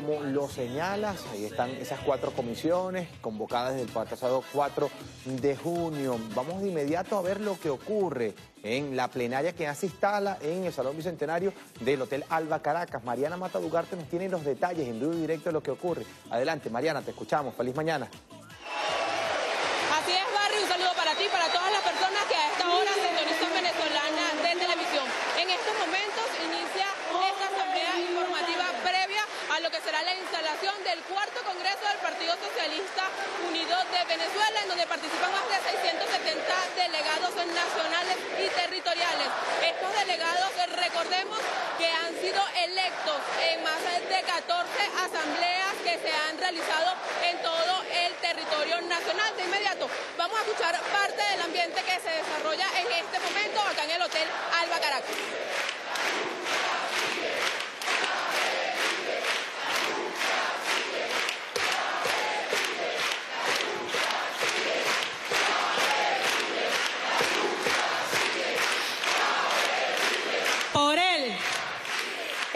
como lo señalas, ahí están esas cuatro comisiones convocadas desde el pasado 4 de junio. Vamos de inmediato a ver lo que ocurre en la plenaria que se instala en el Salón Bicentenario del Hotel Alba Caracas. Mariana Mata Dugarte nos tiene los detalles en vivo y directo de lo que ocurre. Adelante, Mariana, te escuchamos. Feliz mañana. Así es, Barry, un saludo para ti, para todas las personas que a esta hora sintonizan Venezolana de Televisión. En estos momentos inicia esta asamblea informativa previa a lo que será la instalación del cuarto congreso del Partido Socialista Unido de Venezuela, en donde participan más de 670 delegados nacionales y territoriales. Estos delegados, recordemos que han sido electos en más de 14 asambleas que se han realizado en todo el territorio nacional. De inmediato vamos a escuchar parte del ambiente que se desarrolla en este momento acá en el Hotel Alba Caracas.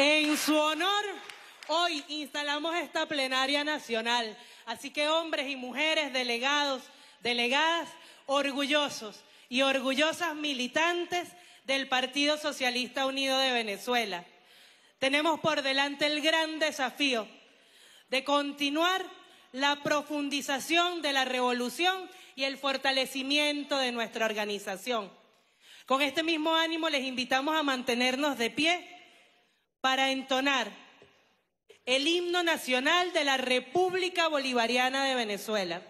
En su honor, hoy instalamos esta plenaria nacional. Así que hombres y mujeres, delegados, delegadas, orgullosos y orgullosas militantes del Partido Socialista Unido de Venezuela, tenemos por delante el gran desafío de continuar la profundización de la revolución y el fortalecimiento de nuestra organización. Con este mismo ánimo les invitamos a mantenernos de pie para entonar el himno nacional de la República Bolivariana de Venezuela.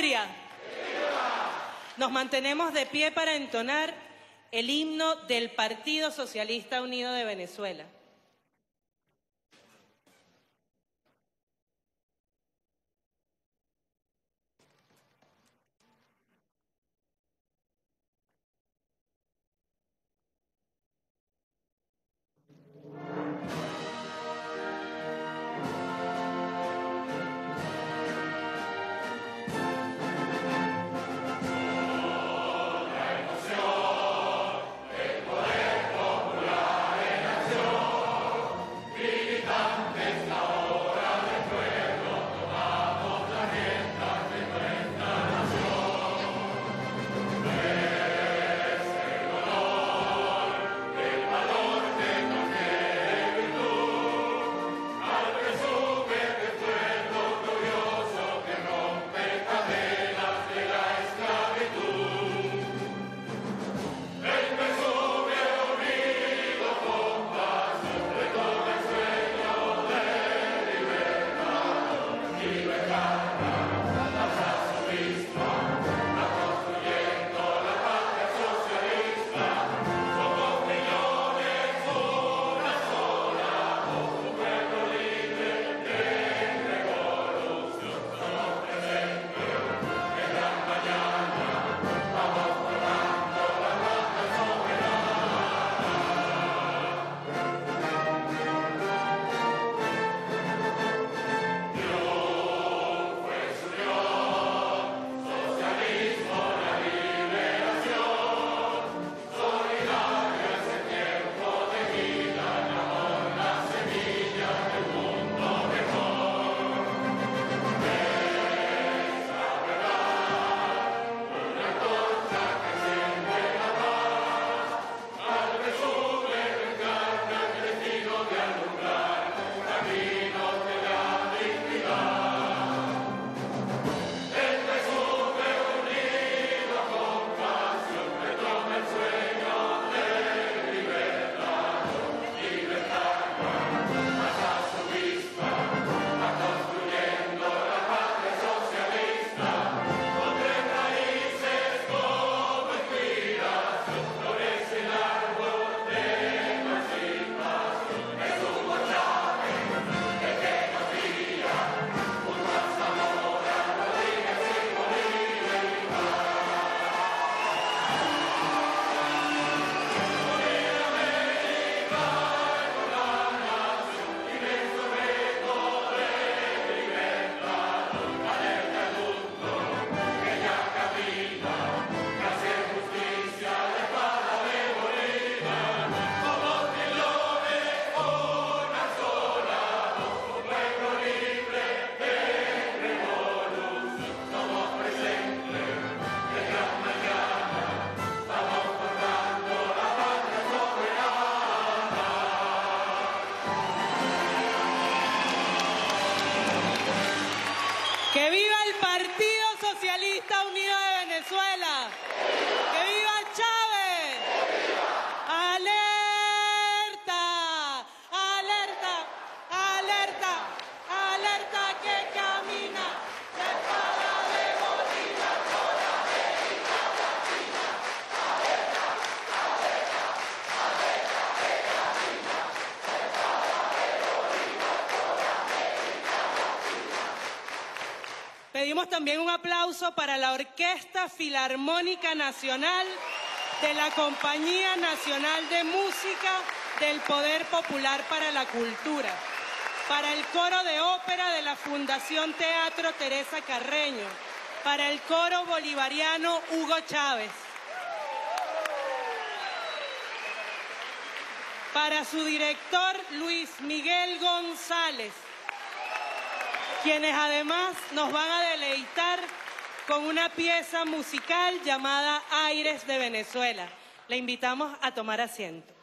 patria! ¡Viva! Nos mantenemos de pie para entonar el himno del Partido Socialista Unido de Venezuela. Pedimos también un aplauso para la Orquesta Filarmónica Nacional de la Compañía Nacional de Música del Poder Popular para la Cultura, para el Coro de Ópera de la Fundación Teatro Teresa Carreño, para el Coro Bolivariano Hugo Chávez, para su director Luis Miguel González, quienes además nos van a deleitar con una pieza musical llamada Aires de Venezuela. Le invitamos a tomar asiento.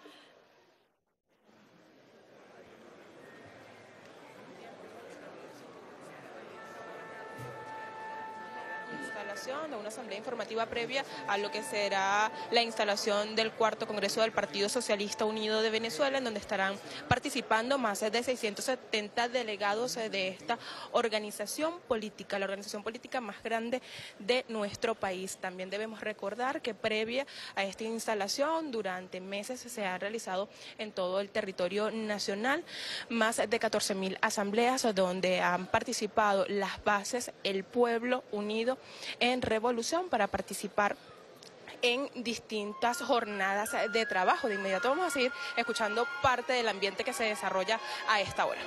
participación de una asamblea informativa previa a lo que será la instalación del cuarto Congreso del Partido Socialista Unido de Venezuela, en donde estarán participando más de 670 delegados de esta organización política, la organización política más grande de nuestro país. También debemos recordar que previa a esta instalación, durante meses se ha realizado en todo el territorio nacional más de 14.000 asambleas donde han participado las bases, el pueblo unido en revolución para participar en distintas jornadas de trabajo. De inmediato vamos a seguir escuchando parte del ambiente que se desarrolla a esta hora.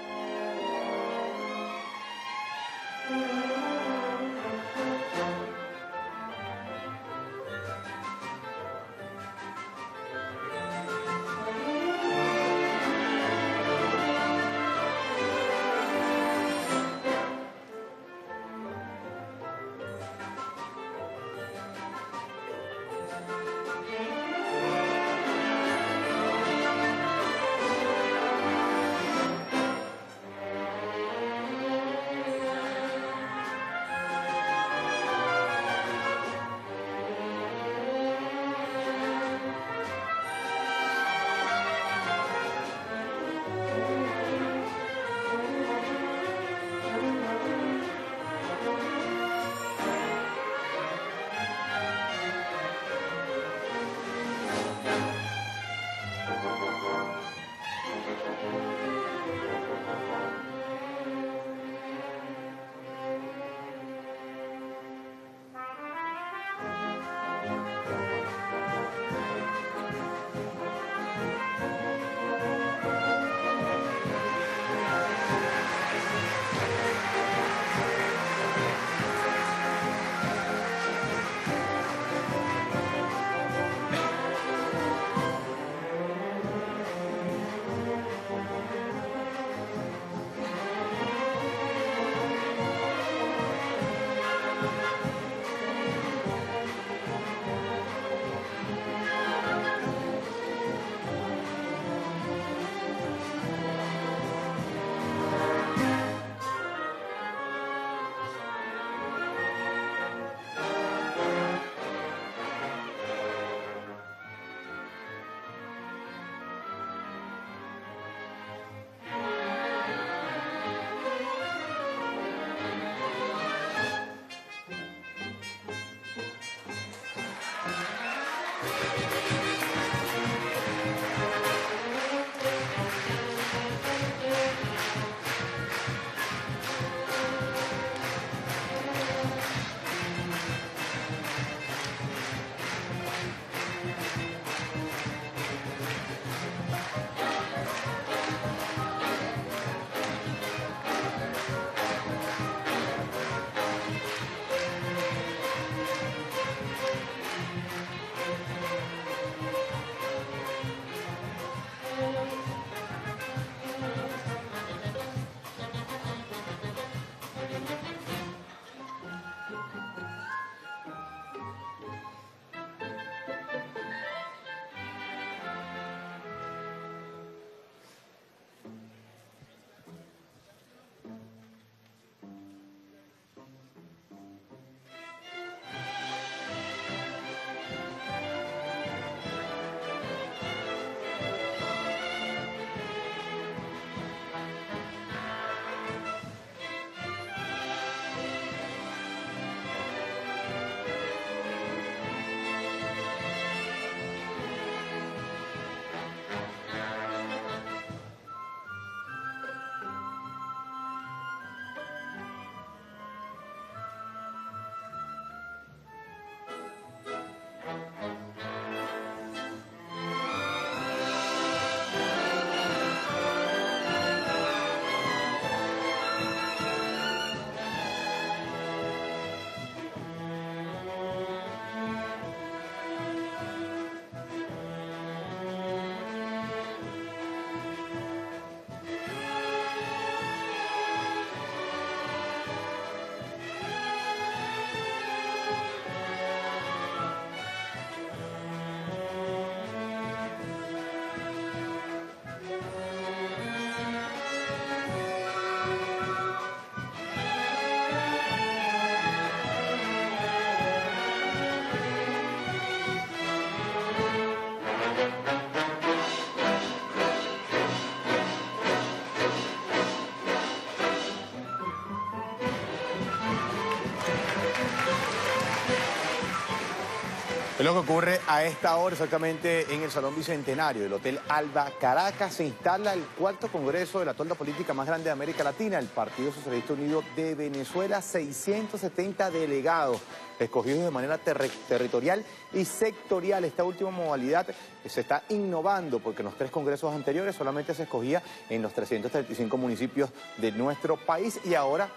Es lo que ocurre a esta hora exactamente en el Salón Bicentenario del Hotel Alba Caracas. Se instala el cuarto congreso de la tolda política más grande de América Latina, el Partido Socialista Unido de Venezuela. 670 delegados escogidos de manera territorial y sectorial. Esta última modalidad se está innovando porque en los tres congresos anteriores solamente se escogía en los 335 municipios de nuestro país, y ahora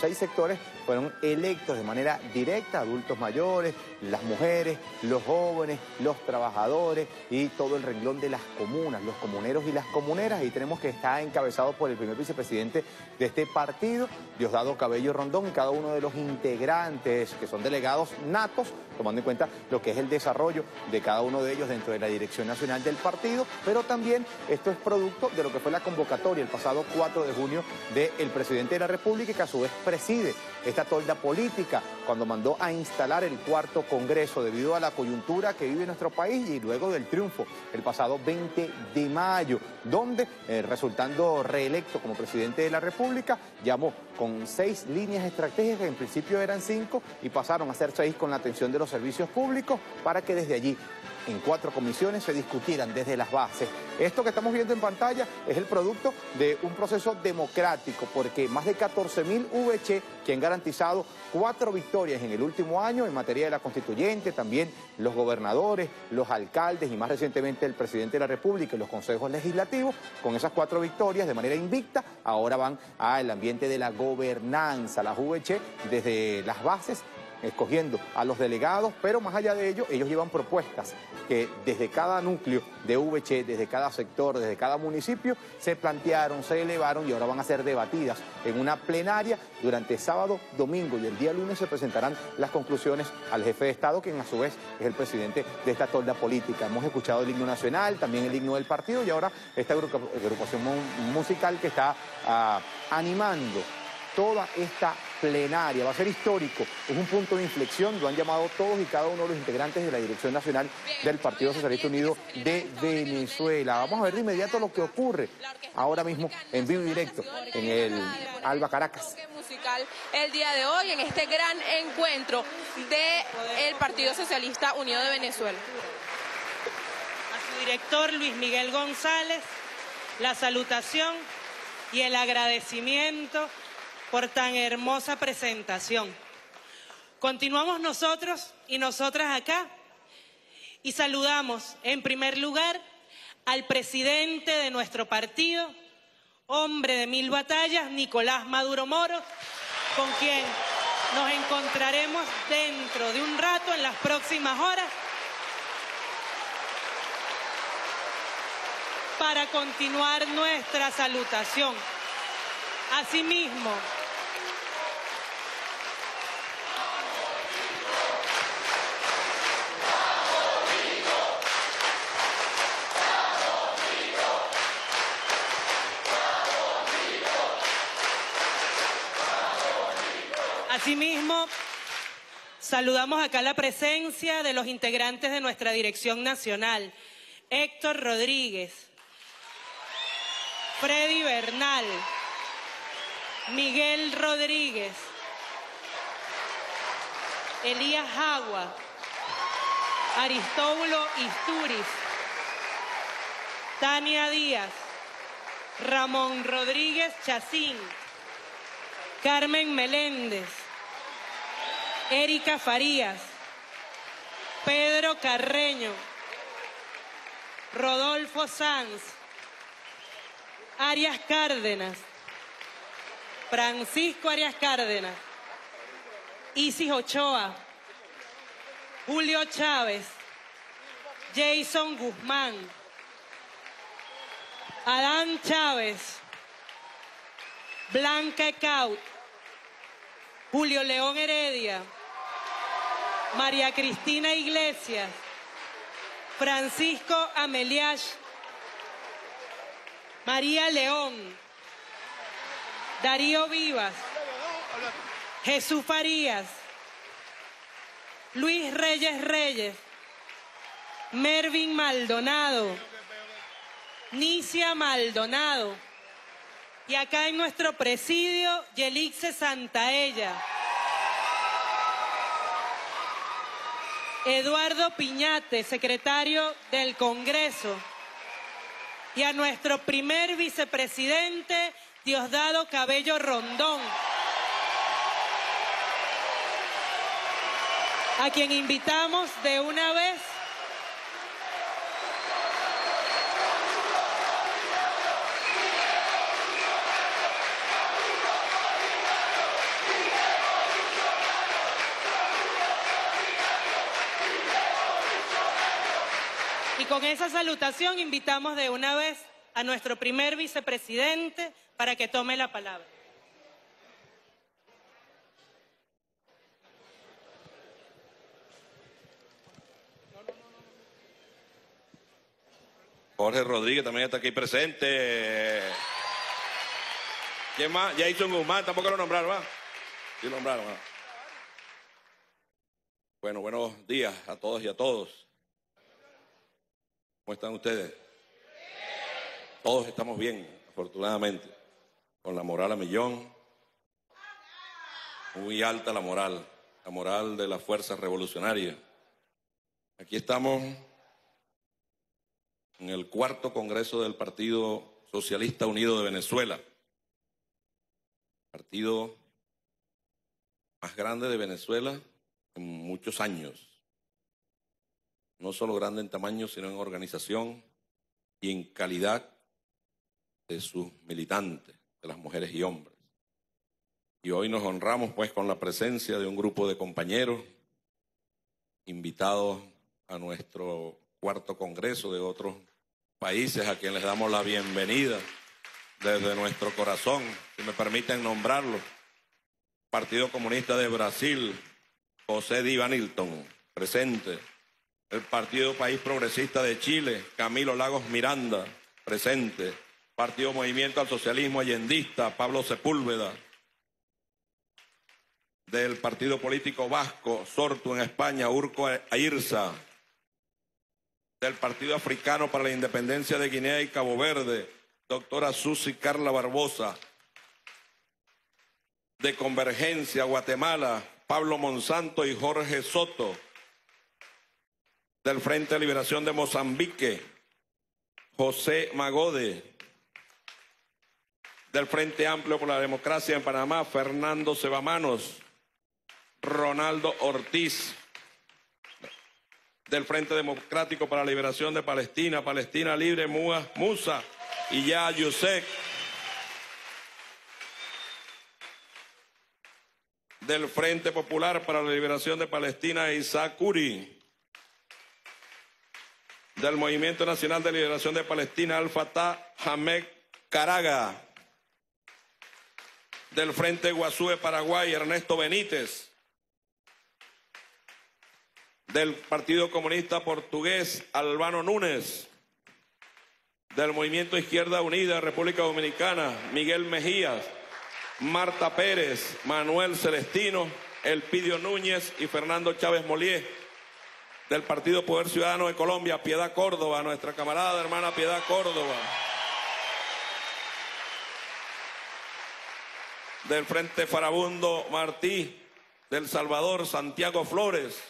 6 sectores fueron electos de manera directa: adultos mayores, las mujeres, los jóvenes, los trabajadores y todo el renglón de las comunas, los comuneros y las comuneras. Y tenemos que está encabezado por el primer vicepresidente de este partido, Diosdado Cabello Rondón, y cada uno de los integrantes que son delegados natos, tomando en cuenta lo que es el desarrollo de cada uno de ellos dentro de la dirección nacional del partido, pero también esto es producto de lo que fue la convocatoria el pasado 4 de junio del presidente de la República, que a su vez preside esta tolda política, cuando mandó a instalar el cuarto congreso debido a la coyuntura que vive nuestro país y luego del triunfo el pasado 20 de mayo, donde resultando reelecto como presidente de la República, llamó con 6 líneas estratégicas, en principio eran 5 y pasaron a ser 6 con la atención de los servicios públicos, para que desde allí en 4 comisiones se discutieran desde las bases. Esto que estamos viendo en pantalla es el producto de un proceso democrático, porque más de 14.000 VC que han garantizado 4 victorias en el último año en materia de la constituyente, también los gobernadores, los alcaldes y más recientemente el presidente de la República y los consejos legislativos, con esas 4 victorias de manera invicta, ahora van al ambiente de la gobernanza, las VC desde las bases, escogiendo a los delegados, pero más allá de ello, ellos llevan propuestas que desde cada núcleo de VC, desde cada sector, desde cada municipio, se plantearon, se elevaron y ahora van a ser debatidas en una plenaria durante sábado, domingo y el día lunes se presentarán las conclusiones al jefe de Estado, quien a su vez es el presidente de esta tolda política. Hemos escuchado el himno nacional, también el himno del partido y ahora esta agrupación musical que está animando toda esta plenaria. Va a ser histórico, es un punto de inflexión, lo han llamado todos y cada uno de los integrantes de la Dirección Nacional del Partido Socialista Unido de Venezuela. Vamos a ver de inmediato lo que ocurre ahora mismo en vivo y directo en el Alba Caracas. El día de hoy en este gran encuentro del Partido Socialista Unido de Venezuela. A su director Luis Miguel González, la salutación y el agradecimiento por tan hermosa presentación. Continuamos nosotros y nosotras acá y saludamos en primer lugar al presidente de nuestro partido, hombre de 1000 batallas, Nicolás Maduro Moros, con quien nos encontraremos dentro de un rato en las próximas horas para continuar nuestra salutación. Asimismo, saludamos acá la presencia de los integrantes de nuestra Dirección Nacional: Héctor Rodríguez, Freddy Bernal, Miguel Rodríguez, Elías Jaua, Aristóbulo Istúriz, Tania Díaz, Ramón Rodríguez Chacín, Carmen Meléndez, Erika Farías, Pedro Carreño, Rodolfo Sanz, Arias Cárdenas, Francisco Arias Cárdenas, Isis Ochoa, Julio Chávez, Jason Guzmán, Adán Chávez, Blanca Eekhout, Julio León Heredia, María Cristina Iglesias, Francisco Ameliach, María León, Darío Vivas, Jesús Farías, Luis Reyes, Mervin Maldonado, Nicia Maldonado, y acá en nuestro presidio, Yelixe Santaella. Eduardo Piñate, secretario del Congreso, y a nuestro primer vicepresidente, Diosdado Cabello Rondón, a quien invitamos de una vez con esa salutación invitamos de una vez a nuestro primer vicepresidente para que tome la palabra. Jorge Rodríguez también está aquí presente. ¿Quién más? Jason Guzmán, tampoco lo nombraron, ¿va? Sí lo nombraron, ¿va? Bueno, buenos días a todos y a todas. ¿Cómo están ustedes? Todos estamos bien, afortunadamente, con la moral a millón, muy alta la moral de las fuerzas revolucionarias. Aquí estamos en el cuarto Congreso del Partido Socialista Unido de Venezuela, partido más grande de Venezuela en muchos años. No solo grande en tamaño, sino en organización y en calidad de sus militantes, de las mujeres y hombres. Y hoy nos honramos pues con la presencia de un grupo de compañeros invitados a nuestro cuarto congreso de otros países, a quien les damos la bienvenida desde nuestro corazón, si me permiten nombrarlos. Partido Comunista de Brasil, José Diva Nilton, presente. El Partido País Progresista de Chile, Camilo Lagos Miranda, presente. Partido Movimiento al Socialismo Allendista, Pablo Sepúlveda. Del Partido Político Vasco, Sortu en España, Urco Airza. Del Partido Africano para la Independencia de Guinea y Cabo Verde, doctora Susi Carla Barbosa. De Convergencia, Guatemala, Pablo Monsanto y Jorge Soto. Del Frente de Liberación de Mozambique, José Magode. Del Frente Amplio por la Democracia en Panamá, Fernando Cebamanos, Ronaldo Ortiz. Del Frente Democrático para la Liberación de Palestina, Palestina Libre, Musa y Ya Yusek. Del Frente Popular para la Liberación de Palestina, Isaac Curi. Del Movimiento Nacional de Liberación de Palestina, Al-Fatah Hamed Caraga. Del Frente Guasú de Paraguay, Ernesto Benítez. Del Partido Comunista Portugués, Albano Núñez. Del Movimiento Izquierda Unida, República Dominicana, Miguel Mejías, Marta Pérez, Manuel Celestino, Elpidio Núñez y Fernando Chávez Mollié. Del Partido Poder Ciudadano de Colombia, Piedad Córdoba, nuestra camarada hermana Piedad Córdoba. Del Frente Farabundo Martí, del Salvador, Santiago Flores.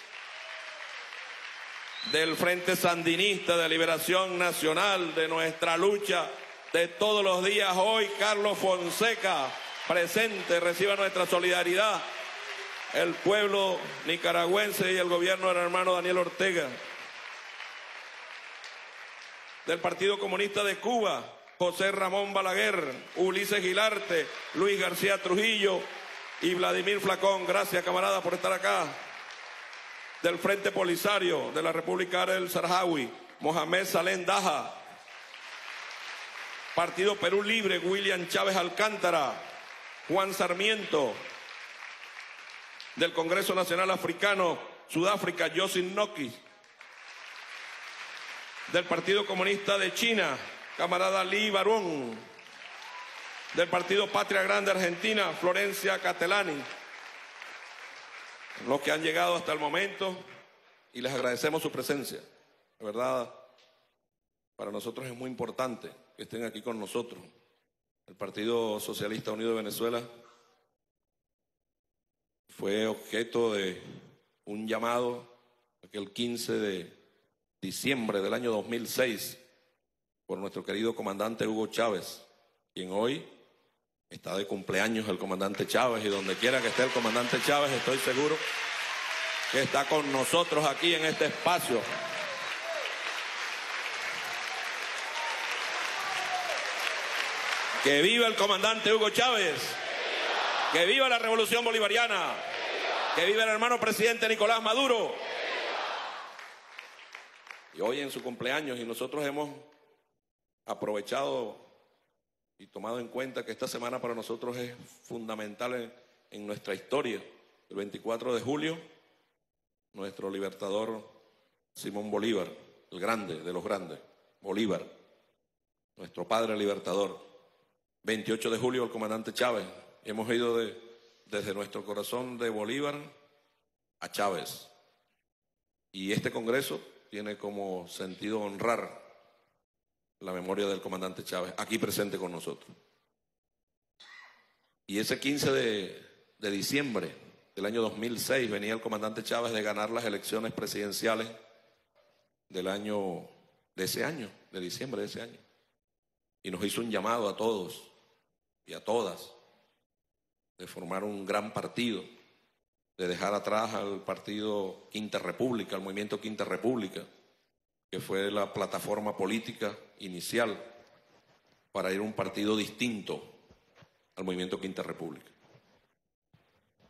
Del Frente Sandinista de Liberación Nacional, de nuestra lucha de todos los días hoy, Carlos Fonseca, presente, reciba nuestra solidaridad. El pueblo nicaragüense y el gobierno del hermano Daniel Ortega. Del Partido Comunista de Cuba, José Ramón Balaguer, Ulises Gilarte, Luis García Trujillo y Vladimir Flacón. Gracias, camarada, por estar acá. Del Frente Polisario de la República Árabe del Saharaui, Mohamed Salem Daja. Partido Perú Libre, William Chávez Alcántara, Juan Sarmiento. Del Congreso Nacional Africano, Sudáfrica, Yosin Noki. Del Partido Comunista de China, camarada Li Barón. Del Partido Patria Grande Argentina, Florencia Catelani. Los que han llegado hasta el momento, y les agradecemos su presencia. La verdad, para nosotros es muy importante que estén aquí con nosotros. El Partido Socialista Unido de Venezuela fue objeto de un llamado aquel 15 de diciembre del año 2006 por nuestro querido comandante Hugo Chávez, quien hoy está de cumpleaños el comandante Chávez, y donde quiera que esté el comandante Chávez estoy seguro que está con nosotros aquí en este espacio. ¡Que viva el comandante Hugo Chávez! ¡Que viva la Revolución Bolivariana! ¡Que viva el hermano presidente Nicolás Maduro! Y hoy en su cumpleaños, y nosotros hemos aprovechado y tomado en cuenta que esta semana para nosotros es fundamental en nuestra historia. El 24 de julio, nuestro libertador Simón Bolívar, el grande de los grandes, Bolívar, nuestro padre libertador. 28 de julio, el comandante Chávez. Hemos ido desde nuestro corazón de Bolívar a Chávez. Y este Congreso tiene como sentido honrar la memoria del comandante Chávez, aquí presente con nosotros. Y ese 15 de diciembre del año 2006 venía el comandante Chávez de ganar las elecciones presidenciales de diciembre de ese año. Y nos hizo un llamado a todos y a todas de formar un gran partido, de dejar atrás al partido Quinta República, al movimiento Quinta República, que fue la plataforma política inicial para ir a un partido distinto al movimiento Quinta República.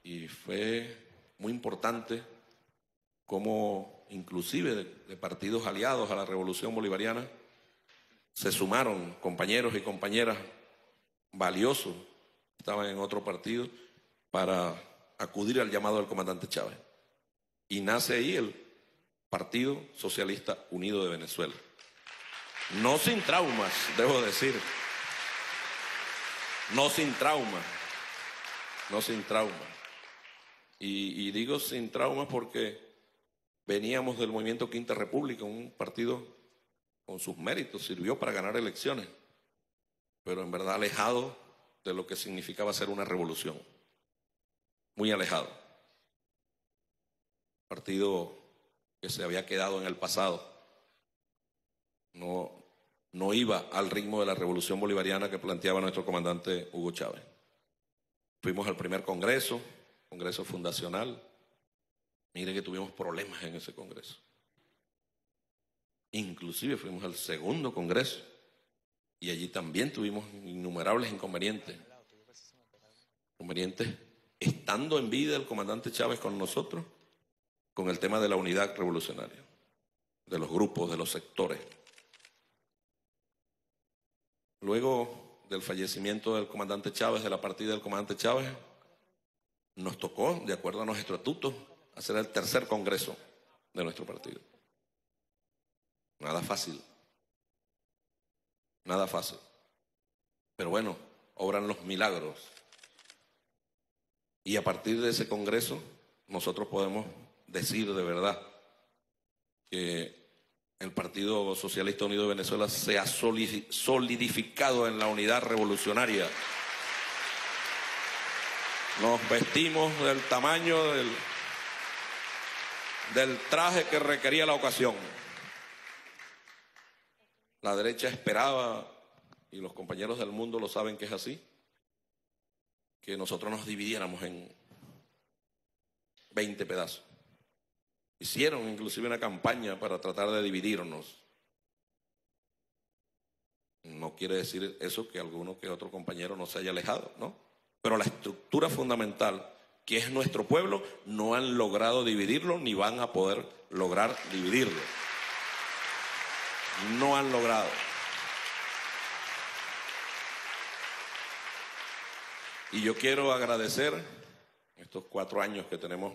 Y fue muy importante como inclusive de partidos aliados a la Revolución Bolivariana se sumaron compañeros y compañeras valiosos que estaban en otro partido para acudir al llamado del comandante Chávez. Y nace ahí el Partido Socialista Unido de Venezuela. No sin traumas, debo decir. No sin traumas. No sin traumas. Y digo sin traumas porque veníamos del movimiento Quinta República, un partido con sus méritos, sirvió para ganar elecciones, pero en verdad alejado de lo que significaba ser una revolución, muy alejado. Partido que se había quedado en el pasado, no iba al ritmo de la revolución bolivariana que planteaba nuestro comandante Hugo Chávez. Fuimos al primer congreso, congreso fundacional. Mire que tuvimos problemas en ese congreso. Inclusive fuimos al segundo congreso y allí también tuvimos innumerables inconvenientes estando en vida el comandante Chávez con nosotros, con el tema de la unidad revolucionaria, de los grupos, de los sectores. Luego del fallecimiento del comandante Chávez, de la partida del comandante Chávez, nos tocó, de acuerdo a los estatutos, hacer el tercer congreso de nuestro partido. Nada fácil, nada fácil. Pero bueno, obran los milagros. Y a partir de ese congreso, nosotros podemos decir de verdad que el Partido Socialista Unido de Venezuela se ha solidificado en la unidad revolucionaria. Nos vestimos del tamaño del traje que requería la ocasión. La derecha esperaba, y los compañeros del mundo lo saben que es así, que nosotros nos dividiéramos en 20 pedazos. Hicieron inclusive una campaña para tratar de dividirnos. No quiere decir eso que alguno que otro compañero no se haya alejado, ¿no? Pero la estructura fundamental, que es nuestro pueblo, no han logrado dividirlo ni van a poder lograr dividirlo. No han logrado. Y yo quiero agradecer estos 4 años que tenemos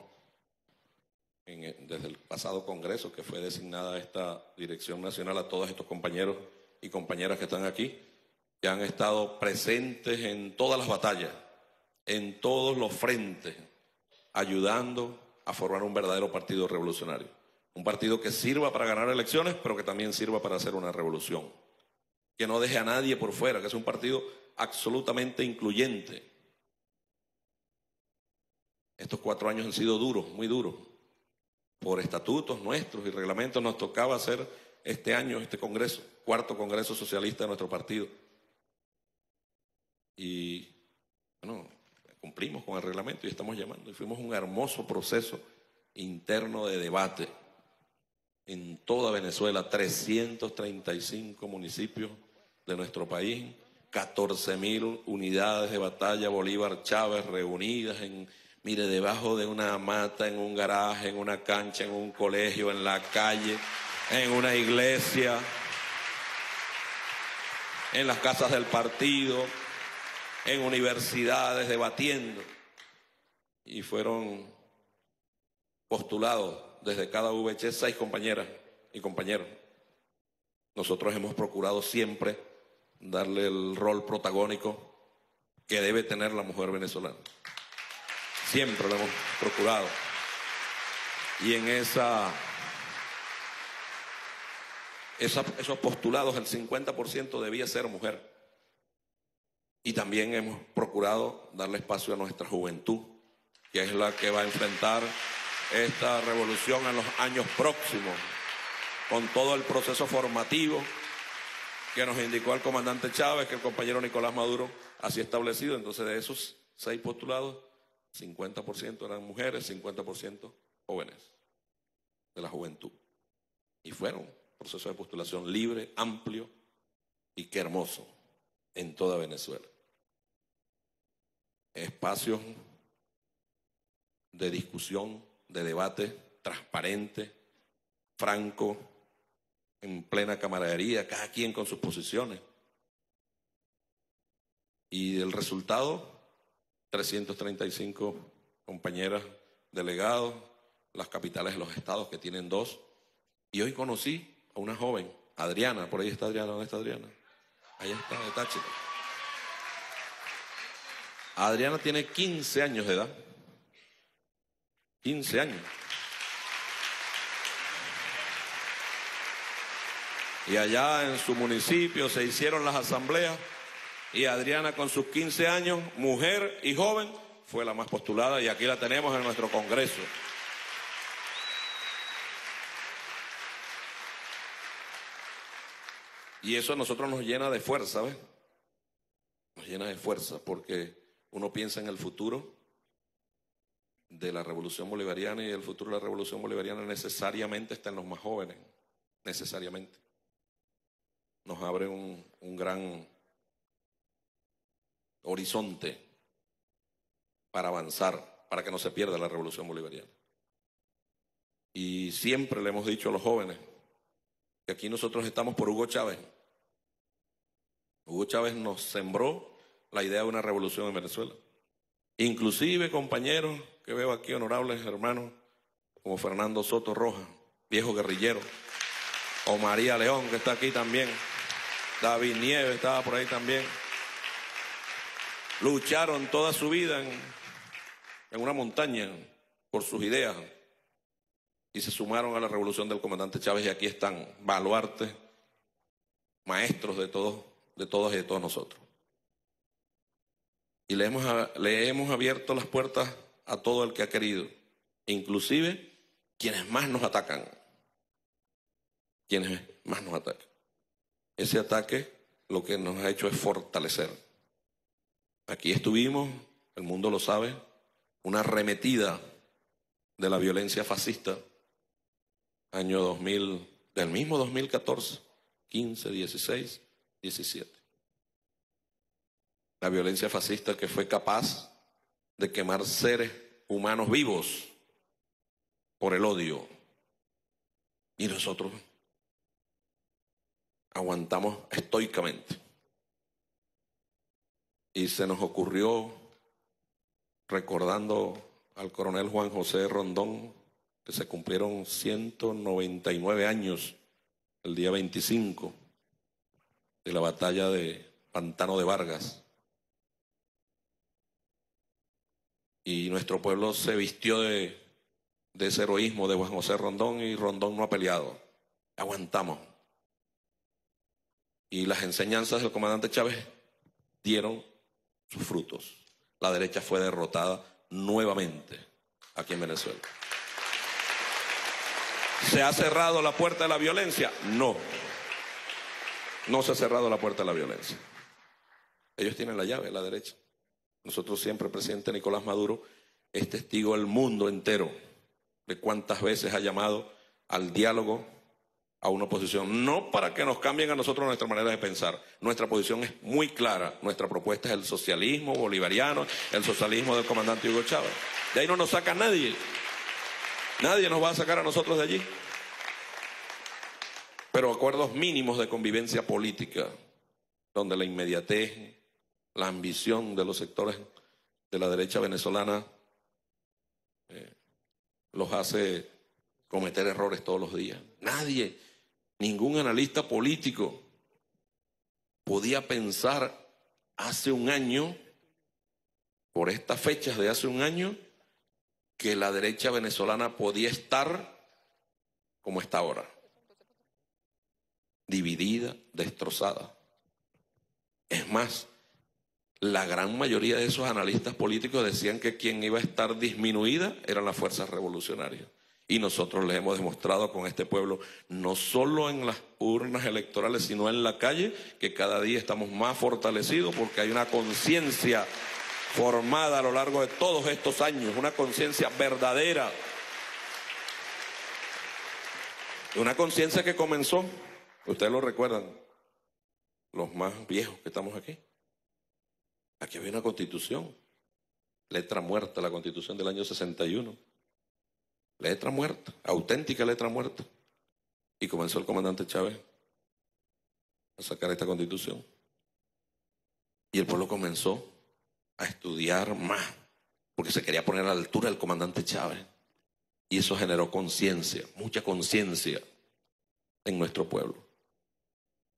desde el pasado Congreso, que fue designada esta Dirección Nacional, a todos estos compañeros y compañeras que están aquí, que han estado presentes en todas las batallas, en todos los frentes, ayudando a formar un verdadero partido revolucionario. Un partido que sirva para ganar elecciones, pero que también sirva para hacer una revolución. Que no deje a nadie por fuera, que es un partido absolutamente incluyente. Estos 4 años han sido duros, muy duros. por estatutos nuestros y reglamentos nos tocaba hacer este año este congreso, cuarto congreso socialista de nuestro partido. Y bueno, cumplimos con el reglamento y estamos llamando. Y fuimos un hermoso proceso interno de debate en toda Venezuela, 335 municipios de nuestro país, 14.000 unidades de batalla Bolívar Chávez reunidas en, mire, debajo de una mata, en un garaje, en una cancha, en un colegio, en la calle, en una iglesia, en las casas del partido, en universidades, debatiendo. Y fueron postulados desde cada VH 6 compañeras y compañeros. Nosotros hemos procurado siempre darle el rol protagónico que debe tener la mujer venezolana. Siempre lo hemos procurado. Y en esos postulados, el 50% debía ser mujer. Y también hemos procurado darle espacio a nuestra juventud, que es la que va a enfrentar esta revolución en los años próximos, con todo el proceso formativo que nos indicó el comandante Chávez, que el compañero Nicolás Maduro así establecido. Entonces, de esos 6 postulados, 50% eran mujeres, 50% jóvenes de la juventud. Y fueron un proceso de postulación libre, amplio y qué hermoso en toda Venezuela. Espacios de discusión, de debate transparente, franco, en plena camaradería, cada quien con sus posiciones. Y el resultado, 335 compañeras delegados, las capitales de los estados que tienen 2. Y hoy conocí a una joven, Adriana, por ahí está Adriana, ¿dónde está Adriana? Allá está, de Táchira. Adriana tiene 15 años de edad. 15 años. Y allá en su municipio se hicieron las asambleas y Adriana, con sus 15 años, mujer y joven, fue la más postulada y aquí la tenemos en nuestro congreso. Y eso a nosotros nos llena de fuerza, ¿ves? Nos llena de fuerza porque uno piensa en el futuro de la revolución bolivariana, y el futuro de la revolución bolivariana necesariamente está en los más jóvenes, necesariamente. Nos abre un gran horizonte para avanzar, para que no se pierda la revolución bolivariana. Y siempre le hemos dicho a los jóvenes que aquí nosotros estamos por Hugo Chávez. Hugo Chávez nos sembró la idea de una revolución en Venezuela. Inclusive, compañeros que veo aquí, honorables hermanos, como Fernando Soto Rojas, viejo guerrillero, o María León, que está aquí también, David Nieves estaba por ahí también, lucharon toda su vida en una montaña por sus ideas y se sumaron a la revolución del comandante Chávez, y aquí están, baluartes, maestros de todos, de todas y de todos nosotros. Y le hemos abierto las puertas a todo el que ha querido, inclusive quienes más nos atacan. Quienes más nos atacan. Ese ataque lo que nos ha hecho es fortalecer. Aquí estuvimos, el mundo lo sabe, una arremetida de la violencia fascista, año 2000, del mismo 2014, 15, 16, 17. La violencia fascista que fue capaz de quemar seres humanos vivos por el odio. Y nosotros aguantamos estoicamente. Y se nos ocurrió, recordando al coronel Juan José Rondón, que se cumplieron 199 años el día 25 de la batalla de Pantano de Vargas. Y nuestro pueblo se vistió de ese heroísmo de Juan José Rondón, y Rondón no ha peleado. Aguantamos. Y las enseñanzas del comandante Chávez dieron sus frutos. La derecha fue derrotada nuevamente aquí en Venezuela. ¿Se ha cerrado la puerta de la violencia? No. No se ha cerrado la puerta de la violencia. Ellos tienen la llave, la derecha. Nosotros siempre, el presidente Nicolás Maduro es testigo del mundo entero de cuántas veces ha llamado al diálogo, a una posición, no para que nos cambien a nosotros nuestra manera de pensar. Nuestra posición es muy clara. Nuestra propuesta es el socialismo bolivariano, el socialismo del comandante Hugo Chávez. De ahí no nos saca nadie. Nadie nos va a sacar a nosotros de allí. Pero acuerdos mínimos de convivencia política, donde la inmediatez, la ambición de los sectores de la derecha venezolana los hace cometer errores todos los días. Nadie, ningún analista político podía pensar hace un año, por estas fechas de hace un año, que la derecha venezolana podía estar como está ahora. Dividida, destrozada. Es más, la gran mayoría de esos analistas políticos decían que quien iba a estar disminuida eran las fuerzas revolucionarias. Y nosotros les hemos demostrado con este pueblo, no solo en las urnas electorales, sino en la calle, que cada día estamos más fortalecidos porque hay una conciencia formada a lo largo de todos estos años, una conciencia verdadera. Una conciencia que comenzó, ustedes lo recuerdan, los más viejos que estamos aquí. Aquí había una constitución, letra muerta, la constitución del año 61. Letra muerta, auténtica letra muerta. Y comenzó el comandante Chávez a sacar esta constitución. Y el pueblo comenzó a estudiar más, porque se quería poner a la altura del comandante Chávez. Y eso generó conciencia, mucha conciencia en nuestro pueblo.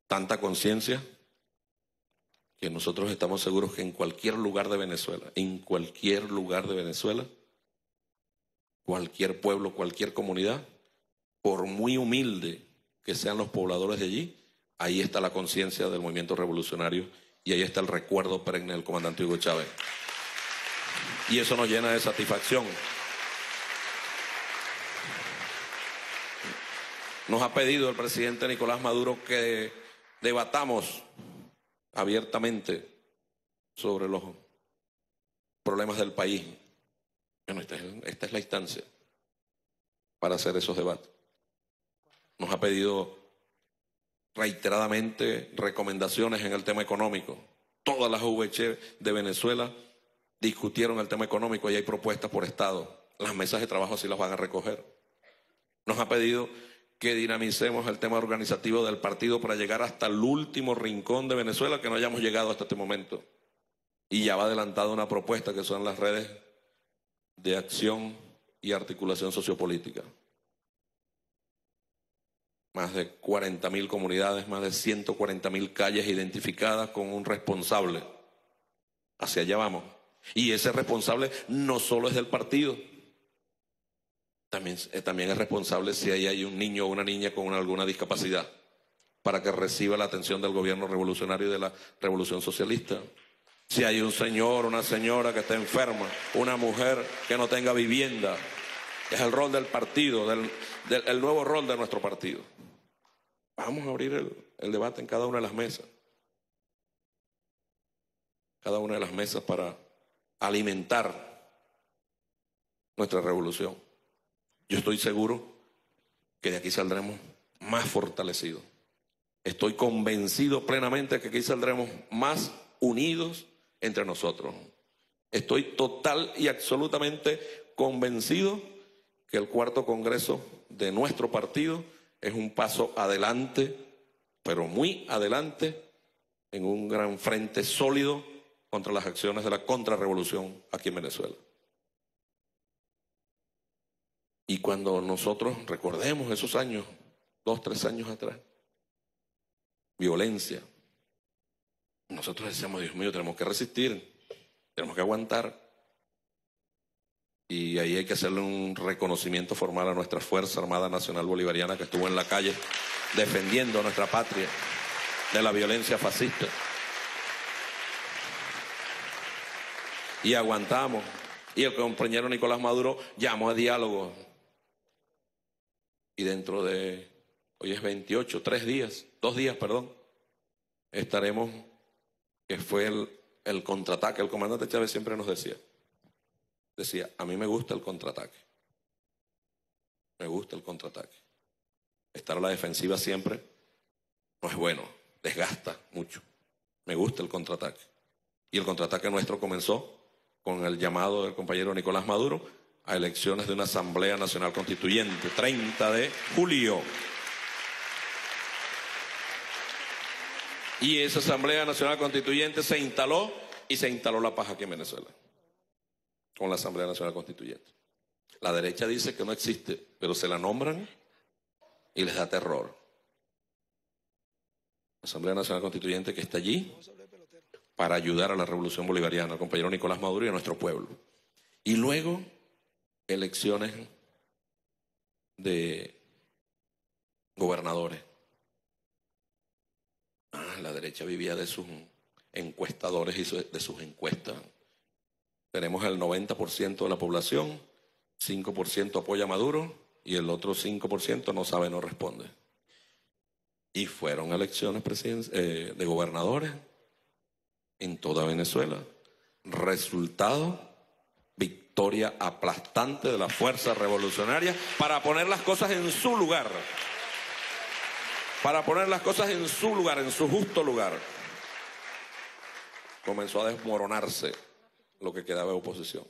Tanta conciencia que nosotros estamos seguros que en cualquier lugar de Venezuela, cualquier pueblo, cualquier comunidad, por muy humilde que sean los pobladores de allí, ahí está la conciencia del movimiento revolucionario y ahí está el recuerdo perenne del comandante Hugo Chávez. Y eso nos llena de satisfacción. Nos ha pedido el presidente Nicolás Maduro que debatamos abiertamente sobre los problemas del país. Bueno, esta es la instancia para hacer esos debates. Nos ha pedido reiteradamente recomendaciones en el tema económico. Todas las UVC de Venezuela discutieron el tema económico y hay propuestas por estado. Las mesas de trabajo sí las van a recoger. Nos ha pedido que dinamicemos el tema organizativo del partido para llegar hasta el último rincón de Venezuela que no hayamos llegado hasta este momento. Y ya va adelantada una propuesta que son las redes de acción y articulación sociopolítica. Más de 40.000 comunidades, más de 140.000 calles identificadas con un responsable. Hacia allá vamos. Y ese responsable no solo es del partido, también es responsable si ahí hay un niño o una niña con alguna discapacidad, para que reciba la atención del gobierno revolucionario y de la revolución socialista. Si hay un señor, una señora que está enferma, una mujer que no tenga vivienda, es el rol del partido, el nuevo rol de nuestro partido. Vamos a abrir el debate en cada una de las mesas. Cada una de las mesas para alimentar nuestra revolución. Yo estoy seguro que de aquí saldremos más fortalecidos. Estoy convencido plenamente que aquí saldremos más unidos entre nosotros. Estoy total y absolutamente convencido que el cuarto congreso de nuestro partido es un paso adelante, pero muy adelante, en un gran frente sólido contra las acciones de la contrarrevolución aquí en Venezuela. Y cuando nosotros recordemos esos años, 2, 3 años atrás, violencia, nosotros decíamos, Dios mío, tenemos que resistir, tenemos que aguantar. Y ahí hay que hacerle un reconocimiento formal a nuestra Fuerza Armada Nacional Bolivariana que estuvo en la calle defendiendo a nuestra patria de la violencia fascista. Y aguantamos. Y el compañero Nicolás Maduro llamó a diálogo. y dentro de, hoy es 28, 2 días, estaremos, que fue el contraataque. El comandante Chávez siempre nos decía, a mí me gusta el contraataque. Me gusta el contraataque. Estar a la defensiva siempre no es bueno, desgasta mucho. Me gusta el contraataque. Y el contraataque nuestro comenzó con el llamado del compañero Nicolás Maduro a elecciones de una Asamblea Nacional Constituyente, 30 de julio. Y esa Asamblea Nacional Constituyente se instaló, y se instaló la paz aquí en Venezuela, con la Asamblea Nacional Constituyente. La derecha dice que no existe, pero se la nombran y les da terror. La Asamblea Nacional Constituyente que está allí para ayudar a la revolución bolivariana, al compañero Nicolás Maduro y a nuestro pueblo. Y luego, elecciones de gobernadores. La derecha vivía de sus encuestadores y de sus encuestas. Tenemos el 90% de la población, 5% apoya a Maduro y el otro 5% no sabe, no responde. Y fueron elecciones de gobernadores en toda Venezuela. Resultado, victoria aplastante de la fuerza revolucionaria para poner las cosas en su lugar. Para poner las cosas en su lugar, en su justo lugar. Comenzó a desmoronarse lo que quedaba de oposición.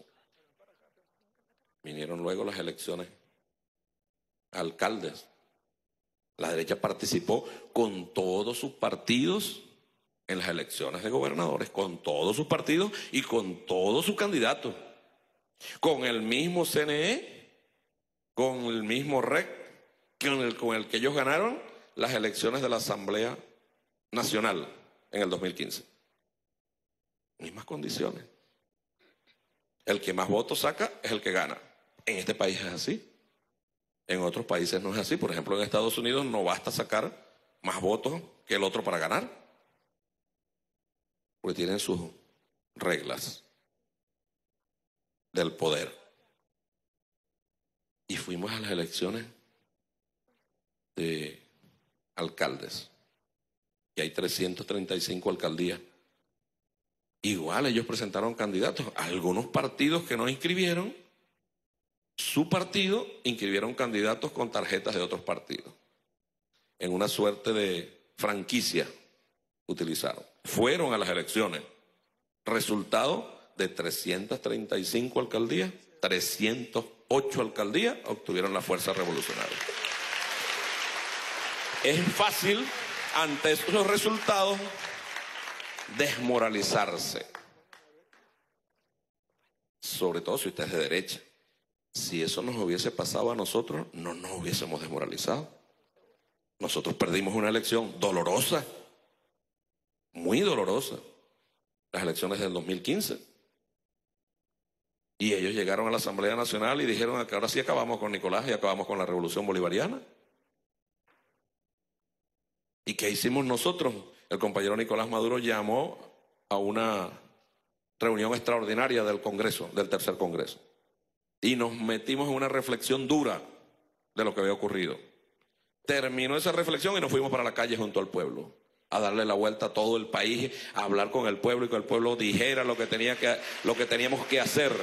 Vinieron luego las elecciones a alcaldes. La derecha participó con todos sus partidos en las elecciones de gobernadores, con todos sus partidos y con todos sus candidatos. Con el mismo CNE, con el mismo REC, con el que ellos ganaron las elecciones de la Asamblea Nacional en el 2015. Mismas condiciones. El que más votos saca es el que gana. En este país es así. En otros países no es así. Por ejemplo, en Estados Unidos no basta sacar más votos que el otro para ganar, porque tienen sus reglas del poder. Y fuimos a las elecciones de alcaldes. Y hay 335 alcaldías. Igual ellos presentaron candidatos. Algunos partidos que no inscribieron, su partido, inscribieron candidatos con tarjetas de otros partidos. En una suerte de franquicia utilizaron. Fueron a las elecciones. Resultado, de 335 alcaldías, 308 alcaldías obtuvieron la fuerza revolucionaria. Es fácil, ante estos resultados, desmoralizarse. Sobre todo si usted es de derecha. Si eso nos hubiese pasado a nosotros, no nos hubiésemos desmoralizado. Nosotros perdimos una elección dolorosa, muy dolorosa, las elecciones del 2015. Y ellos llegaron a la Asamblea Nacional y dijeron que ahora sí acabamos con Nicolás y acabamos con la revolución bolivariana. ¿Y qué hicimos nosotros? El compañero Nicolás Maduro llamó a una reunión extraordinaria del Congreso, del Tercer Congreso. Y nos metimos en una reflexión dura de lo que había ocurrido. Terminó esa reflexión y nos fuimos para la calle junto al pueblo, a darle la vuelta a todo el país, a hablar con el pueblo y que el pueblo dijera lo que teníamos que hacer.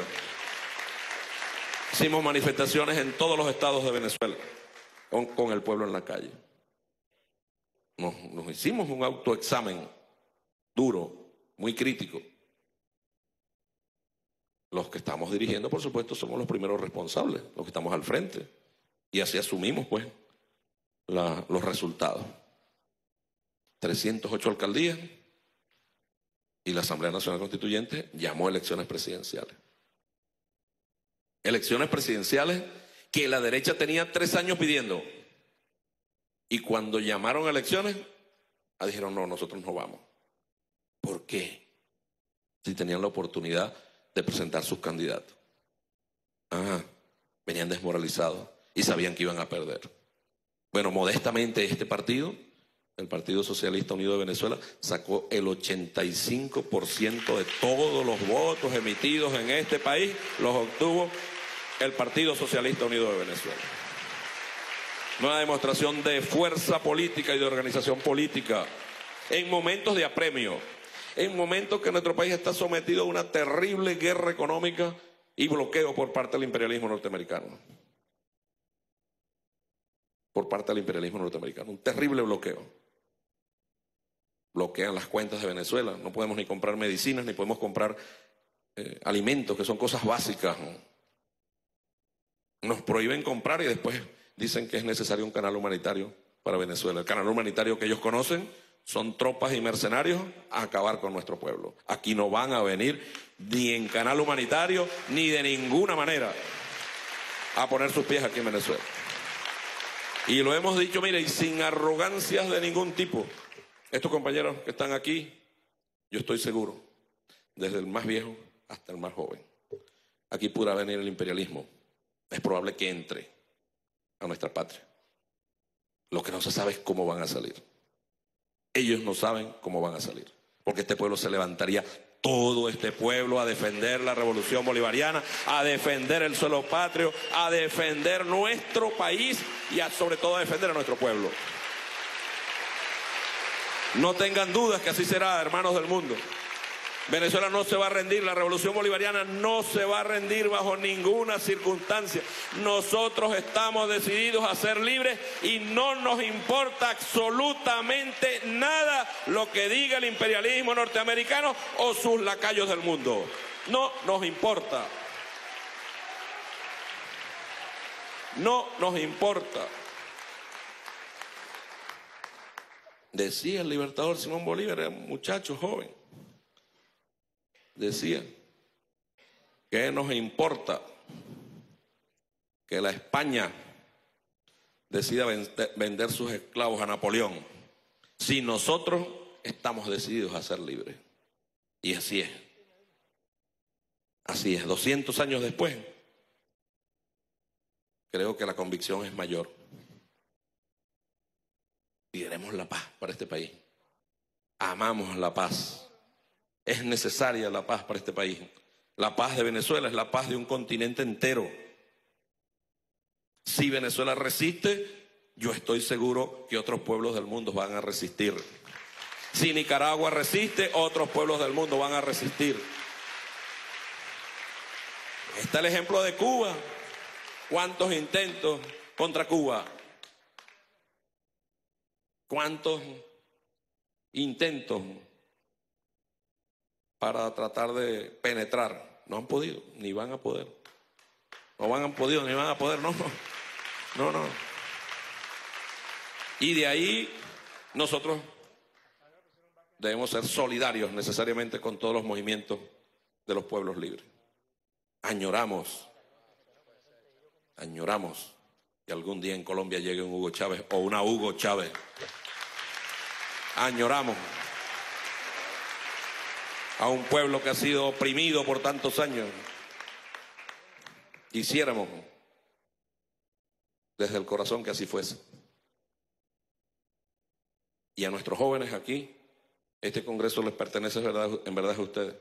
Hicimos manifestaciones en todos los estados de Venezuela, con el pueblo en la calle. Nos hicimos un autoexamen duro, muy crítico. Los que estamos dirigiendo, por supuesto, somos los primeros responsables, los que estamos al frente. Y así asumimos, pues, los resultados. 308 alcaldías y la Asamblea Nacional Constituyente llamó elecciones presidenciales. Elecciones presidenciales que la derecha tenía 3 años pidiendo. Y cuando llamaron a elecciones, dijeron, no, nosotros no vamos. ¿Por qué? Si tenían la oportunidad de presentar sus candidatos. Venían desmoralizados y sabían que iban a perder. Bueno, modestamente este partido, el Partido Socialista Unido de Venezuela, sacó el 85% de todos los votos emitidos en este país, los obtuvo el Partido Socialista Unido de Venezuela. una demostración de fuerza política y de organización política en momentos de apremio, en momentos que nuestro país está sometido a una terrible guerra económica y bloqueo por parte del imperialismo norteamericano. Por parte del imperialismo norteamericano, un terrible bloqueo. Bloquean las cuentas de Venezuela, no podemos ni comprar medicinas, ni podemos comprar alimentos, que son cosas básicas, ¿no? Nos prohíben comprar y después dicen que es necesario un canal humanitario para Venezuela. El canal humanitario que ellos conocen son tropas y mercenarios a acabar con nuestro pueblo. Aquí no van a venir ni en canal humanitario ni de ninguna manera a poner sus pies aquí en Venezuela. Y lo hemos dicho, mire, y sin arrogancias de ningún tipo. Estos compañeros que están aquí, yo estoy seguro, desde el más viejo hasta el más joven, aquí podrá venir el imperialismo. Es probable que entre a nuestra patria. Lo que no se sabe es cómo van a salir. Ellos no saben cómo van a salir, porque este pueblo se levantaría, todo este pueblo, a defender la revolución bolivariana, a defender el suelo patrio, a defender nuestro país y sobre todo a defender a nuestro pueblo. No tengan dudas que así será, hermanos del mundo. Venezuela no se va a rendir, la revolución bolivariana no se va a rendir bajo ninguna circunstancia. Nosotros estamos decididos a ser libres y no nos importa absolutamente nada lo que diga el imperialismo norteamericano o sus lacayos del mundo. No nos importa. No nos importa. Decía el libertador Simón Bolívar, era un muchacho joven. Decía, ¿qué nos importa que la España decida vender sus esclavos a Napoleón si nosotros estamos decididos a ser libres? Y así es. Así es. 200 años después, creo que la convicción es mayor. Queremos la paz para este país. Amamos la paz. Es necesaria la paz para este país. La paz de Venezuela es la paz de un continente entero. Si Venezuela resiste, yo estoy seguro que otros pueblos del mundo van a resistir. Si Nicaragua resiste, otros pueblos del mundo van a resistir. Está el ejemplo de Cuba. ¿Cuántos intentos contra Cuba? ¿Cuántos intentos para tratar de penetrar? No han podido, ni van a poder. No. Y de ahí nosotros debemos ser solidarios necesariamente con todos los movimientos de los pueblos libres. Añoramos que algún día en Colombia llegue un Hugo Chávez o una Hugo Chávez. Añoramos a un pueblo que ha sido oprimido por tantos años. Quisiéramos desde el corazón que así fuese. Y a nuestros jóvenes aquí, este congreso les pertenece en verdad a ustedes.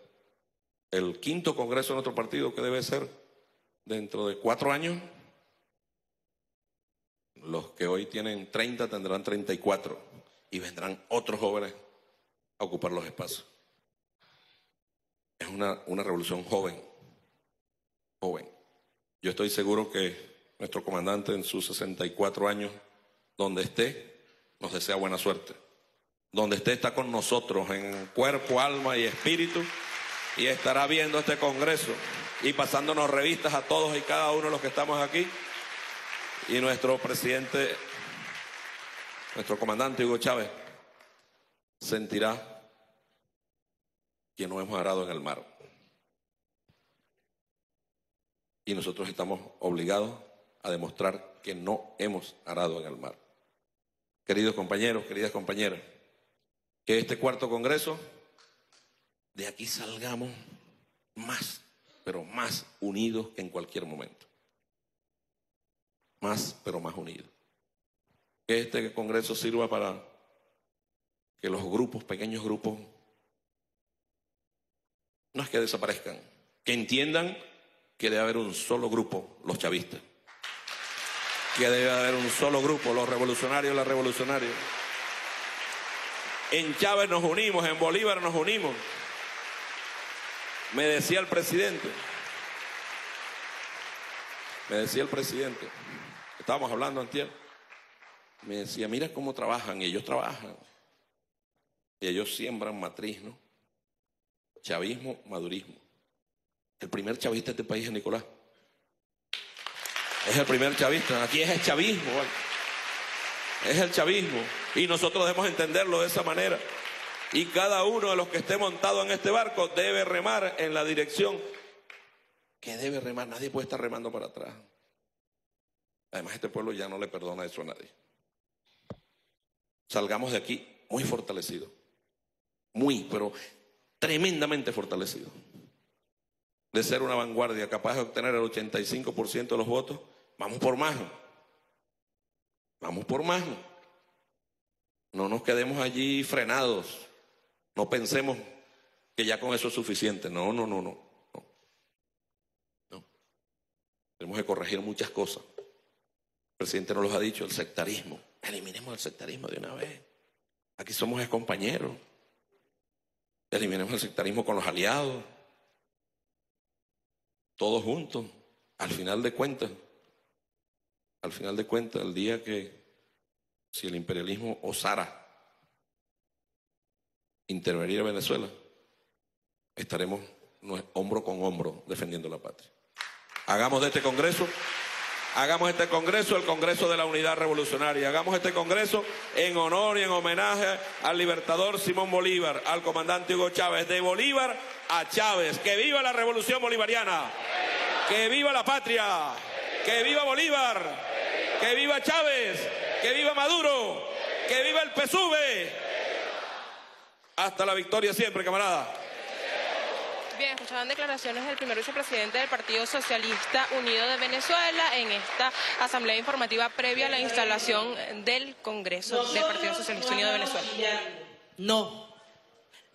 El quinto congreso de nuestro partido, que debe ser dentro de 4 años, los que hoy tienen 30 tendrán 34 y vendrán otros jóvenes a ocupar los espacios. Es una revolución joven. Yo estoy seguro que nuestro comandante en sus 64 años, donde esté, nos desea buena suerte. Donde esté está con nosotros en cuerpo, alma y espíritu, y estará viendo este congreso y pasándonos revistas a todos y cada uno de los que estamos aquí. Y nuestro presidente, nuestro comandante Hugo Chávez, sentirá que no hemos arado en el mar. Y nosotros estamos obligados a demostrar que no hemos arado en el mar. Queridos compañeros, queridas compañeras, que este cuarto congreso, de aquí salgamos más, pero más unidos que en cualquier momento. Más, pero más unidos. Que este congreso sirva para que los grupos, pequeños grupos, no es que desaparezcan, que entiendan que debe haber un solo grupo, los chavistas. que debe haber un solo grupo, los revolucionarios y las revolucionarias. En Chávez nos unimos, en Bolívar nos unimos. Me decía el presidente, estábamos hablando antier, me decía, mira cómo trabajan, y ellos trabajan. Y ellos siembran matriz, ¿no? Chavismo, madurismo. El primer chavista de este país es Nicolás. Es el primer chavista. Aquí es el chavismo, ¿vale? Es el chavismo. Y nosotros debemos entenderlo de esa manera. Y cada uno de los que esté montado en este barco debe remar en la dirección que debe remar. Nadie puede estar remando para atrás. Además, este pueblo ya no le perdona eso a nadie. Salgamos de aquí muy fortalecidos. Muy, pero tremendamente fortalecido, de ser una vanguardia capaz de obtener el 85% de los votos. Vamos por más, vamos por más. No nos quedemos allí frenados, no pensemos que ya con eso es suficiente. No. Tenemos que corregir muchas cosas. El presidente nos los ha dicho, el sectarismo. Eliminemos el sectarismo de una vez. Aquí somos compañeros. Eliminemos el sectarismo con los aliados, todos juntos. Al final de cuentas, el día que, si el imperialismo osara intervenir a Venezuela, estaremos hombro con hombro defendiendo la patria. Hagamos este Congreso el Congreso de la Unidad Revolucionaria. Hagamos este Congreso en honor y en homenaje al libertador Simón Bolívar, al comandante Hugo Chávez, de Bolívar a Chávez. ¡Que viva la revolución bolivariana! ¡Que viva la patria! ¡Que viva Bolívar! ¡Que viva Chávez! ¡Que viva Maduro! ¡Que viva el PSUV! ¡Hasta la victoria siempre, camarada! Bien, escuchaban declaraciones del primer vicepresidente del Partido Socialista Unido de Venezuela en esta asamblea informativa previa a la instalación del Congreso del Partido Socialista Unido de Venezuela. No,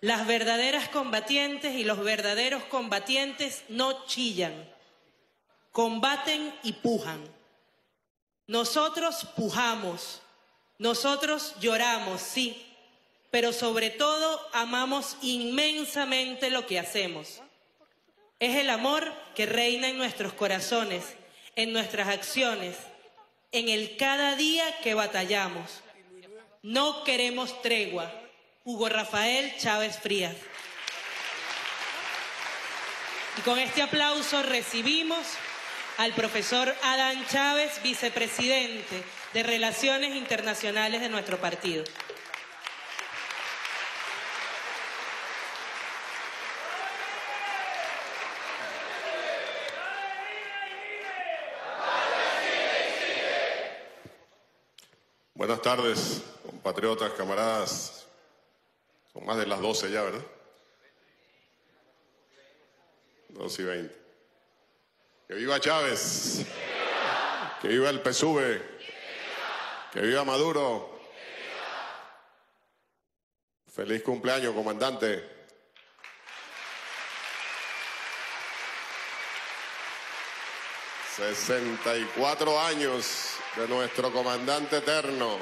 las verdaderas combatientes y los verdaderos combatientes no chillan, combaten y pujan. Nosotros pujamos, nosotros lloramos, sí. Pero sobre todo amamos inmensamente lo que hacemos. Es el amor que reina en nuestros corazones, en nuestras acciones, en el cada día que batallamos. No queremos tregua. Hugo Rafael Chávez Frías. Y con este aplauso recibimos al profesor Adán Chávez, vicepresidente de Relaciones Internacionales de nuestro partido. Buenas tardes, compatriotas, camaradas. Son más de las 12 ya, ¿verdad? 12:20. ¡Que viva Chávez! ¡Que viva el PSUV! ¡Que viva Maduro! ¡Feliz cumpleaños, comandante! ¡64 años! De nuestro comandante eterno.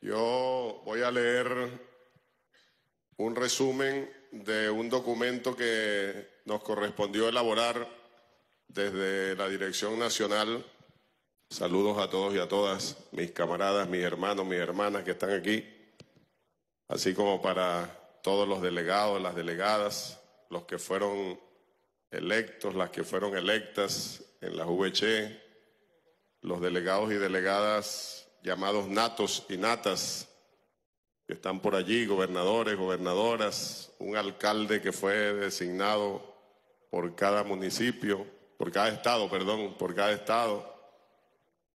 Yo voy a leer un resumen de un documento que nos correspondió elaborar desde la Dirección Nacional. Saludos a todos y a todas, mis camaradas, mis hermanos, mis hermanas que están aquí, así como para todos los delegados, las delegadas, los que fueron electos, las que fueron electas en la UVC, los delegados y delegadas llamados natos y natas, que están por allí, gobernadores, gobernadoras, un alcalde que fue designado por cada municipio, por cada estado,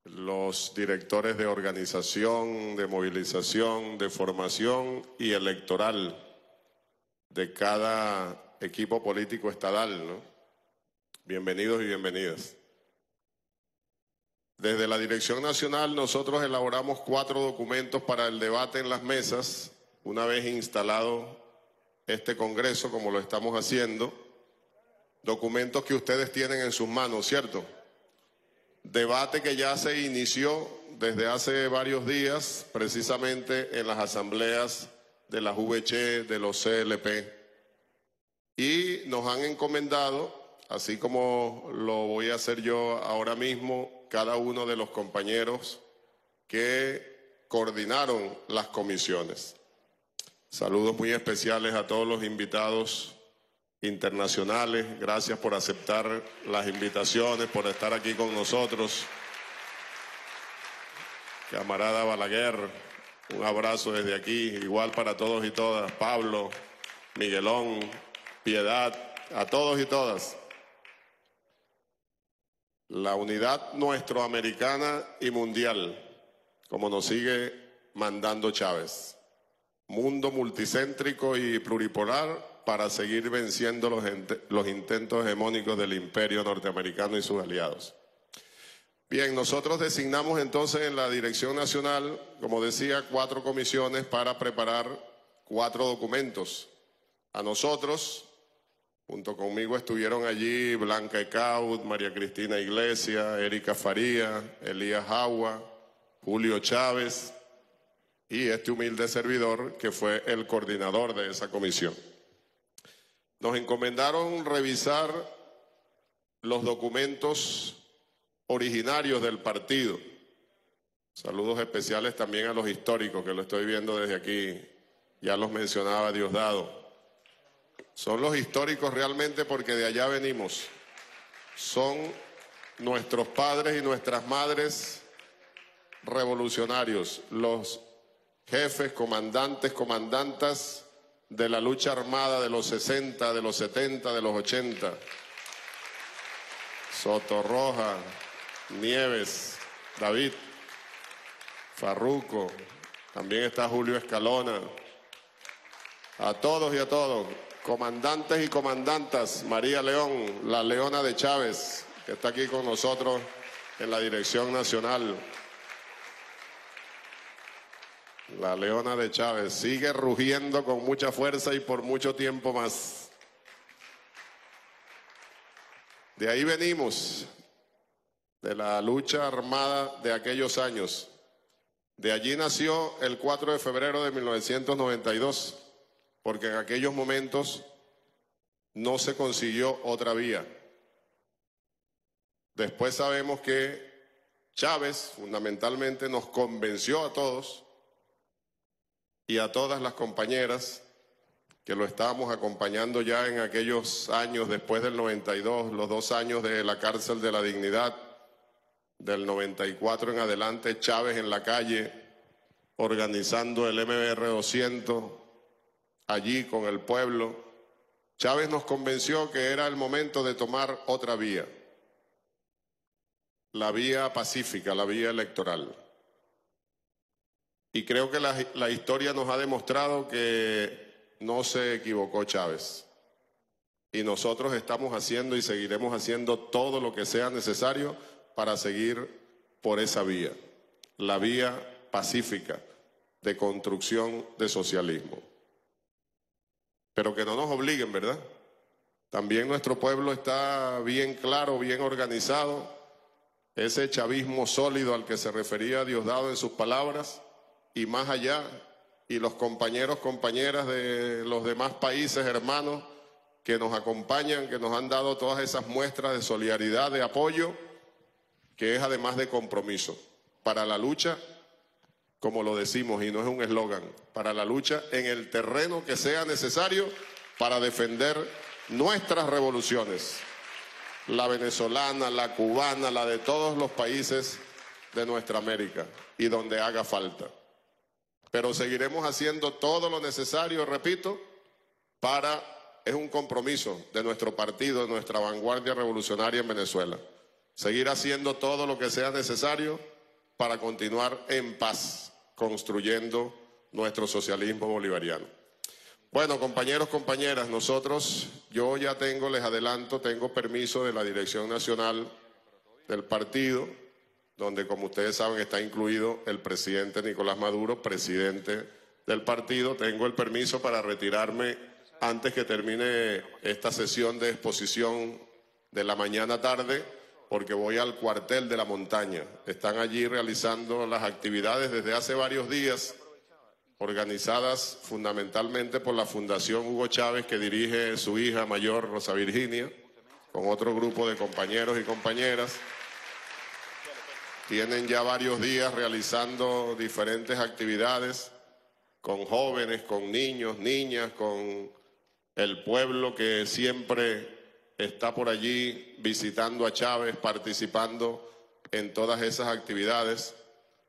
los directores de organización, de movilización, de formación y electoral de cada equipo político estatal, ¿no? Bienvenidos y bienvenidas. Desde la Dirección Nacional nosotros elaboramos 4 documentos para el debate en las mesas, una vez instalado este Congreso, como lo estamos haciendo. Documentos que ustedes tienen en sus manos, ¿cierto? Debate que ya se inició desde hace varios días, precisamente en las asambleas de la VCHE, de los CLP. Y nos han encomendado, así como lo voy a hacer yo ahora mismo, cada uno de los compañeros que coordinaron las comisiones. Saludos muy especiales a todos los invitados internacionales. Gracias por aceptar las invitaciones, por estar aquí con nosotros. Camarada Balaguer, un abrazo desde aquí, igual para todos y todas. Pablo, Miguelón, Piedad, a todos y todas. La unidad nuestroamericana y mundial, como nos sigue mandando Chávez. Mundo multicéntrico y pluripolar para seguir venciendo los intentos hegemónicos del imperio norteamericano y sus aliados. Bien, nosotros designamos entonces en la Dirección Nacional, como decía, 4 comisiones para preparar 4 documentos. A nosotros, junto conmigo estuvieron allí Blanca Eekhout, María Cristina Iglesias, Erika Farías, Elías Jaua, Julio Chávez y este humilde servidor que fue el coordinador de esa comisión. Nos encomendaron revisar los documentos originarios del partido. Saludos especiales también a los históricos, que lo estoy viendo desde aquí, ya los mencionaba Diosdado. Son los históricos realmente porque de allá venimos. Son nuestros padres y nuestras madres revolucionarios, los jefes, comandantes, comandantas de la lucha armada de los 60, de los 70, de los 80. Sotorroja, Nieves, David, Farruco, también está Julio Escalona. A todos y a todos, comandantes y comandantas, María León, la Leona de Chávez, que está aquí con nosotros en la Dirección Nacional. La Leona de Chávez sigue rugiendo con mucha fuerza y por mucho tiempo más. De ahí venimos, de la lucha armada de aquellos años. De allí nació el 4 de febrero de 1992, porque en aquellos momentos no se consiguió otra vía. Después sabemos que Chávez fundamentalmente nos convenció a todos y a todas las compañeras que lo estábamos acompañando ya en aquellos años después del 92, los 2 años de la cárcel de la dignidad. Del 94 en adelante, Chávez en la calle, organizando el MBR 200, allí con el pueblo. Chávez nos convenció que era el momento de tomar otra vía, la vía pacífica, la vía electoral. Y creo que la historia nos ha demostrado que no se equivocó Chávez. Y nosotros estamos haciendo y seguiremos haciendo todo lo que sea necesario para seguir por esa vía, la vía pacífica de construcción de socialismo. Pero que no nos obliguen, ¿verdad? También nuestro pueblo está bien claro, bien organizado. Ese chavismo sólido al que se refería Diosdado en sus palabras, y más allá, y los compañeros, compañeras de los demás países, hermanos, que nos acompañan, que nos han dado todas esas muestras de solidaridad, de apoyo, que es además de compromiso para la lucha, como lo decimos, y no es un eslogan, para la lucha en el terreno que sea necesario para defender nuestras revoluciones, la venezolana, la cubana, la de todos los países de nuestra América, y donde haga falta. Pero seguiremos haciendo todo lo necesario, repito, es un compromiso de nuestro partido, de nuestra vanguardia revolucionaria en Venezuela. Seguir haciendo todo lo que sea necesario para continuar en paz, construyendo nuestro socialismo bolivariano. Bueno, compañeros, compañeras, yo ya tengo, les adelanto, tengo permiso de la Dirección Nacional del partido, donde, como ustedes saben, está incluido el presidente Nicolás Maduro, presidente del partido. Tengo el permiso para retirarme antes que termine esta sesión de exposición de la mañana tarde, porque voy al cuartel de la montaña. Están allí realizando las actividades desde hace varios días, organizadas fundamentalmente por la Fundación Hugo Chávez, que dirige su hija mayor, Rosa Virginia, con otro grupo de compañeros y compañeras. Tienen ya varios días realizando diferentes actividades con jóvenes, con niños, niñas, con el pueblo que siempre está por allí visitando a Chávez, participando en todas esas actividades.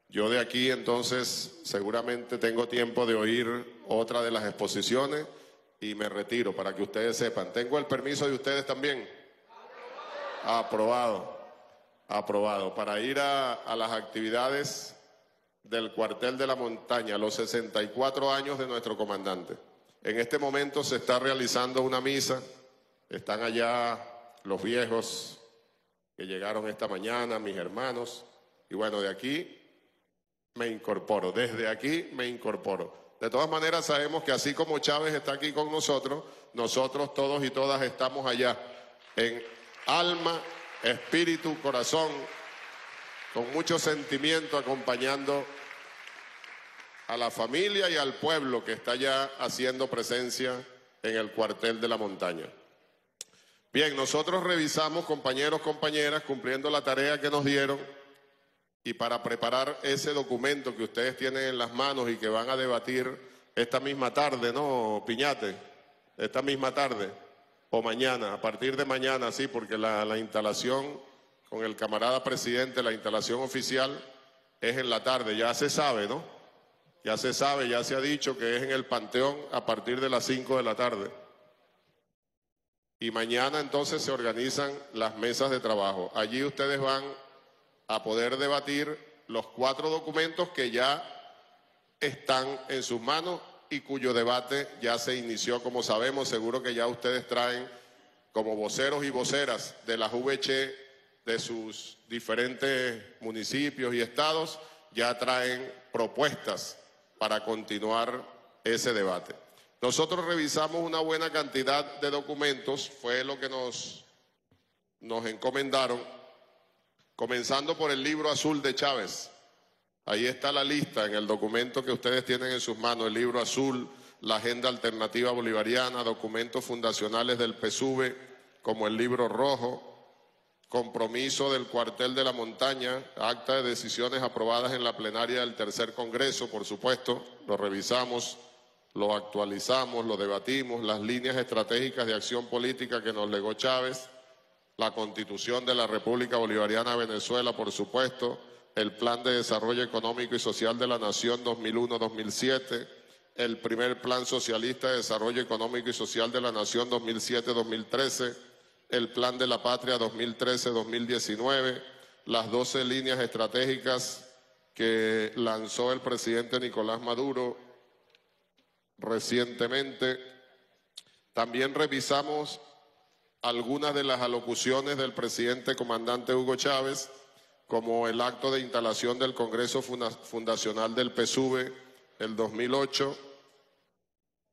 Yo de aquí entonces seguramente tengo tiempo de oír otra de las exposiciones y me retiro para que ustedes sepan. ¿Tengo el permiso de ustedes también? Aprobado. Aprobado. Para ir a las actividades del cuartel de la montaña, los 64 años de nuestro comandante. En este momento se está realizando una misa, están allá los viejos que llegaron esta mañana, mis hermanos, y bueno, de aquí me incorporo, desde aquí me incorporo. De todas maneras sabemos que así como Chávez está aquí con nosotros, nosotros todos y todas estamos allá, en alma, espíritu, corazón, con mucho sentimiento acompañando a la familia y al pueblo que está ya haciendo presencia en el cuartel de la montaña. Bien, nosotros revisamos, compañeros, compañeras, cumpliendo la tarea que nos dieron y para preparar ese documento que ustedes tienen en las manos y que van a debatir esta misma tarde, ¿no, Piñate? Esta misma tarde. O mañana, a partir de mañana, sí, porque la instalación con el camarada presidente, la instalación oficial es en la tarde, ya se sabe, ¿no? Ya se sabe, ya se ha dicho que es en el Panteón a partir de las 5 de la tarde. Y mañana entonces se organizan las mesas de trabajo. Allí ustedes van a poder debatir los 4 documentos que ya están en sus manos y cuyo debate ya se inició, como sabemos, seguro que ya ustedes traen como voceros y voceras de las VC de sus diferentes municipios y estados, ya traen propuestas para continuar ese debate. Nosotros revisamos una buena cantidad de documentos, fue lo que nos encomendaron, comenzando por el libro azul de Chávez. Ahí está la lista en el documento que ustedes tienen en sus manos, el libro azul, la agenda alternativa bolivariana, documentos fundacionales del PSUV, como el libro rojo, compromiso del cuartel de la montaña, acta de decisiones aprobadas en la plenaria del tercer congreso, por supuesto, lo revisamos, lo actualizamos, lo debatimos, las líneas estratégicas de acción política que nos legó Chávez, la constitución de la República Bolivariana de Venezuela, por supuesto, el Plan de Desarrollo Económico y Social de la Nación 2001-2007, el primer Plan Socialista de Desarrollo Económico y Social de la Nación 2007-2013, el Plan de la Patria 2013-2019, las 12 líneas estratégicas que lanzó el presidente Nicolás Maduro recientemente. También revisamos algunas de las alocuciones del presidente comandante Hugo Chávez, como el acto de instalación del Congreso Fundacional del PSUV el 2008,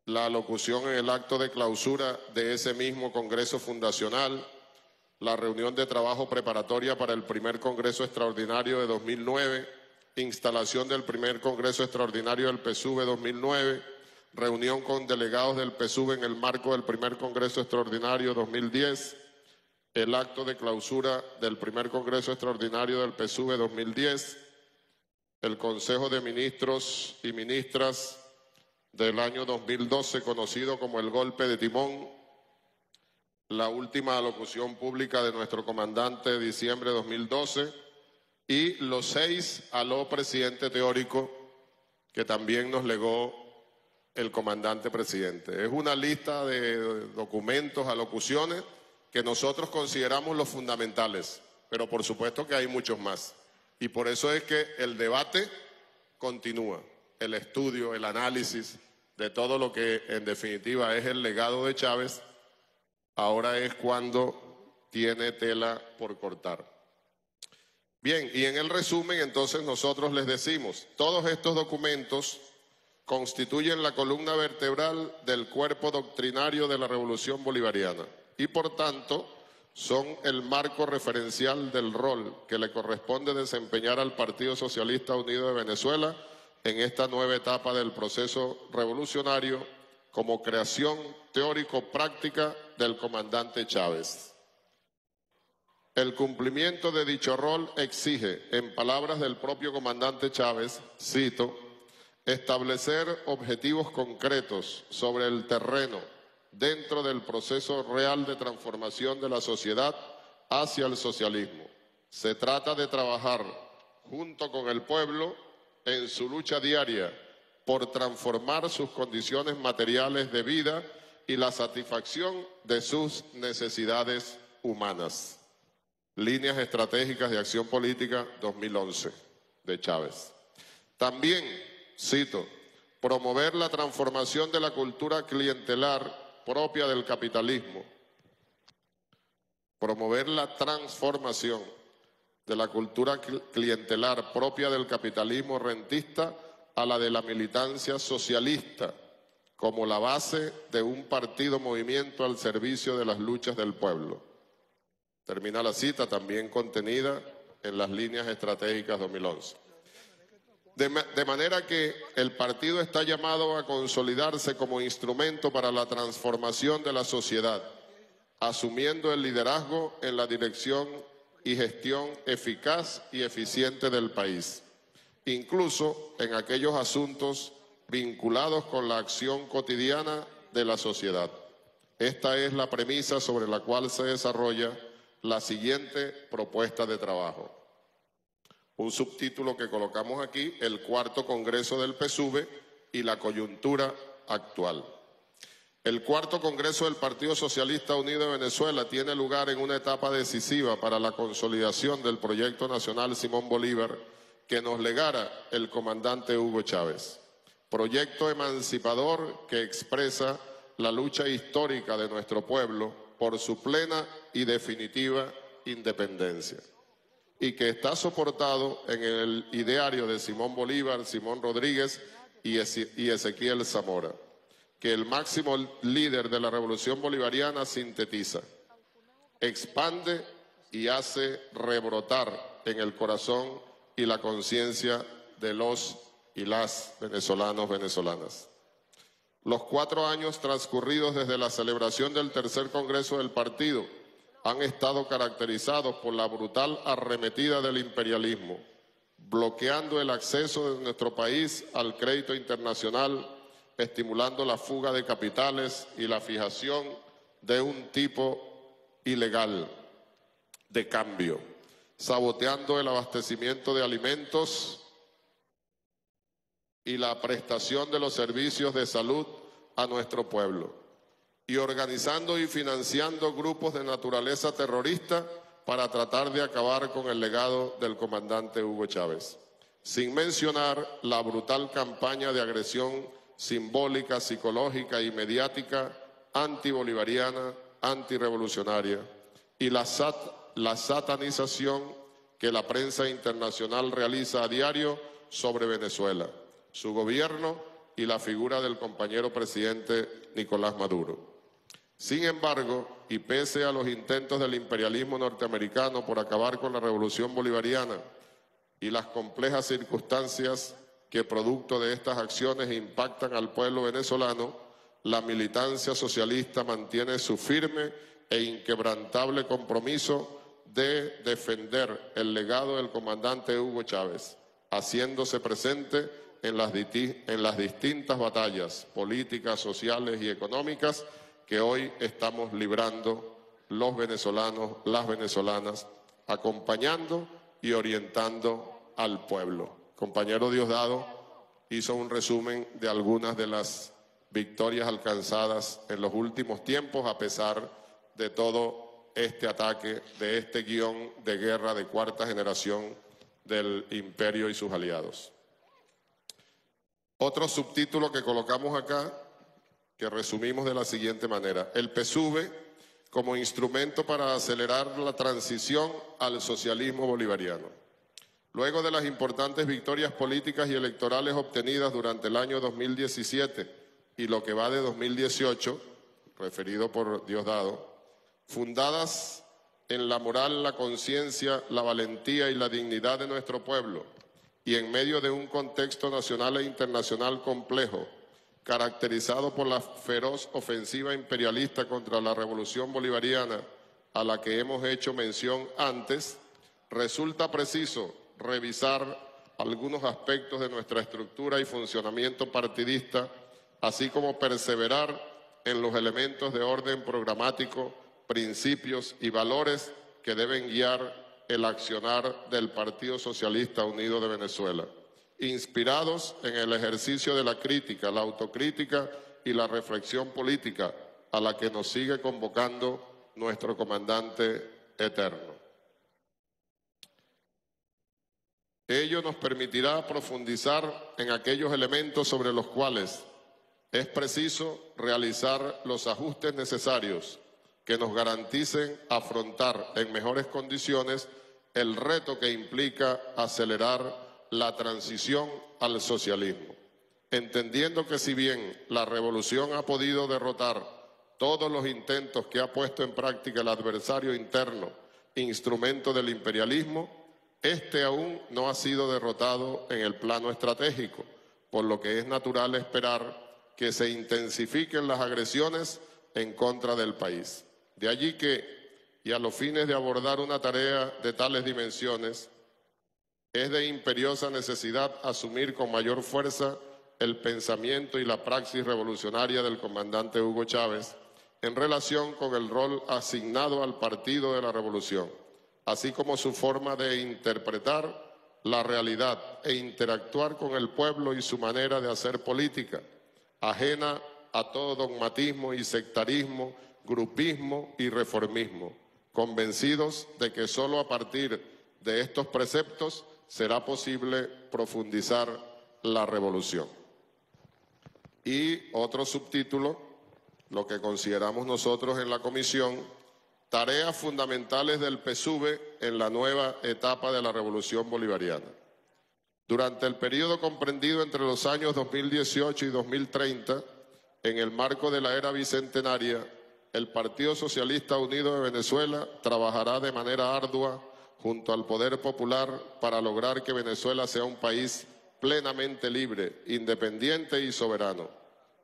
la locución en el acto de clausura de ese mismo Congreso Fundacional, la reunión de trabajo preparatoria para el primer Congreso Extraordinario de 2009, instalación del primer Congreso Extraordinario del PSUV 2009, reunión con delegados del PSUV en el marco del primer Congreso Extraordinario 2010, el acto de clausura del primer Congreso Extraordinario del PSUV 2010, el Consejo de Ministros y Ministras del año 2012, conocido como el golpe de timón, la última alocución pública de nuestro comandante de diciembre de 2012 y los 6 aló presidente teórico que también nos legó el comandante presidente. Es una lista de documentos, alocuciones, que nosotros consideramos los fundamentales, pero por supuesto que hay muchos más. Y por eso es que el debate continúa, el estudio, el análisis de todo lo que en definitiva es el legado de Chávez, ahora es cuando tiene tela por cortar. Bien, y en el resumen entonces nosotros les decimos, todos estos documentos constituyen la columna vertebral del cuerpo doctrinario de la Revolución Bolivariana. Y por tanto, son el marco referencial del rol que le corresponde desempeñar al Partido Socialista Unido de Venezuela en esta nueva etapa del proceso revolucionario como creación teórico-práctica del comandante Chávez. El cumplimiento de dicho rol exige, en palabras del propio comandante Chávez, cito, establecer objetivos concretos sobre el terreno dentro del proceso real de transformación de la sociedad hacia el socialismo. Se trata de trabajar junto con el pueblo en su lucha diaria por transformar sus condiciones materiales de vida y la satisfacción de sus necesidades humanas. Líneas estratégicas de acción política 2011 de Chávez. También, cito, promover la transformación de la cultura clientelar propia del capitalismo. Promover la transformación de la cultura clientelar propia del capitalismo rentista a la de la militancia socialista como la base de un partido movimiento al servicio de las luchas del pueblo. Termina la cita, también contenida en las líneas estratégicas 2011. De manera que el partido está llamado a consolidarse como instrumento para la transformación de la sociedad, asumiendo el liderazgo en la dirección y gestión eficaz y eficiente del país, incluso en aquellos asuntos vinculados con la acción cotidiana de la sociedad. Esta es la premisa sobre la cual se desarrolla la siguiente propuesta de trabajo. Un subtítulo que colocamos aquí, el cuarto Congreso del PSUV y la coyuntura actual. El cuarto Congreso del Partido Socialista Unido de Venezuela tiene lugar en una etapa decisiva para la consolidación del proyecto nacional Simón Bolívar que nos legara el comandante Hugo Chávez. Proyecto emancipador que expresa la lucha histórica de nuestro pueblo por su plena y definitiva independencia, y que está soportado en el ideario de Simón Bolívar, Simón Rodríguez y Ezequiel Zamora, que el máximo líder de la Revolución Bolivariana sintetiza, expande y hace rebrotar en el corazón y la conciencia de los y las venezolanos, venezolanas. Los 4 años transcurridos desde la celebración del tercer Congreso del Partido han estado caracterizados por la brutal arremetida del imperialismo, bloqueando el acceso de nuestro país al crédito internacional, estimulando la fuga de capitales y la fijación de un tipo ilegal de cambio, saboteando el abastecimiento de alimentos y la prestación de los servicios de salud a nuestro pueblo, y organizando y financiando grupos de naturaleza terrorista para tratar de acabar con el legado del comandante Hugo Chávez. Sin mencionar la brutal campaña de agresión simbólica, psicológica y mediática antibolivariana, antirrevolucionaria, y la satanización que la prensa internacional realiza a diario sobre Venezuela, su gobierno y la figura del compañero presidente Nicolás Maduro. Sin embargo, y pese a los intentos del imperialismo norteamericano por acabar con la revolución bolivariana y las complejas circunstancias que producto de estas acciones impactan al pueblo venezolano, la militancia socialista mantiene su firme e inquebrantable compromiso de defender el legado del comandante Hugo Chávez, haciéndose presente en las distintas batallas políticas, sociales y económicas que hoy estamos librando los venezolanos, las venezolanas, acompañando y orientando al pueblo. Compañero Diosdado hizo un resumen de algunas de las victorias alcanzadas en los últimos tiempos a pesar de todo este ataque, de este guión de guerra de cuarta generación del imperio y sus aliados. Otro subtítulo que colocamos acá, que resumimos de la siguiente manera. El PSUV como instrumento para acelerar la transición al socialismo bolivariano. Luego de las importantes victorias políticas y electorales obtenidas durante el año 2017 y lo que va de 2018, referido por Diosdado, fundadas en la moral, la conciencia, la valentía y la dignidad de nuestro pueblo, y en medio de un contexto nacional e internacional complejo, caracterizado por la feroz ofensiva imperialista contra la revolución bolivariana a la que hemos hecho mención antes, resulta preciso revisar algunos aspectos de nuestra estructura y funcionamiento partidista, así como perseverar en los elementos de orden programático, principios y valores que deben guiar el accionar del Partido Socialista Unido de Venezuela, inspirados en el ejercicio de la crítica, la autocrítica y la reflexión política a la que nos sigue convocando nuestro comandante eterno. Ello nos permitirá profundizar en aquellos elementos sobre los cuales es preciso realizar los ajustes necesarios que nos garanticen afrontar en mejores condiciones el reto que implica acelerar la transición al socialismo, entendiendo que si bien la revolución ha podido derrotar todos los intentos que ha puesto en práctica el adversario interno, instrumento del imperialismo, este aún no ha sido derrotado en el plano estratégico, por lo que es natural esperar que se intensifiquen las agresiones en contra del país. De allí que, y a los fines de abordar una tarea de tales dimensiones, es de imperiosa necesidad asumir con mayor fuerza el pensamiento y la praxis revolucionaria del comandante Hugo Chávez en relación con el rol asignado al Partido de la Revolución, así como su forma de interpretar la realidad e interactuar con el pueblo y su manera de hacer política, ajena a todo dogmatismo y sectarismo, grupismo y reformismo, convencidos de que solo a partir de estos preceptos será posible profundizar la revolución. Y otro subtítulo, lo que consideramos nosotros en la comisión, tareas fundamentales del PSUV en la nueva etapa de la revolución bolivariana. Durante el periodo comprendido entre los años 2018 y 2030, en el marco de la era bicentenaria, el Partido Socialista Unido de Venezuela trabajará de manera ardua junto al Poder Popular para lograr que Venezuela sea un país plenamente libre, independiente y soberano,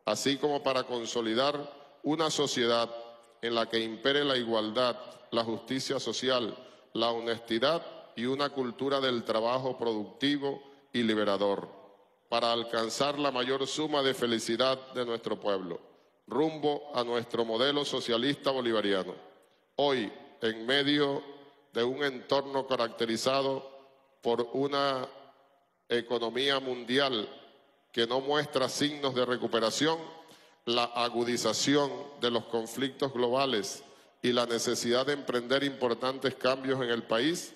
así como para consolidar una sociedad en la que impere la igualdad, la justicia social, la honestidad y una cultura del trabajo productivo y liberador, para alcanzar la mayor suma de felicidad de nuestro pueblo, rumbo a nuestro modelo socialista bolivariano. Hoy, en medio de un entorno caracterizado por una economía mundial que no muestra signos de recuperación, la agudización de los conflictos globales y la necesidad de emprender importantes cambios en el país,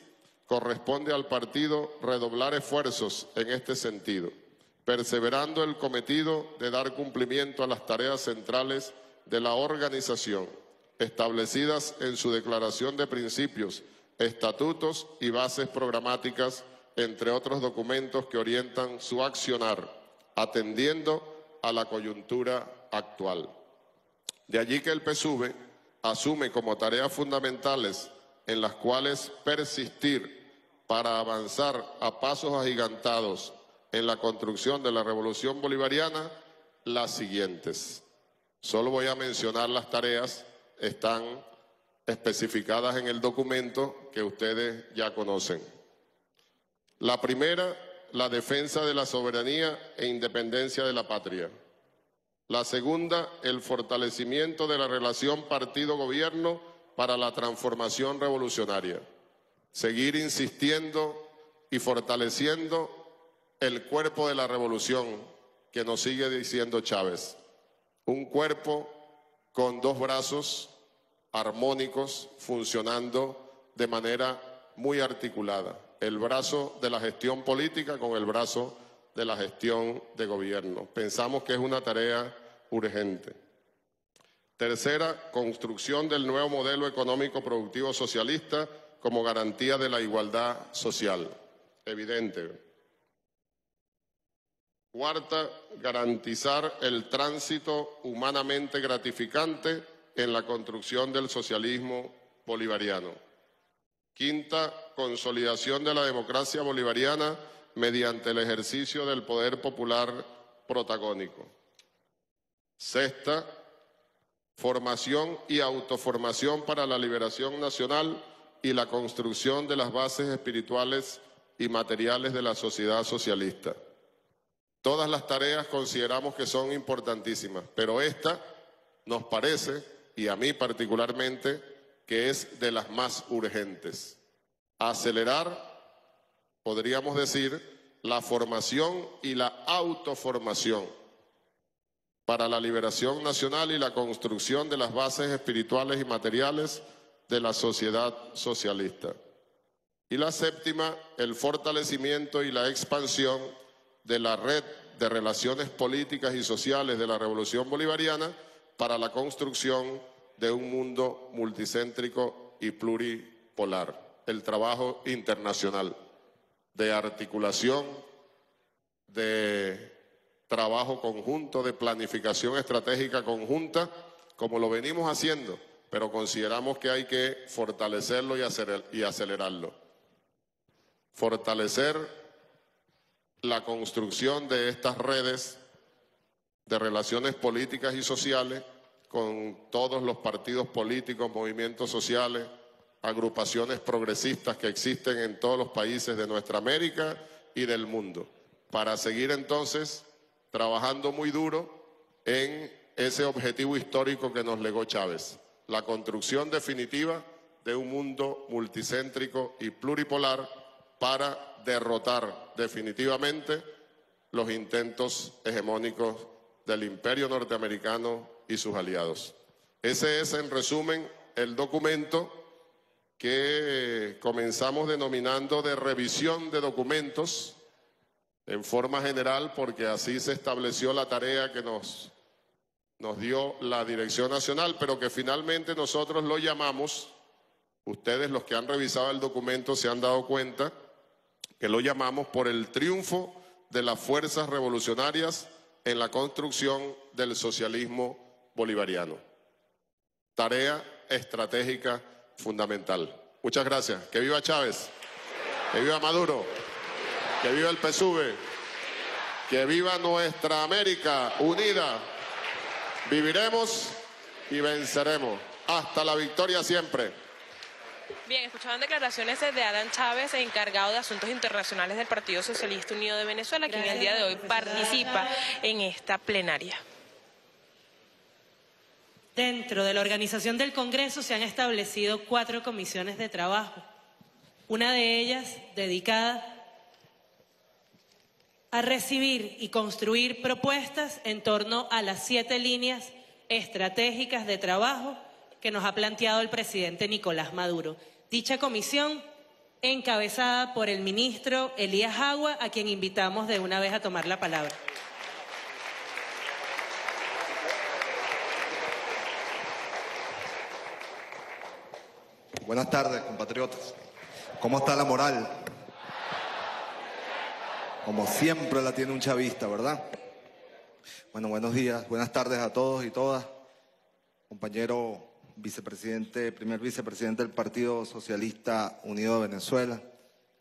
corresponde al partido redoblar esfuerzos en este sentido, perseverando el cometido de dar cumplimiento a las tareas centrales de la organización, establecidas en su declaración de principios, estatutos y bases programáticas, entre otros documentos que orientan su accionar, atendiendo a la coyuntura actual. De allí que el PSUV asume como tareas fundamentales en las cuales persistir para avanzar a pasos agigantados en la construcción de la revolución bolivariana, las siguientes. Solo voy a mencionar las tareas, están especificadas en el documento que ustedes ya conocen. La primera, la defensa de la soberanía e independencia de la patria. La segunda, el fortalecimiento de la relación partido-gobierno para la transformación revolucionaria. Seguir insistiendo y fortaleciendo el cuerpo de la revolución que nos sigue diciendo Chávez. Un cuerpo con dos brazos armónicos funcionando de manera muy articulada. El brazo de la gestión política con el brazo de la gestión de gobierno. Pensamos que es una tarea urgente. Tercera, construcción del nuevo modelo económico productivo socialista como garantía de la igualdad social. Evidente. Cuarta, garantizar el tránsito humanamente gratificante en la construcción del socialismo bolivariano. Quinta, consolidación de la democracia bolivariana mediante el ejercicio del poder popular protagónico. Sexta, formación y autoformación para la liberación nacional y la construcción de las bases espirituales y materiales de la sociedad socialista. Todas las tareas consideramos que son importantísimas, pero esta nos parece, y a mí particularmente, que es de las más urgentes. Acelerar, podríamos decir, la formación y la autoformación para la liberación nacional y la construcción de las bases espirituales y materiales de la sociedad socialista. Y la séptima, el fortalecimiento y la expansión de la red de relaciones políticas y sociales de la Revolución Bolivariana para la construcción de un mundo multicéntrico y pluripolar. El trabajo internacional de articulación, de trabajo conjunto, de planificación estratégica conjunta, como lo venimos haciendo, pero consideramos que hay que fortalecerlo y acelerarlo. Fortalecer la construcción de estas redes de relaciones políticas y sociales con todos los partidos políticos, movimientos sociales, agrupaciones progresistas que existen en todos los países de nuestra América y del mundo, para seguir entonces trabajando muy duro en ese objetivo histórico que nos legó Chávez, la construcción definitiva de un mundo multicéntrico y pluripolar para derrotar definitivamente los intentos hegemónicos del imperio norteamericano y sus aliados. Ese es, en resumen, el documento que comenzamos denominando de revisión de documentos en forma general, porque así se estableció la tarea que nos dio la Dirección Nacional, pero que finalmente nosotros lo llamamos, ustedes los que han revisado el documento se han dado cuenta, que lo llamamos por el triunfo de las fuerzas revolucionarias en la construcción del socialismo bolivariano. Tarea estratégica fundamental. Muchas gracias. Que viva Chávez, que viva Maduro, que viva el PSUV, que viva nuestra América unida. Viviremos y venceremos. Hasta la victoria siempre. Bien, escuchaban declaraciones de Adán Chávez, encargado de Asuntos Internacionales del Partido Socialista Unido de Venezuela, quien el día de hoy participa en esta plenaria. Dentro de la organización del Congreso se han establecido 4 comisiones de trabajo, una de ellas dedicada a recibir y construir propuestas en torno a las 7 líneas estratégicas de trabajo que nos ha planteado el presidente Nicolás Maduro. Dicha comisión, encabezada por el ministro Elías Jaua, a quien invitamos de una vez a tomar la palabra. Buenas tardes, compatriotas. ¿Cómo está la moral? Como siempre la tiene un chavista, ¿verdad? Bueno, buenos días, buenas tardes a todos y todas. Compañero vicepresidente, primer vicepresidente del Partido Socialista Unido de Venezuela,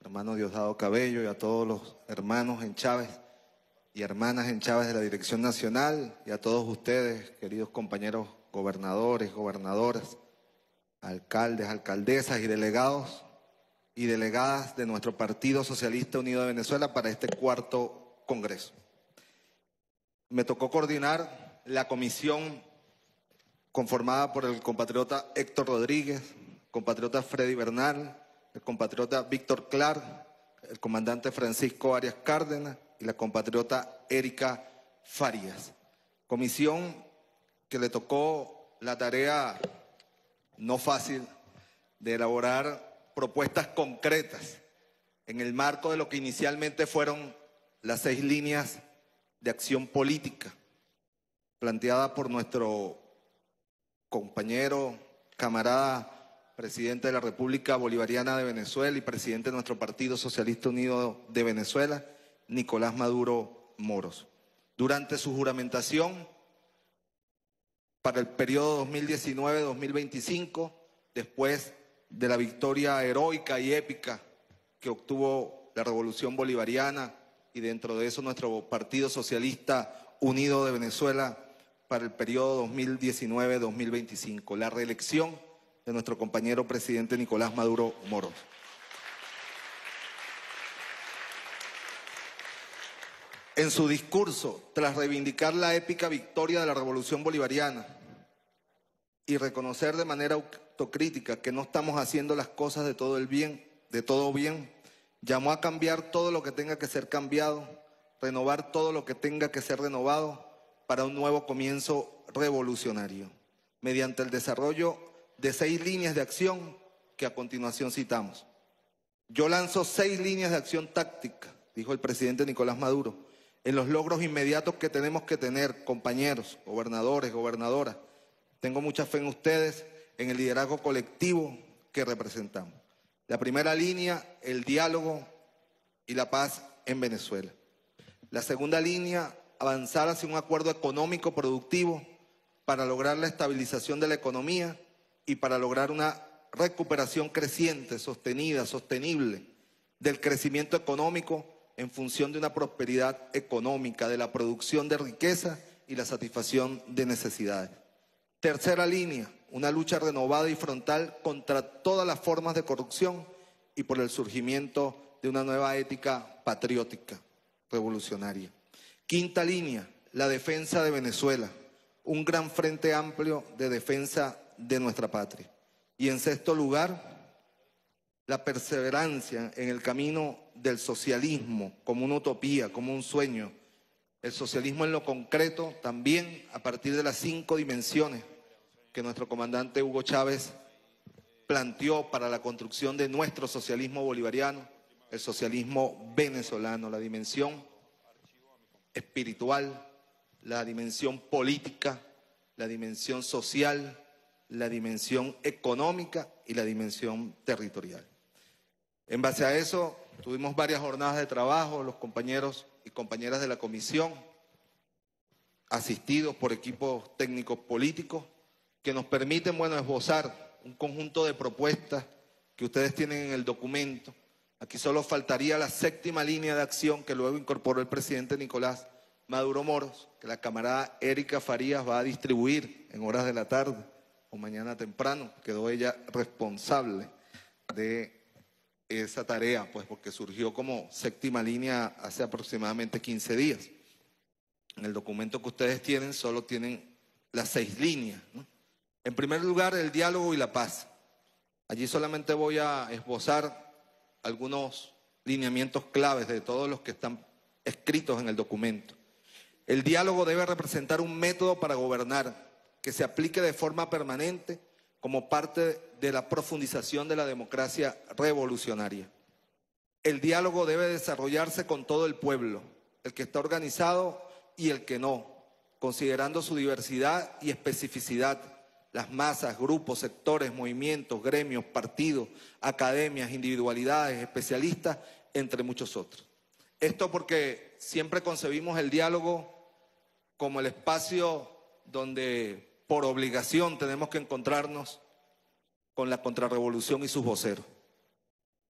hermano Diosdado Cabello, y a todos los hermanos en Chávez y hermanas en Chávez de la Dirección Nacional, y a todos ustedes, queridos compañeros gobernadores, gobernadoras, alcaldes, alcaldesas y delegados y delegadas de nuestro Partido Socialista Unido de Venezuela para este 4º Congreso. Me tocó coordinar la comisión conformada por el compatriota Héctor Rodríguez, compatriota Freddy Bernal, el compatriota Víctor Clark, el comandante Francisco Arias Cárdenas y la compatriota Erika Farías. Comisión que le tocó la tarea no fácil de elaborar propuestas concretas en el marco de lo que inicialmente fueron las 6 líneas de acción política planteada por nuestro compañero, camarada, presidente de la República Bolivariana de Venezuela y presidente de nuestro Partido Socialista Unido de Venezuela, Nicolás Maduro Moros. Durante su juramentación para el periodo 2019-2025, después de la victoria heroica y épica que obtuvo la Revolución Bolivariana y dentro de eso nuestro Partido Socialista Unido de Venezuela para el periodo 2019-2025, la reelección de nuestro compañero presidente Nicolás Maduro Moros. En su discurso, tras reivindicar la épica victoria de la Revolución Bolivariana y reconocer de manera autocrítica que no estamos haciendo las cosas de todo bien, llamó a cambiar todo lo que tenga que ser cambiado, renovar todo lo que tenga que ser renovado para un nuevo comienzo revolucionario, mediante el desarrollo de 6 líneas de acción que a continuación citamos. Yo lanzo 6 líneas de acción táctica, dijo el presidente Nicolás Maduro, en los logros inmediatos que tenemos que tener, compañeros, gobernadores, gobernadoras. Tengo mucha fe en ustedes, en el liderazgo colectivo que representamos. La primera línea, el diálogo y la paz en Venezuela. La segunda línea, avanzar hacia un acuerdo económico productivo para lograr la estabilización de la economía y para lograr una recuperación creciente, sostenida, sostenible, del crecimiento económico en función de una prosperidad económica, de la producción de riqueza y la satisfacción de necesidades. Tercera línea, una lucha renovada y frontal contra todas las formas de corrupción y por el surgimiento de una nueva ética patriótica, revolucionaria. Quinta línea, la defensa de Venezuela, un gran frente amplio de defensa de nuestra patria. Y en sexto lugar, la perseverancia en el camino del socialismo como una utopía, como un sueño. El socialismo en lo concreto también a partir de las 5 dimensiones que nuestro comandante Hugo Chávez planteó para la construcción de nuestro socialismo bolivariano, el socialismo venezolano, la dimensión espiritual, la dimensión política, la dimensión social, la dimensión económica y la dimensión territorial. En base a eso, tuvimos varias jornadas de trabajo, los compañeros y compañeras de la comisión, asistidos por equipos técnicos políticos, que nos permiten, bueno, esbozar un conjunto de propuestas que ustedes tienen en el documento. Aquí solo faltaría la 7ª línea de acción que luego incorporó el presidente Nicolás Maduro Moros, que la camarada Erika Farías va a distribuir en horas de la tarde o mañana temprano. Quedó ella responsable de esa tarea, pues porque surgió como 7ª línea hace aproximadamente 15 días. En el documento que ustedes tienen solo tienen las 6 líneas, ¿no? En primer lugar, el diálogo y la paz. Allí solamente voy a esbozar algunos lineamientos claves de todos los que están escritos en el documento. El diálogo debe representar un método para gobernar que se aplique de forma permanente como parte de la profundización de la democracia revolucionaria. El diálogo debe desarrollarse con todo el pueblo, el que está organizado y el que no, considerando su diversidad y especificidad, las masas, grupos, sectores, movimientos, gremios, partidos, academias, individualidades, especialistas, entre muchos otros. Esto porque siempre concebimos el diálogo como el espacio donde por obligación tenemos que encontrarnos con la contrarrevolución y sus voceros.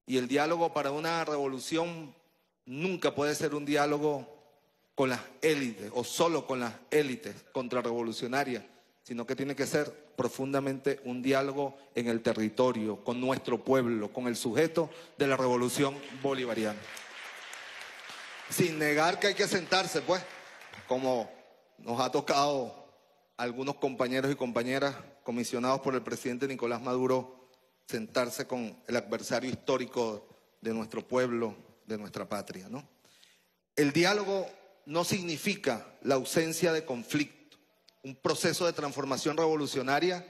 Y el diálogo para una revolución nunca puede ser un diálogo con las élites o solo con las élites contrarrevolucionarias, sino que tiene que ser profundamente un diálogo en el territorio, con nuestro pueblo, con el sujeto de la revolución bolivariana. Sin negar que hay que sentarse, pues, como nos ha tocado algunos compañeros y compañeras comisionados por el presidente Nicolás Maduro, sentarse con el adversario histórico de nuestro pueblo, de nuestra patria, ¿no? El diálogo no significa la ausencia de conflicto. Un proceso de transformación revolucionaria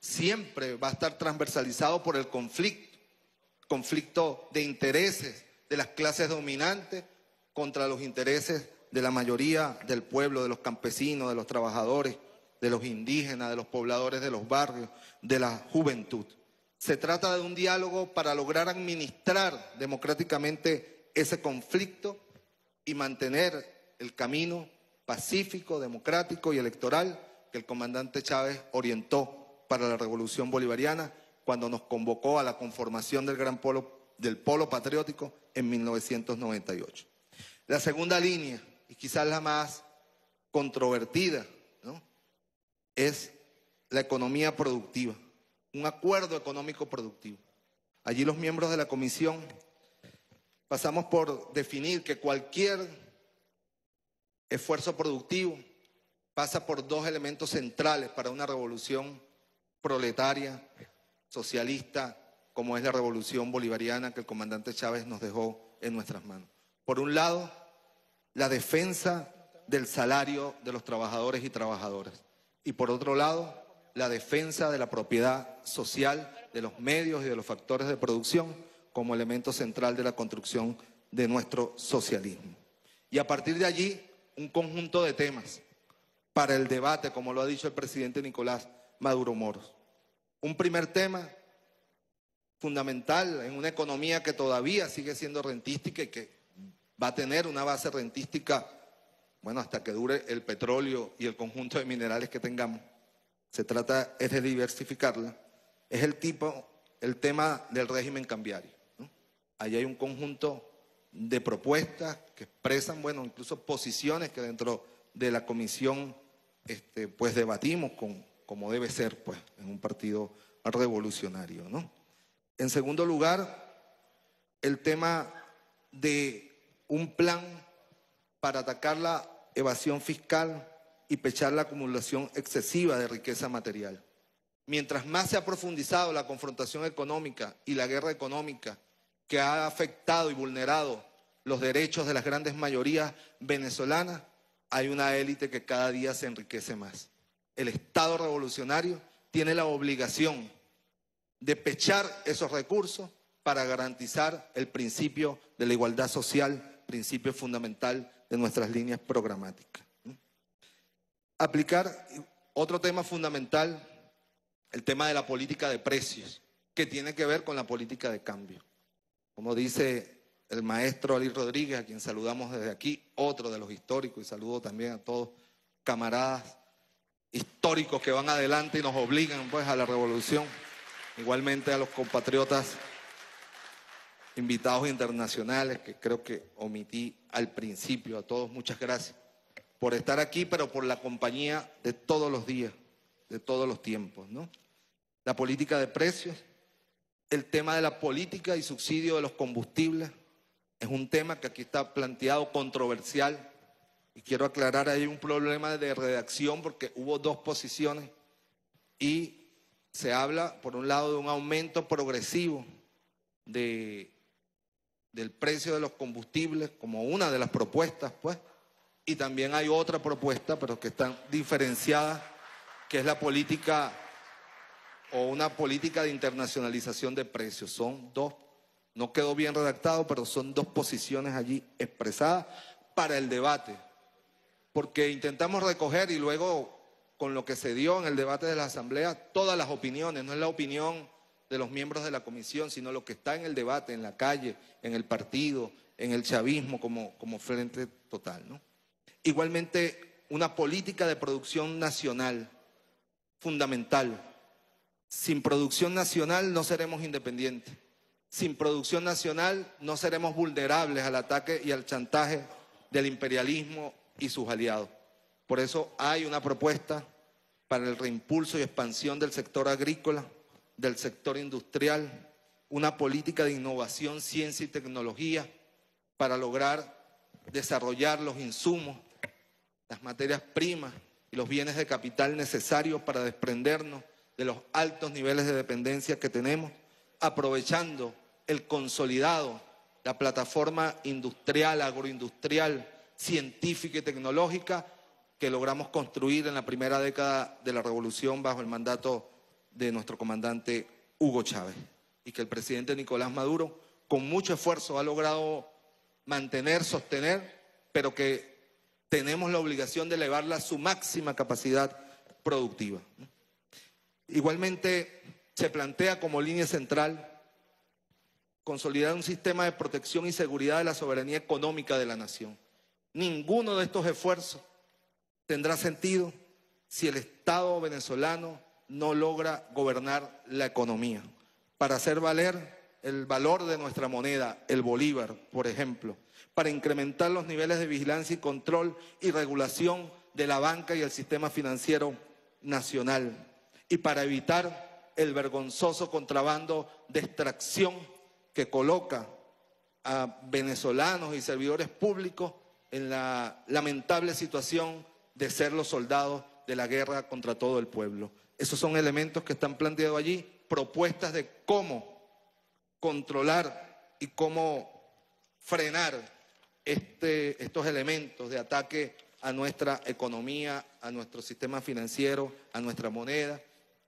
siempre va a estar transversalizado por el conflicto, conflicto de intereses de las clases dominantes contra los intereses de la mayoría del pueblo, de los campesinos, de los trabajadores, de los indígenas, de los pobladores de los barrios, de la juventud. Se trata de un diálogo para lograr administrar democráticamente ese conflicto y mantener el camino pacífico, democrático y electoral que el comandante Chávez orientó para la Revolución Bolivariana cuando nos convocó a la conformación del Gran Polo, del Polo Patriótico en 1998. La segunda línea, y quizás la más controvertida, ¿no?, es la economía productiva, un acuerdo económico productivo. Allí los miembros de la comisión pasamos por definir que cualquier esfuerzo productivo pasa por dos elementos centrales para una revolución proletaria, socialista, como es la revolución bolivariana que el comandante Chávez nos dejó en nuestras manos. Por un lado, la defensa del salario de los trabajadores y trabajadoras. Y por otro lado, la defensa de la propiedad social, de los medios y de los factores de producción como elemento central de la construcción de nuestro socialismo. Y a partir de allí, un conjunto de temas para el debate, como lo ha dicho el presidente Nicolás Maduro Moros. Un primer tema fundamental en una economía que todavía sigue siendo rentística y que va a tener una base rentística, bueno, hasta que dure el petróleo y el conjunto de minerales que tengamos. Se trata es de diversificarla, es el tema del régimen cambiario, ¿no? Allí hay un conjunto de propuestas que expresan, bueno, incluso posiciones que dentro de la comisión pues debatimos como debe ser, pues, en un partido revolucionario, ¿no? En segundo lugar, el tema de un plan para atacar la evasión fiscal y pechar la acumulación excesiva de riqueza material. Mientras más se ha profundizado la confrontación económica y la guerra económica que ha afectado y vulnerado los derechos de las grandes mayorías venezolanas, hay una élite que cada día se enriquece más. El Estado revolucionario tiene la obligación de pechar esos recursos para garantizar el principio de la igualdad social, principio fundamental de nuestras líneas programáticas. Aplicar otro tema fundamental, el tema de la política de precios, que tiene que ver con la política de cambio. Como dice el maestro Elías Rodríguez, a quien saludamos desde aquí, otro de los históricos, y saludo también a todos camaradas históricos que van adelante y nos obligan, pues, a la revolución. Igualmente a los compatriotas invitados internacionales, que creo que omití al principio. A todos, muchas gracias por estar aquí, pero por la compañía de todos los días, de todos los tiempos, ¿no? La política de precios, el tema de la política y subsidio de los combustibles, es un tema que aquí está planteado, controversial, y quiero aclarar, hay un problema de redacción porque hubo dos posiciones y se habla, por un lado, de un aumento progresivo del precio de los combustibles como una de las propuestas, pues. Y también hay otra propuesta, pero que están diferenciadas, que es la política o una política de internacionalización de precios. Son dos, no quedó bien redactado, pero son dos posiciones allí expresadas para el debate. Porque intentamos recoger, y luego con lo que se dio en el debate de la Asamblea, todas las opiniones. No es la opinión de los miembros de la comisión, sino lo que está en el debate, en la calle, en el partido, en el chavismo como frente total, ¿no? Igualmente, una política de producción nacional fundamental. Sin producción nacional no seremos independientes. Sin producción nacional no seremos vulnerables al ataque y al chantaje del imperialismo y sus aliados. Por eso hay una propuesta para el reimpulso y expansión del sector agrícola, del sector industrial, una política de innovación, ciencia y tecnología para lograr desarrollar los insumos, las materias primas y los bienes de capital necesarios para desprendernos de los altos niveles de dependencia que tenemos, aprovechando el consolidado, la plataforma industrial, agroindustrial, científica y tecnológica que logramos construir en la primera década de la revolución bajo el mandato de nuestro comandante Hugo Chávez, y que el presidente Nicolás Maduro con mucho esfuerzo ha logrado mantener, sostener, pero que tenemos la obligación de elevarla a su máxima capacidad productiva. Igualmente, se plantea como línea central consolidar un sistema de protección y seguridad de la soberanía económica de la nación. Ninguno de estos esfuerzos tendrá sentido si el Estado venezolano no logra gobernar la economía. Para hacer valer el valor de nuestra moneda, el bolívar, por ejemplo, para incrementar los niveles de vigilancia y control y regulación de la banca y el sistema financiero nacional, y para evitar el vergonzoso contrabando de extracción que coloca a venezolanos y servidores públicos en la lamentable situación de ser los soldados de la guerra contra todo el pueblo. Esos son elementos que están planteados allí, propuestas de cómo controlar y cómo frenar estos elementos de ataque a nuestra economía, a nuestro sistema financiero, a nuestra moneda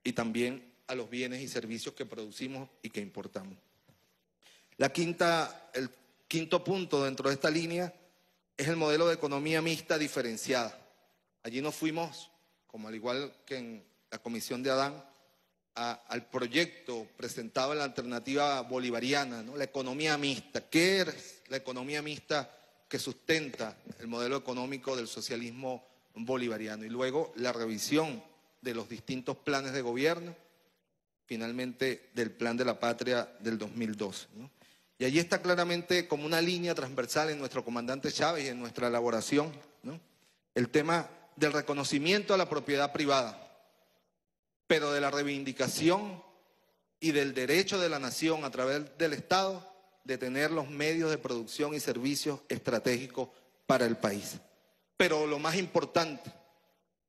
y también a los bienes y servicios que producimos y que importamos. El quinto punto dentro de esta línea es el modelo de economía mixta diferenciada. Allí nos fuimos, como al igual que en la comisión de Adán, al proyecto presentado en la alternativa bolivariana, ¿no? La economía mixta. ¿Qué es la economía mixta que sustenta el modelo económico del socialismo bolivariano? Y luego la revisión de los distintos planes de gobierno, finalmente del Plan de la Patria del 2012, ¿no? Y allí está claramente como una línea transversal en nuestro comandante Chávez y en nuestra elaboración, ¿no? El tema del reconocimiento a la propiedad privada, pero de la reivindicación y del derecho de la nación a través del Estado de tener los medios de producción y servicios estratégicos para el país. Pero lo más importante,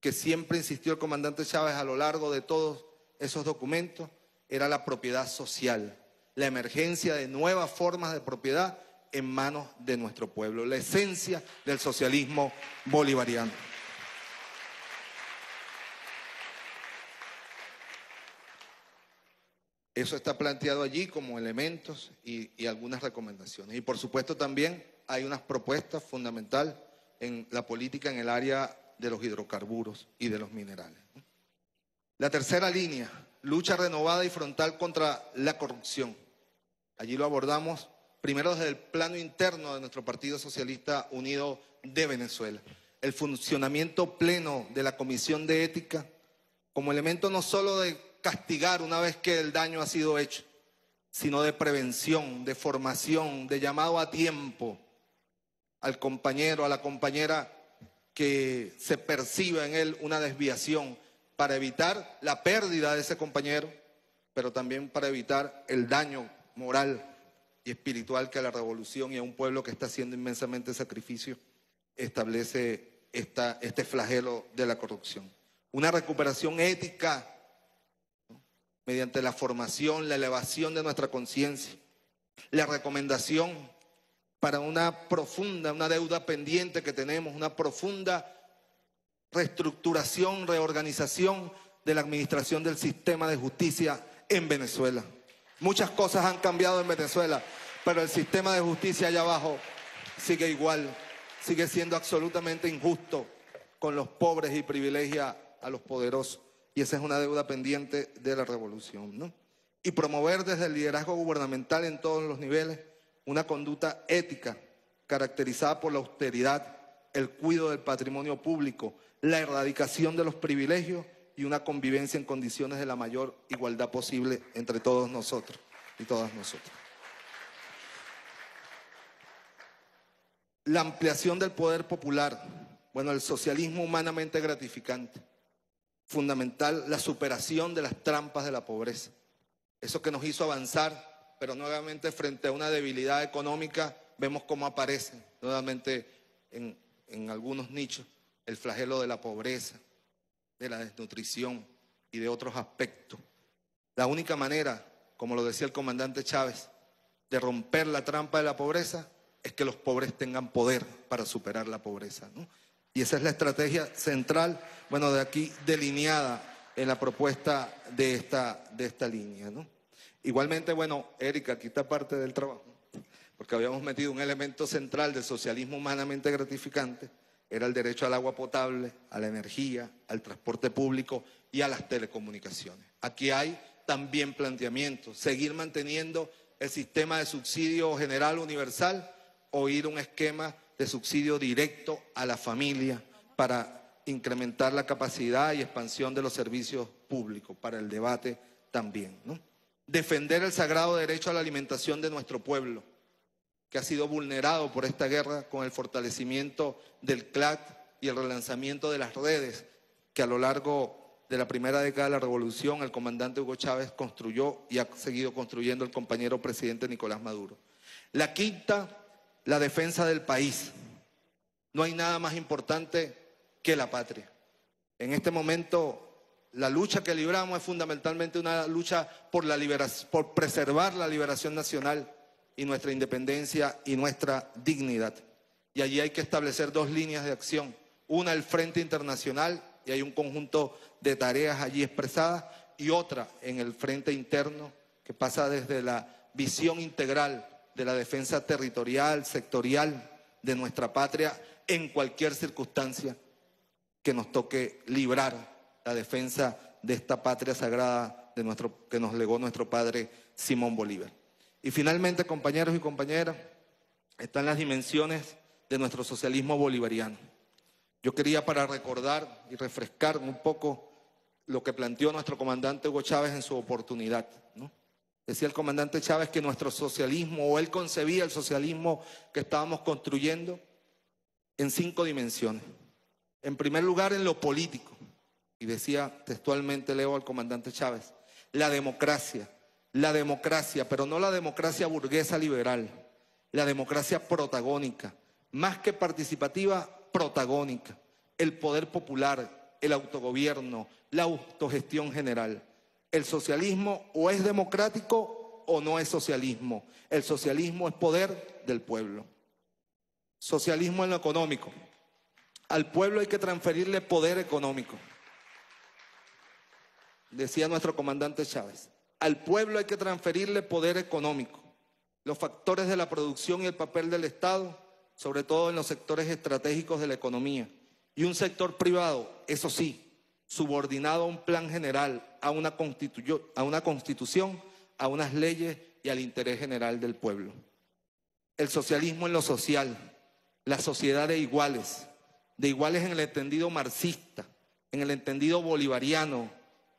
que siempre insistió el comandante Chávez a lo largo de todos esos documentos, era la propiedad social, la emergencia de nuevas formas de propiedad en manos de nuestro pueblo, la esencia del socialismo bolivariano. Eso está planteado allí como elementos y algunas recomendaciones. Y por supuesto también hay unas propuestas fundamentales en la política en el área de los hidrocarburos y de los minerales. La tercera línea, lucha renovada y frontal contra la corrupción. Allí lo abordamos primero desde el plano interno de nuestro Partido Socialista Unido de Venezuela. El funcionamiento pleno de la Comisión de Ética como elemento no solo de castigar una vez que el daño ha sido hecho, sino de prevención, de formación, de llamado a tiempo al compañero, a la compañera que se perciba en él una desviación para evitar la pérdida de ese compañero, pero también para evitar el daño moral y espiritual que a la revolución y a un pueblo que está haciendo inmensamente sacrificio establece este flagelo de la corrupción. Una recuperación ética mediante la formación, la elevación de nuestra conciencia, la recomendación para una deuda pendiente que tenemos, una profunda reestructuración, reorganización de la administración del sistema de justicia en Venezuela. Muchas cosas han cambiado en Venezuela, pero el sistema de justicia allá abajo sigue igual, sigue siendo absolutamente injusto con los pobres y privilegia a los poderosos. Y esa es una deuda pendiente de la revolución, ¿no? Y promover desde el liderazgo gubernamental en todos los niveles una conducta ética caracterizada por la austeridad, el cuidado del patrimonio público, la erradicación de los privilegios y una convivencia en condiciones de la mayor igualdad posible entre todos nosotros y todas nosotras. La ampliación del poder popular, bueno, el socialismo humanamente gratificante. Fundamental la superación de las trampas de la pobreza. Eso que nos hizo avanzar, pero nuevamente frente a una debilidad económica, vemos cómo aparece nuevamente en algunos nichos el flagelo de la pobreza, de la desnutrición y de otros aspectos. La única manera, como lo decía el comandante Chávez, de romper la trampa de la pobreza es que los pobres tengan poder para superar la pobreza, ¿no? Y esa es la estrategia central, bueno, de aquí delineada en la propuesta de esta línea, ¿no? Igualmente, bueno, Erika, aquí está parte del trabajo, porque habíamos metido un elemento central del socialismo humanamente gratificante, era el derecho al agua potable, a la energía, al transporte público y a las telecomunicaciones. Aquí hay también planteamientos, seguir manteniendo el sistema de subsidio general universal o ir a un esquema de subsidio directo a la familia para incrementar la capacidad y expansión de los servicios públicos para el debate también, ¿no? Defender el sagrado derecho a la alimentación de nuestro pueblo, que ha sido vulnerado por esta guerra con el fortalecimiento del CLAT y el relanzamiento de las redes que a lo largo de la primera década de la revolución el comandante Hugo Chávez construyó y ha seguido construyendo el compañero presidente Nicolás Maduro. La quinta, la defensa del país. No hay nada más importante que la patria. En este momento la lucha que libramos es fundamentalmente una lucha por preservar la liberación nacional y nuestra independencia y nuestra dignidad. Y allí hay que establecer dos líneas de acción. Una, el Frente Internacional, y hay un conjunto de tareas allí expresadas, y otra en el Frente Interno, que pasa desde la visión integral de la defensa territorial, sectorial de nuestra patria, en cualquier circunstancia que nos toque librar la defensa de esta patria sagrada de que nos legó nuestro padre Simón Bolívar. Y finalmente, compañeros y compañeras, están las dimensiones de nuestro socialismo bolivariano. Yo quería, para recordar y refrescar un poco lo que planteó nuestro comandante Hugo Chávez en su oportunidad, ¿no? Decía el comandante Chávez que nuestro socialismo, o él concebía el socialismo que estábamos construyendo, en 5 dimensiones. En primer lugar, en lo político, y decía textualmente, leo al comandante Chávez, la democracia, pero no la democracia burguesa liberal, la democracia protagónica, más que participativa, protagónica, el poder popular, el autogobierno, la autogestión general. El socialismo o es democrático o no es socialismo. El socialismo es poder del pueblo. Socialismo en lo económico. Al pueblo hay que transferirle poder económico. Decía nuestro comandante Chávez, al pueblo hay que transferirle poder económico. Los factores de la producción y el papel del Estado, sobre todo en los sectores estratégicos de la economía, y un sector privado, eso sí, subordinado a un plan general, a una constitución, a unas leyes y al interés general del pueblo. El socialismo en lo social, la sociedad de iguales en el entendido marxista, en el entendido bolivariano,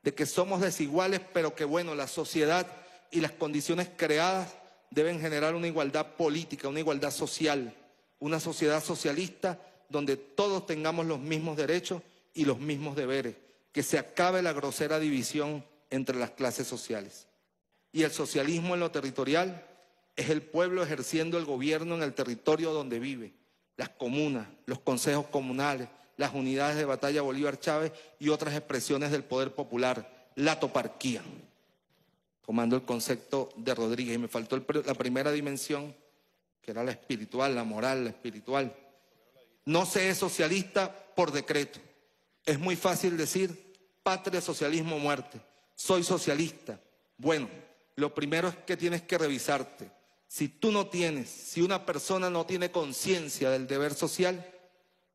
de que somos desiguales, pero que bueno, la sociedad y las condiciones creadas deben generar una igualdad política, una igualdad social, una sociedad socialista donde todos tengamos los mismos derechos y los mismos deberes, que se acabe la grosera división entre las clases sociales. Y el socialismo en lo territorial es el pueblo ejerciendo el gobierno en el territorio donde vive, las comunas, los consejos comunales, las unidades de batalla Bolívar Chávez y otras expresiones del poder popular, la toparquía, tomando el concepto de Rodríguez. Y me faltó la primera dimensión, que era la espiritual, la moral, la espiritual. No se es socialista por decreto. Es muy fácil decir, patria, socialismo, muerte. Soy socialista. Bueno, lo primero es que tienes que revisarte. Si tú no tienes, si una persona no tiene conciencia del deber social,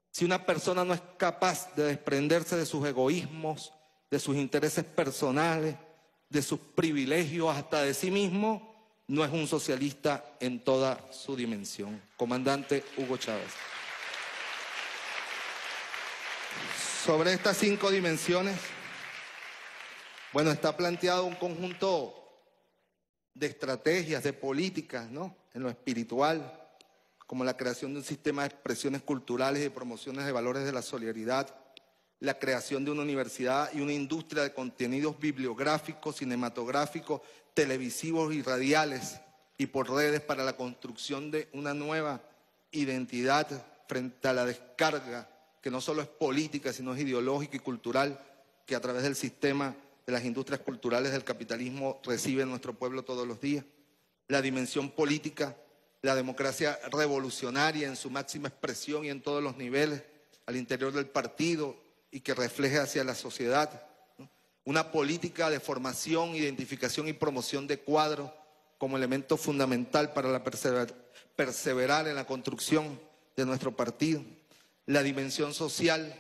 si una persona no es capaz de desprenderse de sus egoísmos, de sus intereses personales, de sus privilegios, hasta de sí mismo, no es un socialista en toda su dimensión. Comandante Hugo Chávez. Sobre estas 5 dimensiones, bueno, está planteado un conjunto de estrategias, de políticas, ¿no? En lo espiritual, como la creación de un sistema de expresiones culturales y promociones de valores de la solidaridad, la creación de una universidad y una industria de contenidos bibliográficos, cinematográficos, televisivos y radiales, y por redes, para la construcción de una nueva identidad frente a la descarga, que no solo es política, sino es ideológica y cultural, que a través del sistema de las industrias culturales del capitalismo recibe nuestro pueblo todos los días. La dimensión política, la democracia revolucionaria en su máxima expresión y en todos los niveles, al interior del partido, y que refleje hacia la sociedad, ¿no? Una política de formación, identificación y promoción de cuadros como elemento fundamental para la perseverar en la construcción de nuestro partido. La dimensión social,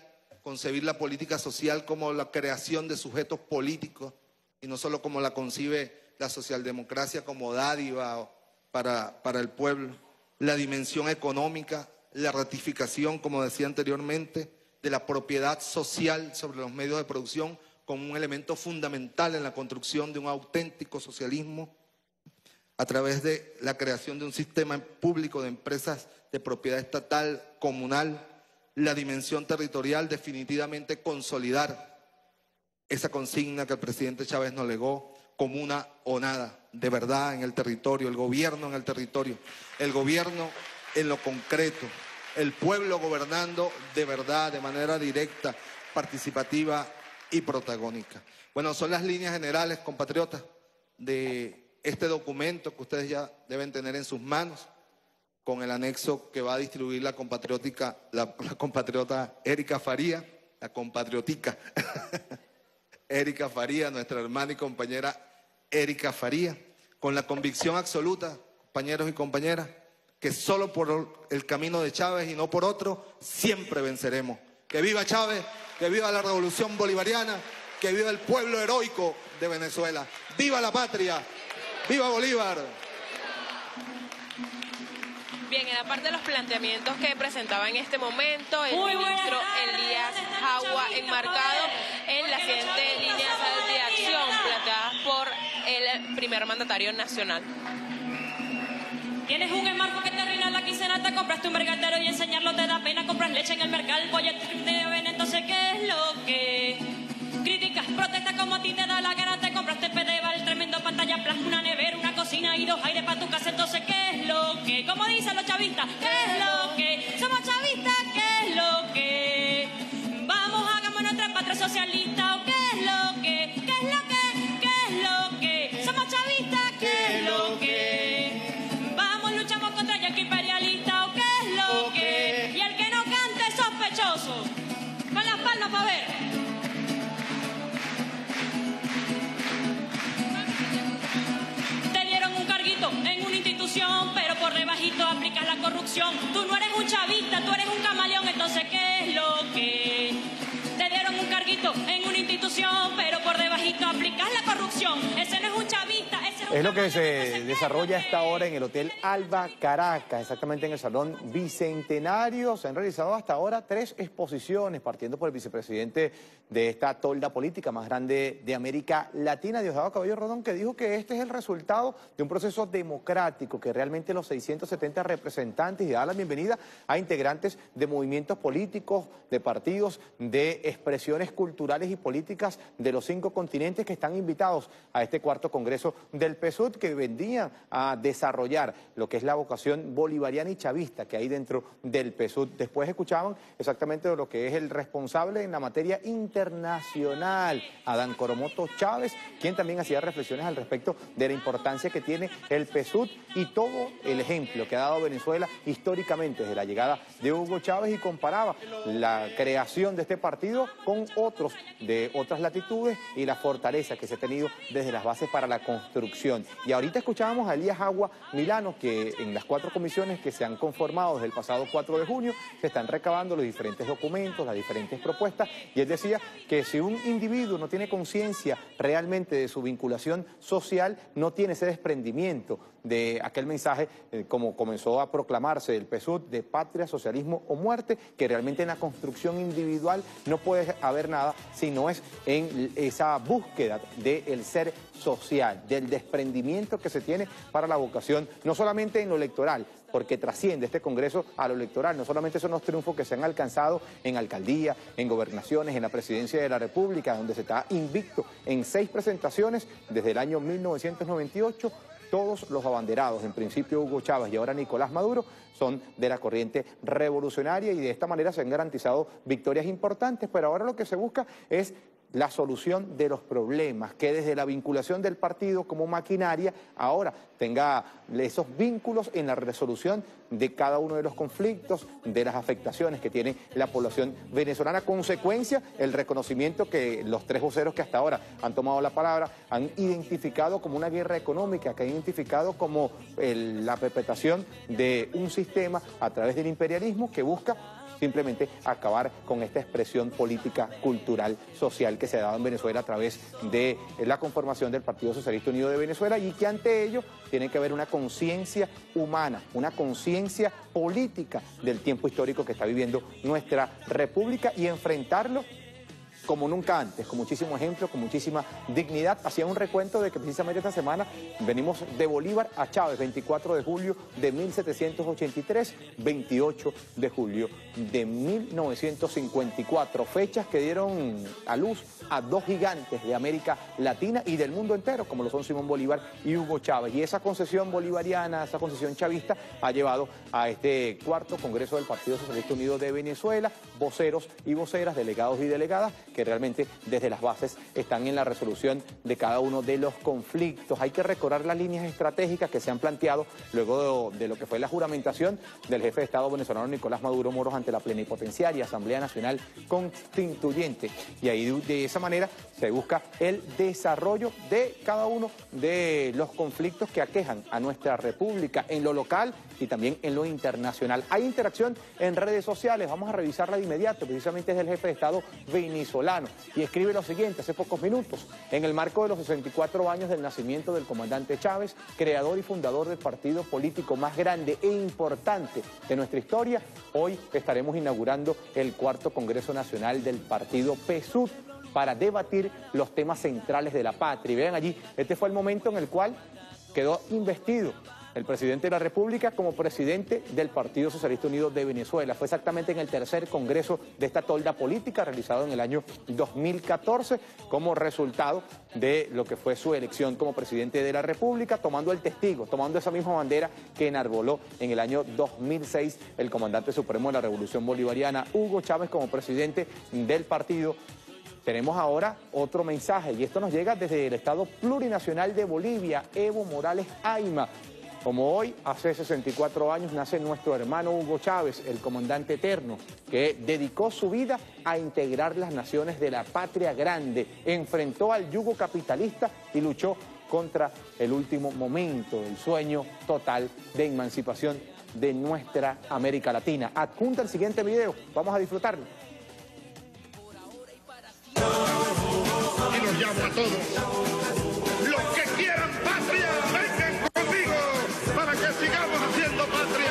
concebir la política social como la creación de sujetos políticos y no solo como la concibe la socialdemocracia, como dádiva para el pueblo. La dimensión económica, la ratificación, como decía anteriormente, de la propiedad social sobre los medios de producción como un elemento fundamental en la construcción de un auténtico socialismo a través de la creación de un sistema público de empresas de propiedad estatal, comunal, la dimensión territorial, definitivamente consolidar esa consigna que el presidente Chávez nos legó, comuna o nada, de verdad en el territorio, el gobierno en el territorio, el gobierno en lo concreto, el pueblo gobernando de verdad, de manera directa, participativa y protagónica. Bueno, son las líneas generales, compatriotas, de este documento que ustedes ya deben tener en sus manos, con el anexo que va a distribuir la compatriota Erika Farías, la compatriotica Erika Farías, nuestra hermana y compañera Erika Farías, con la convicción absoluta, compañeros y compañeras, que solo por el camino de Chávez y no por otro, siempre venceremos. ¡Que viva Chávez! ¡Que viva la Revolución Bolivariana! ¡Que viva el pueblo heroico de Venezuela! ¡Viva la patria! ¡Viva Bolívar! Bien, en la parte de los planteamientos que presentaba en este momento el ministro Elías Jaua, enmarcado en las siguientes líneas de acción planteadas por el primer mandatario nacional. Tienes un enmarco que te arruina la quincena, te compraste un mercadero y enseñarlo te da pena, compras leche en el mercado, el pollo te ven, entonces ¿qué es lo que criticas? Protestas como a ti te da la gana, te compraste el tremendo pantalla plasma, una nevera, una cocina y dos aires para tu casa, entonces ¿qué es lo que? Como dicen los chavistas, ¿qué es lo que? Somos chavistas, ¿qué es lo que? Vamos, hagamos nuestra patria socialista, ¿o qué es lo que? ¿Qué es lo que? ¿Qué es lo que? Somos chavistas, ¿qué es lo que? Imperialista, ¿o qué es lo que? Y el que no cante es sospechoso. Con las palmas para ver. Te dieron un carguito en una institución, pero por rebajito aplicas la corrupción. Tú no eres un chavista, tú eres un camaleón. Entonces, ¿qué es lo que? Te dieron un carguito en una institución, pero por rebajito aplicas la corrupción. Ese no es un chavista. Es lo que se desarrolla hasta ahora en el Hotel Alba Caracas, exactamente en el Salón Bicentenario. Se han realizado hasta ahora 3 exposiciones, partiendo por el vicepresidente de esta tolda política más grande de América Latina, Diosdado Cabello Rondón, que dijo que este es el resultado de un proceso democrático, que realmente los 670 representantes, y da la bienvenida a integrantes de movimientos políticos, de partidos, de expresiones culturales y políticas de los 5 continentes, que están invitados a este 4º Congreso del PSUV, que vendía a desarrollar lo que es la vocación bolivariana y chavista que hay dentro del PSUV. Después escuchaban exactamente lo que es el responsable en la materia internacional, Adán Coromoto Chávez, quien también hacía reflexiones al respecto de la importancia que tiene el PSUV y todo el ejemplo que ha dado Venezuela históricamente desde la llegada de Hugo Chávez, y comparaba la creación de este partido con otros de otras latitudes y la fortaleza que se ha tenido desde las bases para la construcción. Y ahorita escuchábamos a Elías Jaua Milano, que en las 4 comisiones que se han conformado desde el pasado 4 de junio, se están recabando los diferentes documentos, las diferentes propuestas, y él decía que si un individuo no tiene conciencia realmente de su vinculación social, no tiene ese desprendimiento de aquel mensaje, como comenzó a proclamarse el PSUV, de patria, socialismo o muerte, que realmente en la construcción individual no puede haber nada si no es en esa búsqueda del ser social, del desprendimiento que se tiene para la vocación, no solamente en lo electoral, porque trasciende este Congreso a lo electoral. No solamente son los triunfos que se han alcanzado en alcaldía, en gobernaciones, en la presidencia de la República, donde se está invicto en 6 presentaciones desde el año 1998, todos los abanderados, en principio Hugo Chávez y ahora Nicolás Maduro, son de la corriente revolucionaria, y de esta manera se han garantizado victorias importantes, pero ahora lo que se busca es la solución de los problemas, que desde la vinculación del partido como maquinaria ahora tenga esos vínculos en la resolución de cada uno de los conflictos, de las afectaciones que tiene la población venezolana. Consecuencia, el reconocimiento que los 3 voceros que hasta ahora han tomado la palabra han identificado como una guerra económica, que han identificado como la perpetración de un sistema a través del imperialismo que busca simplemente acabar con esta expresión política, cultural, social que se ha dado en Venezuela a través de la conformación del Partido Socialista Unido de Venezuela, y que ante ello tiene que haber una conciencia humana, una conciencia política del tiempo histórico que está viviendo nuestra república, y enfrentarlo como nunca antes, con muchísimo ejemplo, con muchísima dignidad. Hacía un recuento de que precisamente esta semana venimos de Bolívar a Chávez, 24 de julio de 1783, 28 de julio de 1954, fechas que dieron a luz a dos gigantes de América Latina y del mundo entero, como lo son Simón Bolívar y Hugo Chávez. Y esa concesión bolivariana, esa concesión chavista, ha llevado a este cuarto Congreso del Partido Socialista Unido de Venezuela, voceros y voceras, delegados y delegadas, que realmente desde las bases están en la resolución de cada uno de los conflictos. Hay que recordar las líneas estratégicas que se han planteado luego de lo que fue la juramentación del jefe de Estado venezolano Nicolás Maduro Moros ante la plenipotenciaria Asamblea Nacional Constituyente. Y ahí de esa manera se busca el desarrollo de cada uno de los conflictos que aquejan a nuestra república en lo local y también en lo internacional. Hay interacción en redes sociales, vamos a revisarla de inmediato, precisamente es del jefe de Estado venezolano. Y escribe lo siguiente hace pocos minutos: en el marco de los 64 años del nacimiento del comandante Chávez, creador y fundador del partido político más grande e importante de nuestra historia, hoy estaremos inaugurando el cuarto Congreso Nacional del Partido PSUV para debatir los temas centrales de la patria. Y vean allí, este fue el momento en el cual quedó investido el presidente de la República como presidente del Partido Socialista Unido de Venezuela. Fue exactamente en el tercer congreso de esta tolda política, realizado en el año 2014, como resultado de lo que fue su elección como presidente de la República, tomando el testigo, tomando esa misma bandera que enarboló en el año 2006 el comandante supremo de la Revolución Bolivariana, Hugo Chávez, como presidente del partido. Tenemos ahora otro mensaje, y esto nos llega desde el Estado Plurinacional de Bolivia, Evo Morales Ayma. Como hoy, hace 64 años, nace nuestro hermano Hugo Chávez, el comandante eterno, que dedicó su vida a integrar las naciones de la patria grande, enfrentó al yugo capitalista y luchó contra el último momento, el sueño total de emancipación de nuestra América Latina. Adjunta el siguiente video, vamos a disfrutarlo. Y los llamo a todos, los que quieran patria, vengan conmigo, para que sigamos haciendo patria.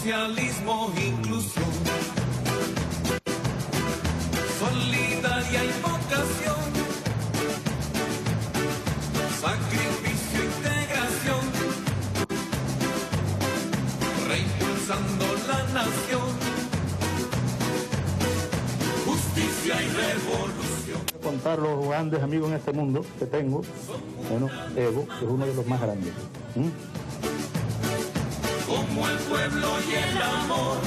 Socialismo, inclusión, solidaria invocación, sacrificio, integración, reimpulsando la nación, justicia y revolución. Voy a contar los grandes amigos en este mundo que tengo. Bueno, Evo es uno de los más grandes. Como el pueblo y el amor,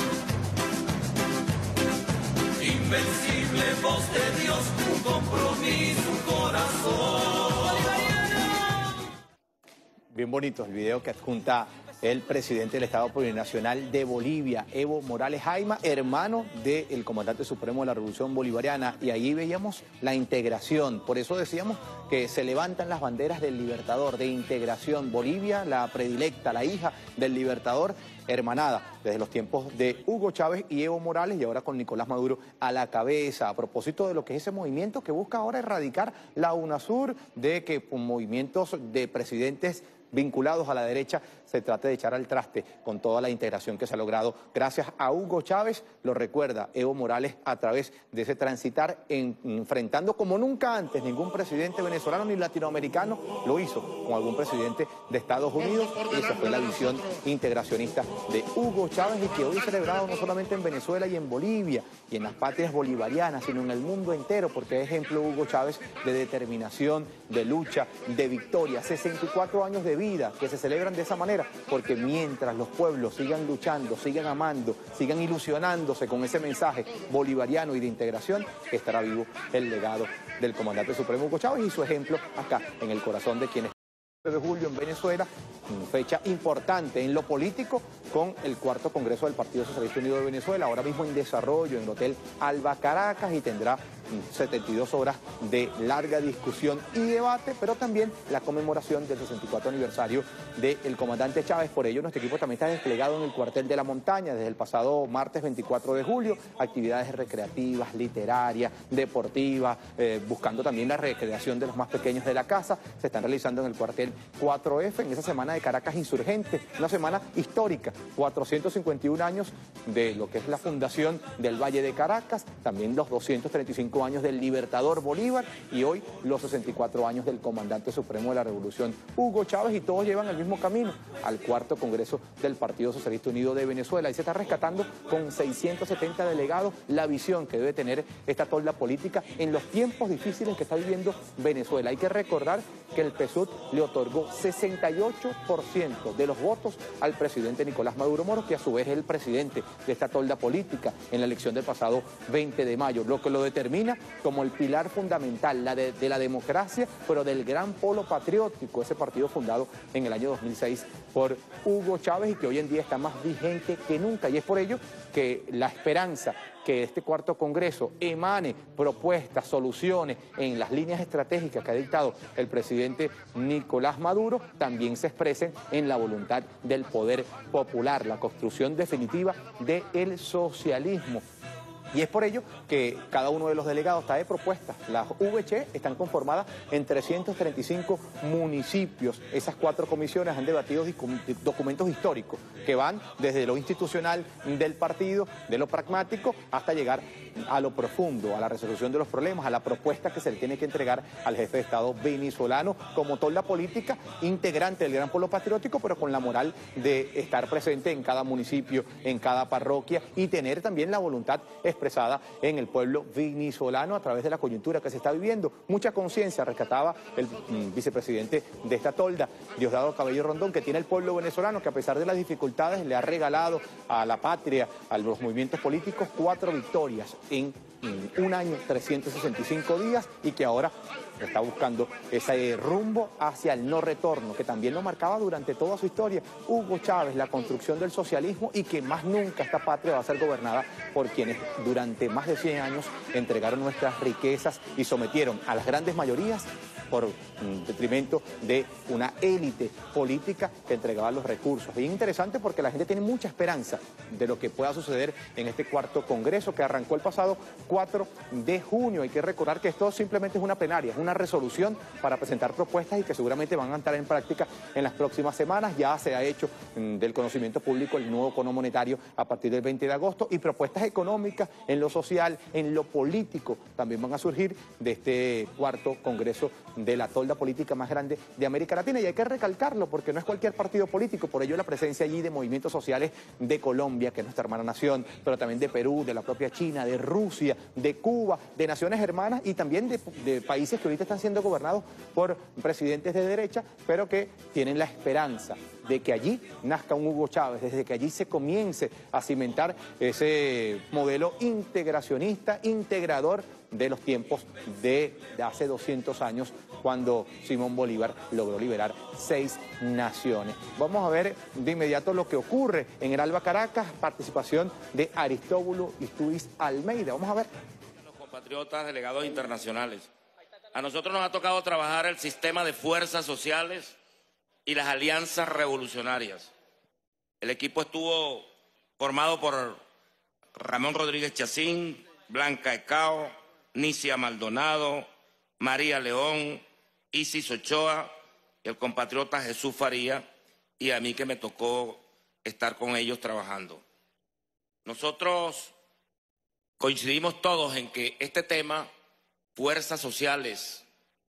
invencible voz de Dios, un compromiso, un corazón. Bien bonito el video que adjunta el presidente del Estado Plurinacional de Bolivia, Evo Morales Ayma, hermano del comandante supremo de la Revolución Bolivariana. Y ahí veíamos la integración, por eso decíamos que se levantan las banderas del libertador, de integración. Bolivia, la predilecta, la hija del libertador, hermanada desde los tiempos de Hugo Chávez y Evo Morales, y ahora con Nicolás Maduro a la cabeza, a propósito de lo que es ese movimiento que busca ahora erradicar la UNASUR, de que movimientos de presidentes vinculados a la derecha se trata de echar al traste con toda la integración que se ha logrado gracias a Hugo Chávez. Lo recuerda Evo Morales a través de ese transitar, enfrentando como nunca antes. Ningún presidente venezolano ni latinoamericano lo hizo con algún presidente de Estados Unidos. Esa fue la visión integracionista de Hugo Chávez, y que hoy es celebrado no solamente en Venezuela y en Bolivia y en las patrias bolivarianas, sino en el mundo entero, porque es ejemplo Hugo Chávez de determinación, de lucha, de victoria. 64 años de vida vida que se celebran de esa manera, porque mientras los pueblos sigan luchando, sigan amando, sigan ilusionándose con ese mensaje bolivariano y de integración, estará vivo el legado del comandante supremo Hugo Chávez y su ejemplo acá en el corazón de quienes... 9 de julio en Venezuela, fecha importante en lo político con el cuarto Congreso del Partido Socialista Unido de Venezuela, ahora mismo en desarrollo en el Hotel Alba Caracas, y tendrá 72 horas de larga discusión y debate, pero también la conmemoración del 64 aniversario del comandante Chávez. Por ello, nuestro equipo también está desplegado en el cuartel de la montaña desde el pasado martes 24 de julio, actividades recreativas, literarias, deportivas, buscando también la recreación de los más pequeños de la casa. Se están realizando en el cuartel 4F, en esa semana de Caracas insurgente, una semana histórica, 451 años de lo que es la fundación del Valle de Caracas, también los 235 años del Libertador Bolívar y hoy los 64 años del comandante supremo de la Revolución, Hugo Chávez, y todos llevan el mismo camino al cuarto Congreso del Partido Socialista Unido de Venezuela. Y se está rescatando con 670 delegados la visión que debe tener esta tolda política en los tiempos difíciles que está viviendo Venezuela. Hay que recordar que el PSUV le otorgó 68% de los votos al presidente Nicolás Maduro Moros, que a su vez es el presidente de esta tolda política en la elección del pasado 20 de mayo, lo que lo determina como el pilar fundamental de la democracia, pero del gran polo patriótico, ese partido fundado en el año 2006 por Hugo Chávez y que hoy en día está más vigente que nunca. Y es por ello que la esperanza que este cuarto Congreso emane propuestas, soluciones en las líneas estratégicas que ha dictado el presidente Nicolás Maduro, también se expresen en la voluntad del poder popular, la construcción definitiva del socialismo. Y es por ello que cada uno de los delegados trae propuestas. Las VCH están conformadas en 335 municipios. Esas 4 comisiones han debatido documentos históricos que van desde lo institucional del partido, de lo pragmático, hasta llegar a lo profundo, a la resolución de los problemas, a la propuesta que se le tiene que entregar al jefe de Estado venezolano como tolda política, integrante del gran polo patriótico, pero con la moral de estar presente en cada municipio, en cada parroquia, y tener también la voluntad expresada en el pueblo venezolano a través de la coyuntura que se está viviendo. Mucha conciencia rescataba el vicepresidente de esta tolda, Diosdado Cabello Rondón, que tiene el pueblo venezolano, que a pesar de las dificultades le ha regalado a la patria, a los movimientos políticos, 4 victorias en un año, 365 días, y que ahora está buscando ese rumbo hacia el no retorno, que también lo marcaba durante toda su historia Hugo Chávez, la construcción del socialismo, y que más nunca esta patria va a ser gobernada por quienes durante más de 100 años entregaron nuestras riquezas y sometieron a las grandes mayorías por detrimento de una élite política que entregaba los recursos. Y es interesante porque la gente tiene mucha esperanza de lo que pueda suceder en este cuarto Congreso que arrancó el pasado 4 de junio. Hay que recordar que esto simplemente es una plenaria, es una resolución para presentar propuestas y que seguramente van a entrar en práctica en las próximas semanas. Ya se ha hecho del conocimiento público el nuevo cono monetario a partir del 20 de agosto y propuestas económicas en lo social, en lo político, también van a surgir de este cuarto Congreso de la tolda política más grande de América Latina. Y hay que recalcarlo porque no es cualquier partido político, por ello la presencia allí de movimientos sociales de Colombia, que es nuestra hermana nación, pero también de Perú, de la propia China, de Rusia, de Cuba, de naciones hermanas y también de países que ahorita están siendo gobernados por presidentes de derecha, pero que tienen la esperanza de que allí nazca un Hugo Chávez, desde que allí se comience a cimentar ese modelo integracionista, integrador de los tiempos de hace 200 años, cuando Simón Bolívar logró liberar 6 naciones. Vamos a ver de inmediato lo que ocurre en el Alba Caracas, participación de Aristóbulo Istúriz Almeida. Vamos a ver. Los compatriotas, delegados internacionales, a nosotros nos ha tocado trabajar el sistema de fuerzas sociales y las alianzas revolucionarias. El equipo estuvo formado por Ramón Rodríguez Chacín, Blanca Eekhout, Nicia Maldonado, María León, Isis Ochoa, el compatriota Jesús Farías, y a mí que me tocó estar con ellos trabajando. Nosotros coincidimos todos en que este tema, fuerzas sociales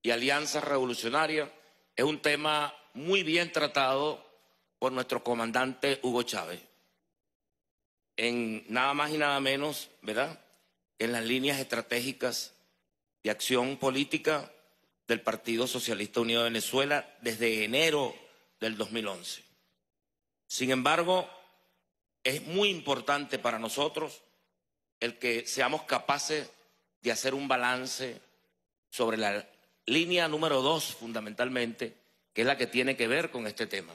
y alianzas revolucionarias, es un tema muy bien tratado por nuestro comandante Hugo Chávez. En nada más y nada menos, ¿verdad?, en las líneas estratégicas de acción política del Partido Socialista Unido de Venezuela desde enero del 2011. Sin embargo, es muy importante para nosotros el que seamos capaces de hacer un balance sobre la línea número 2, fundamentalmente, que es la que tiene que ver con este tema.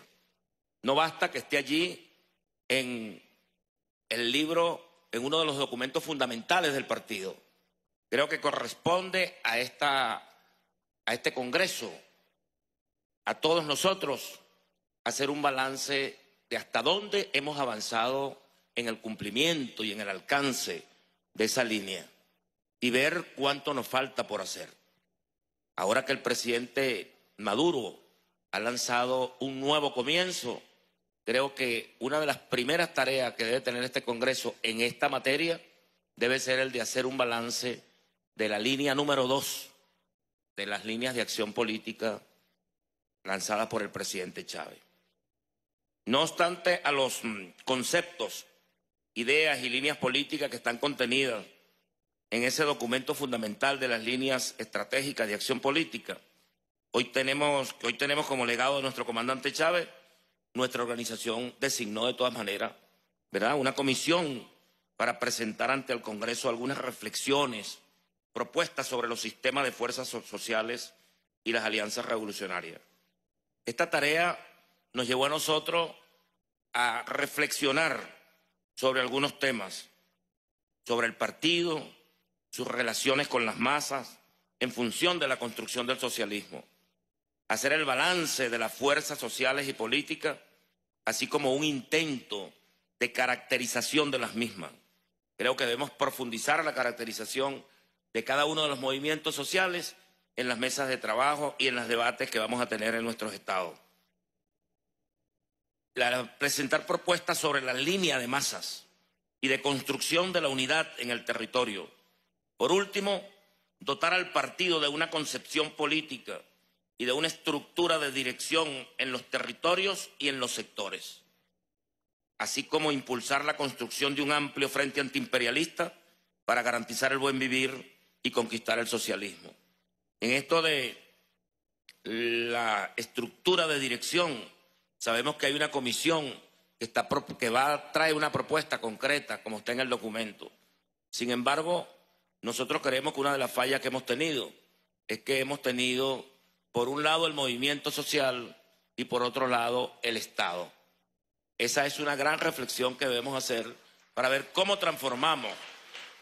No basta que esté allí en el libro, en uno de los documentos fundamentales del partido. Creo que corresponde a este Congreso, a todos nosotros, hacer un balance de hasta dónde hemos avanzado en el cumplimiento y en el alcance de esa línea y ver cuánto nos falta por hacer. Ahora que el presidente Maduro ha lanzado un nuevo comienzo, creo que una de las primeras tareas que debe tener este Congreso en esta materia debe ser el de hacer un balance de la línea número 2 de las líneas de acción política lanzadas por el presidente Chávez. No obstante a los conceptos, ideas y líneas políticas que están contenidas en ese documento fundamental de las líneas estratégicas de acción política, hoy tenemos como legado de nuestro comandante Chávez, nuestra organización designó de todas maneras, ¿verdad?, una comisión para presentar ante el Congreso algunas reflexiones, propuestas sobre los sistemas de fuerzas sociales y las alianzas revolucionarias. Esta tarea nos llevó a nosotros a reflexionar sobre algunos temas, sobre el partido, sus relaciones con las masas, en función de la construcción del socialismo, hacer el balance de las fuerzas sociales y políticas, así como un intento de caracterización de las mismas. Creo que debemos profundizar la caracterización de cada uno de los movimientos sociales en las mesas de trabajo y en los debates que vamos a tener en nuestros estados. Presentar propuestas sobre la línea de masas y de construcción de la unidad en el territorio. Por último, dotar al partido de una concepción política y de una estructura de dirección en los territorios y en los sectores, así como impulsar la construcción de un amplio frente antiimperialista para garantizar el buen vivir y conquistar el socialismo. En esto de la estructura de dirección, sabemos que hay una comisión que trae una propuesta concreta, como está en el documento. Sin embargo, nosotros creemos que una de las fallas que hemos tenido es que hemos tenido, por un lado, el movimiento social y, por otro lado, el Estado. Esa es una gran reflexión que debemos hacer para ver cómo transformamos.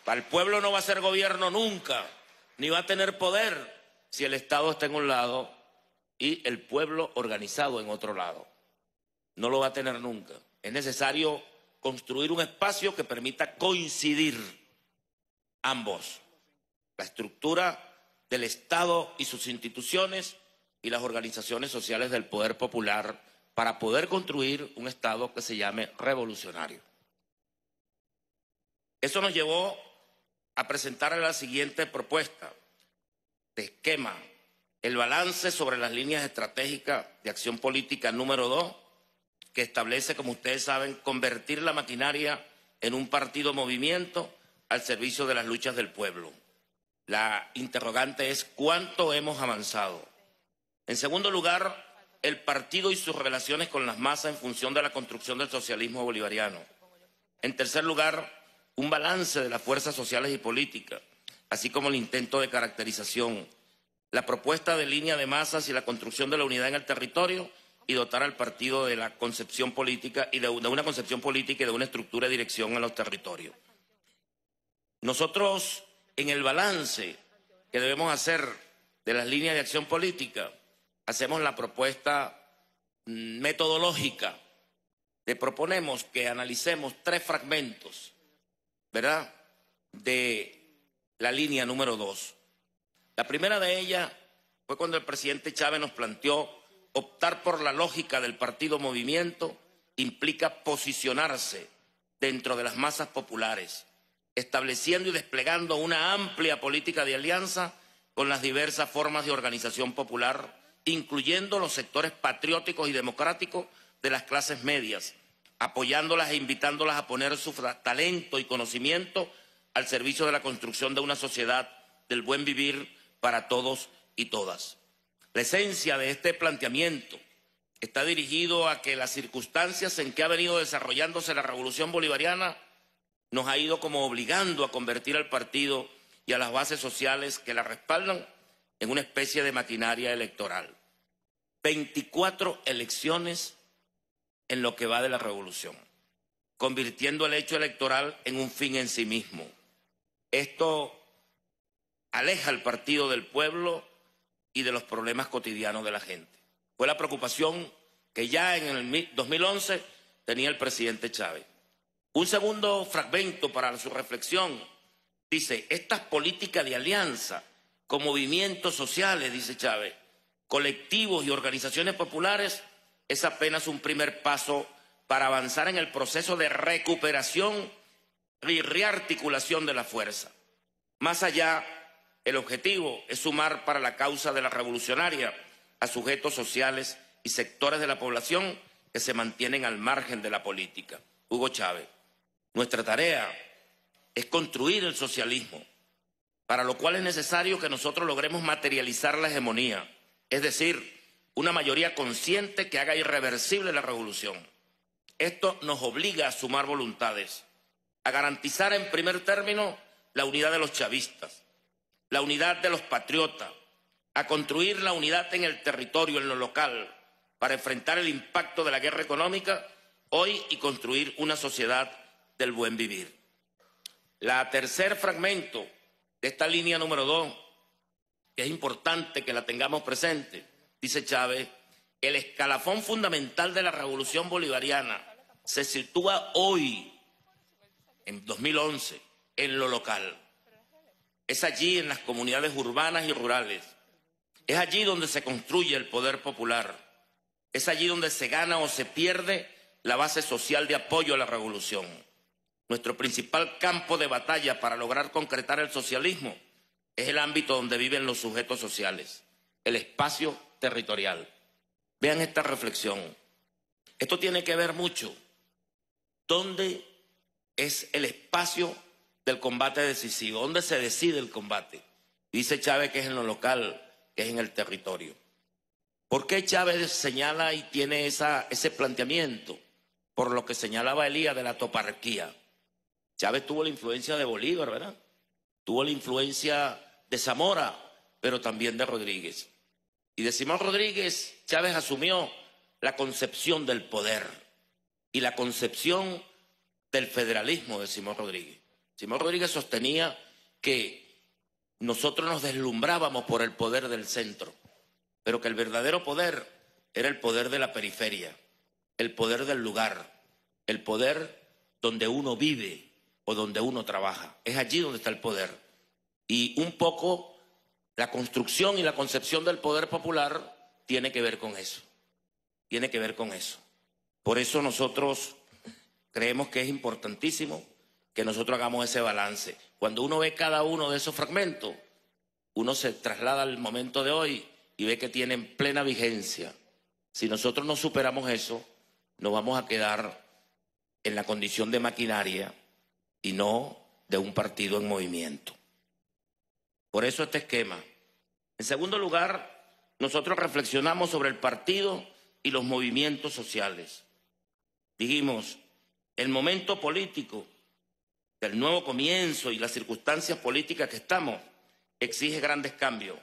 Para el pueblo no va a ser gobierno nunca, ni va a tener poder si el Estado está en un lado y el pueblo organizado en otro lado. No lo va a tener nunca. Es necesario construir un espacio que permita coincidir ambos, la estructura del Estado y sus instituciones y las organizaciones sociales del poder popular, para poder construir un Estado que se llame revolucionario. Eso nos llevó a presentar la siguiente propuesta de esquema, el balance sobre las líneas estratégicas de acción política número 2, que establece, como ustedes saben, convertir la maquinaria en un partido movimiento al servicio de las luchas del pueblo. La interrogante es ¿cuánto hemos avanzado? En segundo lugar, el partido y sus relaciones con las masas en función de la construcción del socialismo bolivariano. En tercer lugar, un balance de las fuerzas sociales y políticas, así como el intento de caracterización, la propuesta de línea de masas y la construcción de la unidad en el territorio, y dotar al partido de la concepción política y de una estructura de dirección en los territorios. Nosotros, en el balance que debemos hacer de las líneas de acción política, hacemos la propuesta metodológica. Le proponemos que analicemos 3 fragmentos, ¿verdad?, de la línea número 2. La primera de ellas fue cuando el presidente Chávez nos planteó optar por la lógica del partido movimiento implica posicionarse dentro de las masas populares, estableciendo y desplegando una amplia política de alianza con las diversas formas de organización popular, incluyendo los sectores patrióticos y democráticos de las clases medias, apoyándolas e invitándolas a poner su talento y conocimiento al servicio de la construcción de una sociedad del buen vivir para todos y todas. La esencia de este planteamiento está dirigido a que las circunstancias en que ha venido desarrollándose la revolución bolivariana nos ha ido como obligando a convertir al partido y a las bases sociales que la respaldan en una especie de maquinaria electoral. 24 elecciones en lo que va de la revolución, convirtiendo el hecho electoral en un fin en sí mismo. Esto aleja al partido del pueblo y de los problemas cotidianos de la gente. Fue la preocupación que ya en el 2011 tenía el presidente Chávez. Un segundo fragmento para su reflexión. Dice, estas políticas de alianza con movimientos sociales, dice Chávez, colectivos y organizaciones populares, es apenas un primer paso para avanzar en el proceso de recuperación y rearticulación de la fuerza. Más allá, el objetivo es sumar para la causa de la revolucionaria a sujetos sociales y sectores de la población que se mantienen al margen de la política. Hugo Chávez, nuestra tarea es construir el socialismo, para lo cual es necesario que nosotros logremos materializar la hegemonía, es decir, una mayoría consciente que haga irreversible la revolución. Esto nos obliga a sumar voluntades, a garantizar en primer término la unidad de los chavistas, la unidad de los patriotas, a construir la unidad en el territorio, en lo local, para enfrentar el impacto de la guerra económica hoy y construir una sociedad del buen vivir. La tercer fragmento de esta línea número 2, que es importante que la tengamos presente, dice Chávez, el escalafón fundamental de la revolución bolivariana se sitúa hoy, en 2011, en lo local. Es allí en las comunidades urbanas y rurales. Es allí donde se construye el poder popular. Es allí donde se gana o se pierde la base social de apoyo a la revolución. Nuestro principal campo de batalla para lograr concretar el socialismo es el ámbito donde viven los sujetos sociales, el espacio territorial. Vean esta reflexión. Esto tiene que ver mucho. ¿Dónde es el espacio del combate decisivo? ¿Dónde se decide el combate? Dice Chávez que es en lo local, que es en el territorio. ¿Por qué Chávez señala y tiene ese planteamiento? Por lo que señalaba Elías de la toparquía. Chávez tuvo la influencia de Bolívar, ¿verdad? Tuvo la influencia de Zamora, pero también de Rodríguez. Y de Simón Rodríguez, Chávez asumió la concepción del poder y la concepción del federalismo de Simón Rodríguez. Simón Rodríguez sostenía que nosotros nos deslumbrábamos por el poder del centro, pero que el verdadero poder era el poder de la periferia, el poder del lugar, el poder donde uno vive o donde uno trabaja. Es allí donde está el poder. Y un poco la construcción y la concepción del poder popular tiene que ver con eso. Tiene que ver con eso. Por eso nosotros creemos que es importantísimo que nosotros hagamos ese balance. Cuando uno ve cada uno de esos fragmentos, uno se traslada al momento de hoy y ve que tienen plena vigencia. Si nosotros no superamos eso, nos vamos a quedar en la condición de maquinaria y no de un partido en movimiento. Por eso este esquema. En segundo lugar, nosotros reflexionamos sobre el partido y los movimientos sociales. Dijimos, el momento político del nuevo comienzo y las circunstancias políticas que estamos exige grandes cambios.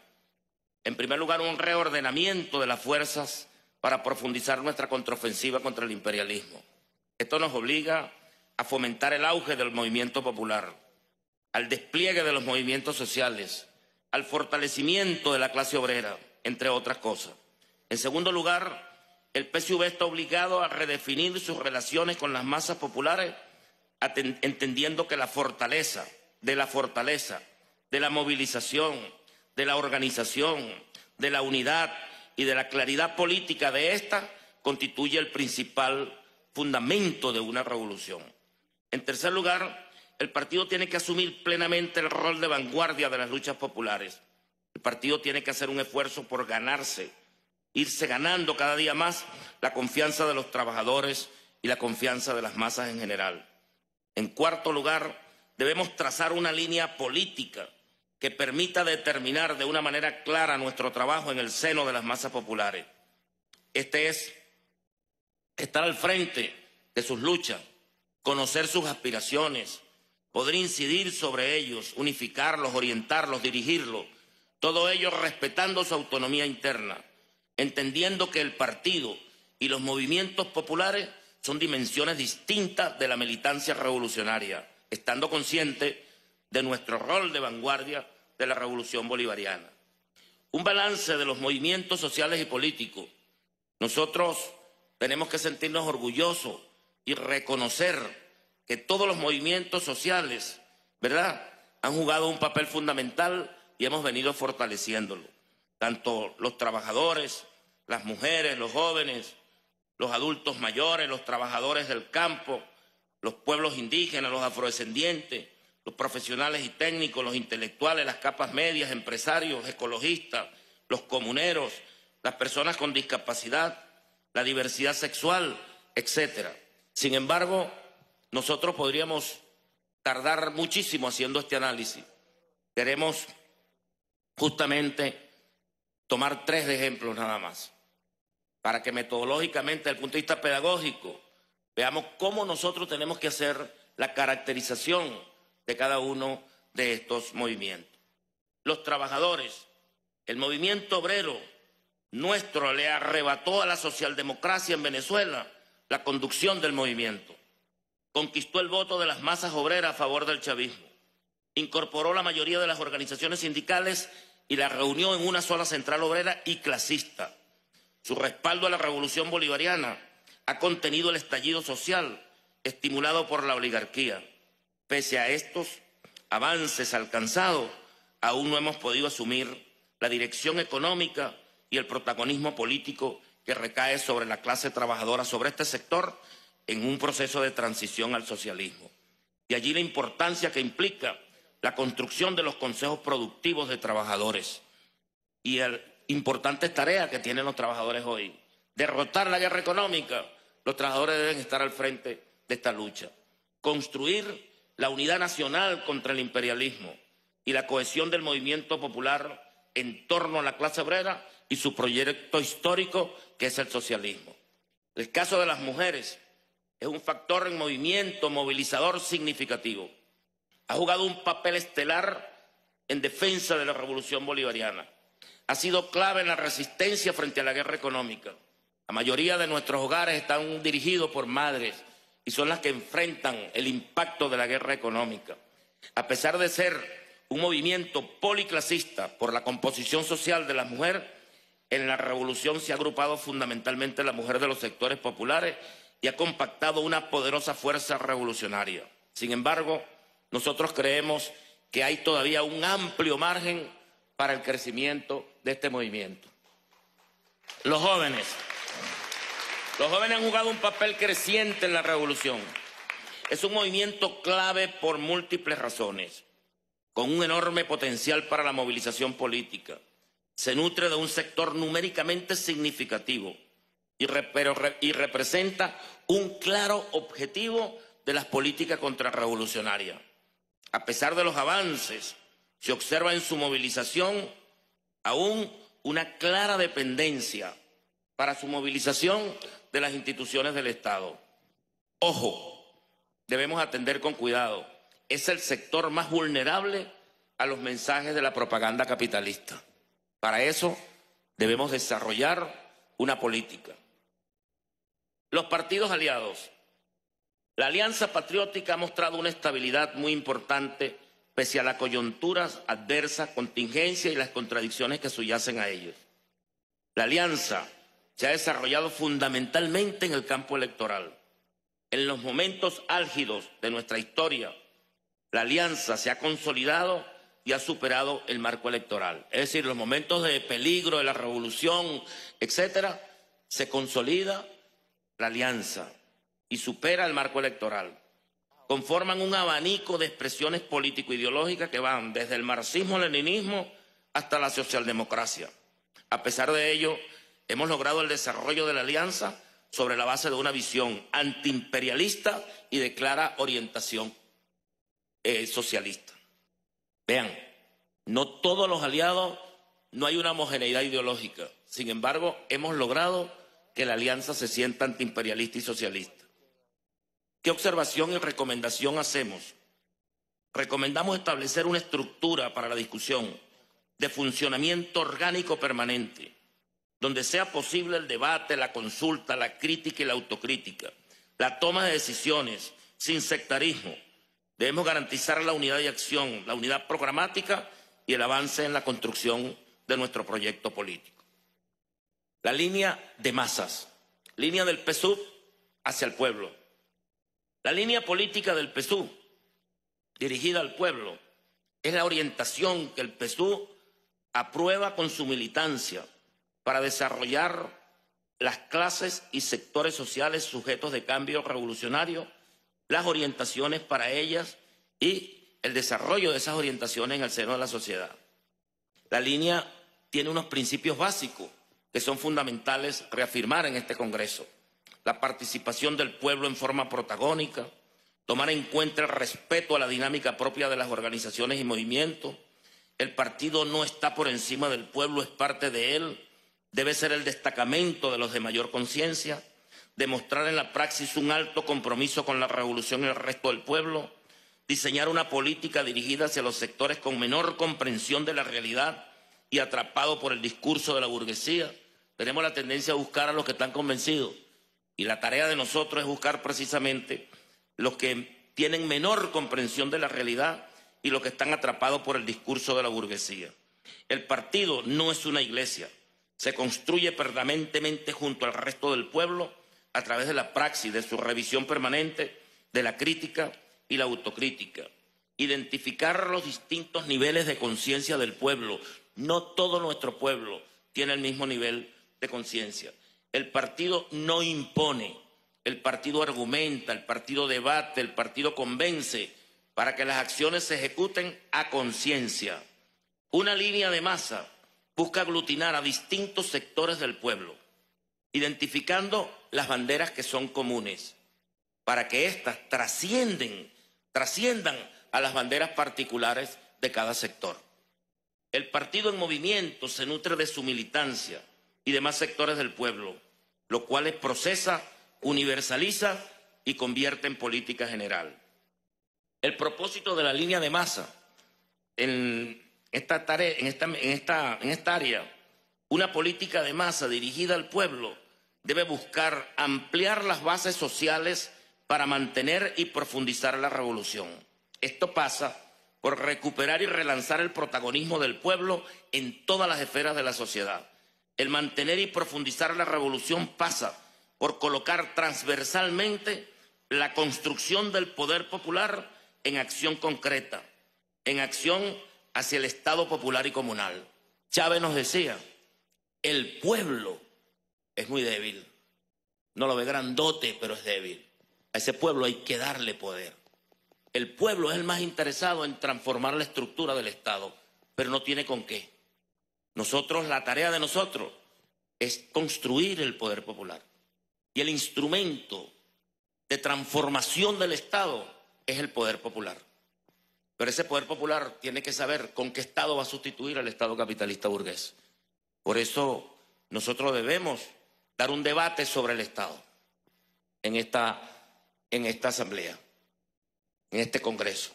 En primer lugar, un reordenamiento de las fuerzas para profundizar nuestra contraofensiva contra el imperialismo. Esto nos obliga a fomentar el auge del movimiento popular, al despliegue de los movimientos sociales, al fortalecimiento de la clase obrera, entre otras cosas. En segundo lugar, el PSUV está obligado a redefinir sus relaciones con las masas populares, entendiendo que la fortaleza, de la movilización, de la organización, de la unidad y de la claridad política de esta constituye el principal fundamento de una revolución. En tercer lugar, el partido tiene que asumir plenamente el rol de vanguardia de las luchas populares. El partido tiene que hacer un esfuerzo por irse ganando cada día más la confianza de los trabajadores y la confianza de las masas en general. En cuarto lugar, debemos trazar una línea política que permita determinar de una manera clara nuestro trabajo en el seno de las masas populares. Este es estar al frente de sus luchas, conocer sus aspiraciones, poder incidir sobre ellos, unificarlos, orientarlos, dirigirlos, todo ello respetando su autonomía interna, entendiendo que el partido y los movimientos populares son dimensiones distintas de la militancia revolucionaria, estando consciente de nuestro rol de vanguardia de la revolución bolivariana. Un balance de los movimientos sociales y políticos. Nosotros tenemos que sentirnos orgullosos y reconocer que todos los movimientos sociales, ¿verdad?, han jugado un papel fundamental y hemos venido fortaleciéndolo. Tanto los trabajadores, las mujeres, los jóvenes, los adultos mayores, los trabajadores del campo, los pueblos indígenas, los afrodescendientes, los profesionales y técnicos, los intelectuales, las capas medias, empresarios, ecologistas, los comuneros, las personas con discapacidad, la diversidad sexual, etc. Sin embargo, nosotros podríamos tardar muchísimo haciendo este análisis. Queremos justamente tomar tres ejemplos nada más, para que metodológicamente, desde el punto de vista pedagógico, veamos cómo nosotros tenemos que hacer la caracterización de cada uno de estos movimientos. Los trabajadores, el movimiento obrero nuestro le arrebató a la socialdemocracia en Venezuela la conducción del movimiento. Conquistó el voto de las masas obreras a favor del chavismo. Incorporó la mayoría de las organizaciones sindicales y la reunió en una sola central obrera y clasista. Su respaldo a la revolución bolivariana ha contenido el estallido social estimulado por la oligarquía. Pese a estos avances alcanzados, aún no hemos podido asumir la dirección económica y el protagonismo político que recae sobre la clase trabajadora, sobre este sector, en un proceso de transición al socialismo. De allí la importancia que implica la construcción de los consejos productivos de trabajadores y la importante tarea que tienen los trabajadores hoy. Derrotar la guerra económica, los trabajadores deben estar al frente de esta lucha. Construir la unidad nacional contra el imperialismo y la cohesión del movimiento popular en torno a la clase obrera y su proyecto histórico que es el socialismo. El caso de las mujeres es un factor en movimiento movilizador significativo. Ha jugado un papel estelar en defensa de la revolución bolivariana. Ha sido clave en la resistencia frente a la guerra económica. La mayoría de nuestros hogares están dirigidos por madres, y son las que enfrentan el impacto de la guerra económica. A pesar de ser un movimiento policlasista por la composición social de la mujer, en la revolución se ha agrupado fundamentalmente la mujer de los sectores populares y ha compactado una poderosa fuerza revolucionaria. Sin embargo, nosotros creemos que hay todavía un amplio margen para el crecimiento de este movimiento. Los jóvenes han jugado un papel creciente en la revolución. Es un movimiento clave por múltiples razones, con un enorme potencial para la movilización política. Se nutre de un sector numéricamente significativo y representa un claro objetivo de las políticas contrarrevolucionarias. A pesar de los avances, se observa en su movilización aún una clara dependencia para su movilización de las instituciones del Estado. Ojo, debemos atender con cuidado. Es el sector más vulnerable a los mensajes de la propaganda capitalista. Para eso debemos desarrollar una política. Los partidos aliados. La Alianza Patriótica ha mostrado una estabilidad muy importante pese a las coyunturas adversas, contingencias y las contradicciones que subyacen a ellos. La Alianza se ha desarrollado fundamentalmente en el campo electoral. En los momentos álgidos de nuestra historia, la alianza se ha consolidado y ha superado el marco electoral. Es decir, los momentos de peligro de la revolución, etcétera, se consolida la alianza y supera el marco electoral. Conforman un abanico de expresiones político-ideológicas que van desde el marxismo-leninismo hasta la socialdemocracia. A pesar de ello, hemos logrado el desarrollo de la alianza sobre la base de una visión antiimperialista y de clara orientación socialista. Vean, no todos los aliados, no hay una homogeneidad ideológica. Sin embargo, hemos logrado que la alianza se sienta antiimperialista y socialista. ¿Qué observación y recomendación hacemos? Recomendamos establecer una estructura para la discusión de funcionamiento orgánico permanente, donde sea posible el debate, la consulta, la crítica y la autocrítica, la toma de decisiones sin sectarismo. Debemos garantizar la unidad de acción, la unidad programática y el avance en la construcción de nuestro proyecto político. La línea de masas, línea del PSUV hacia el pueblo. La línea política del PSUV, dirigida al pueblo, es la orientación que el PSUV aprueba con su militancia para desarrollar las clases y sectores sociales sujetos de cambio revolucionario, las orientaciones para ellas y el desarrollo de esas orientaciones en el seno de la sociedad. La línea tiene unos principios básicos que son fundamentales reafirmar en este Congreso. La participación del pueblo en forma protagónica, tomar en cuenta el respeto a la dinámica propia de las organizaciones y movimientos. El partido no está por encima del pueblo, es parte de él. Debe ser el destacamento de los de mayor conciencia, demostrar en la praxis un alto compromiso con la revolución y el resto del pueblo, diseñar una política dirigida hacia los sectores con menor comprensión de la realidad y atrapado por el discurso de la burguesía. Tenemos la tendencia a buscar a los que están convencidos, y la tarea de nosotros es buscar precisamente los que tienen menor comprensión de la realidad y los que están atrapados por el discurso de la burguesía. El partido no es una iglesia. Se construye permanentemente junto al resto del pueblo a través de la praxis, de su revisión permanente, de la crítica y la autocrítica. Identificar los distintos niveles de conciencia del pueblo. No todo nuestro pueblo tiene el mismo nivel de conciencia. El partido no impone, el partido argumenta, el partido debate, el partido convence para que las acciones se ejecuten a conciencia. Una línea de masa busca aglutinar a distintos sectores del pueblo, identificando las banderas que son comunes, para que éstas trasciendan a las banderas particulares de cada sector. El partido en movimiento se nutre de su militancia y demás sectores del pueblo, lo cual procesa, universaliza y convierte en política general. El propósito de la línea de masa en esta área, una política de masa dirigida al pueblo debe buscar ampliar las bases sociales para mantener y profundizar la revolución. Esto pasa por recuperar y relanzar el protagonismo del pueblo en todas las esferas de la sociedad. El mantener y profundizar la revolución pasa por colocar transversalmente la construcción del poder popular en acción concreta, en acción hacia el Estado popular y comunal. Chávez nos decía, el pueblo es muy débil. No lo ve grandote, pero es débil. A ese pueblo hay que darle poder. El pueblo es el más interesado en transformar la estructura del Estado, pero no tiene con qué. Nosotros, la tarea de nosotros es construir el poder popular. Y el instrumento de transformación del Estado es el poder popular. Pero ese poder popular tiene que saber con qué Estado va a sustituir al Estado capitalista burgués. Por eso nosotros debemos dar un debate sobre el Estado en esta asamblea, en este Congreso.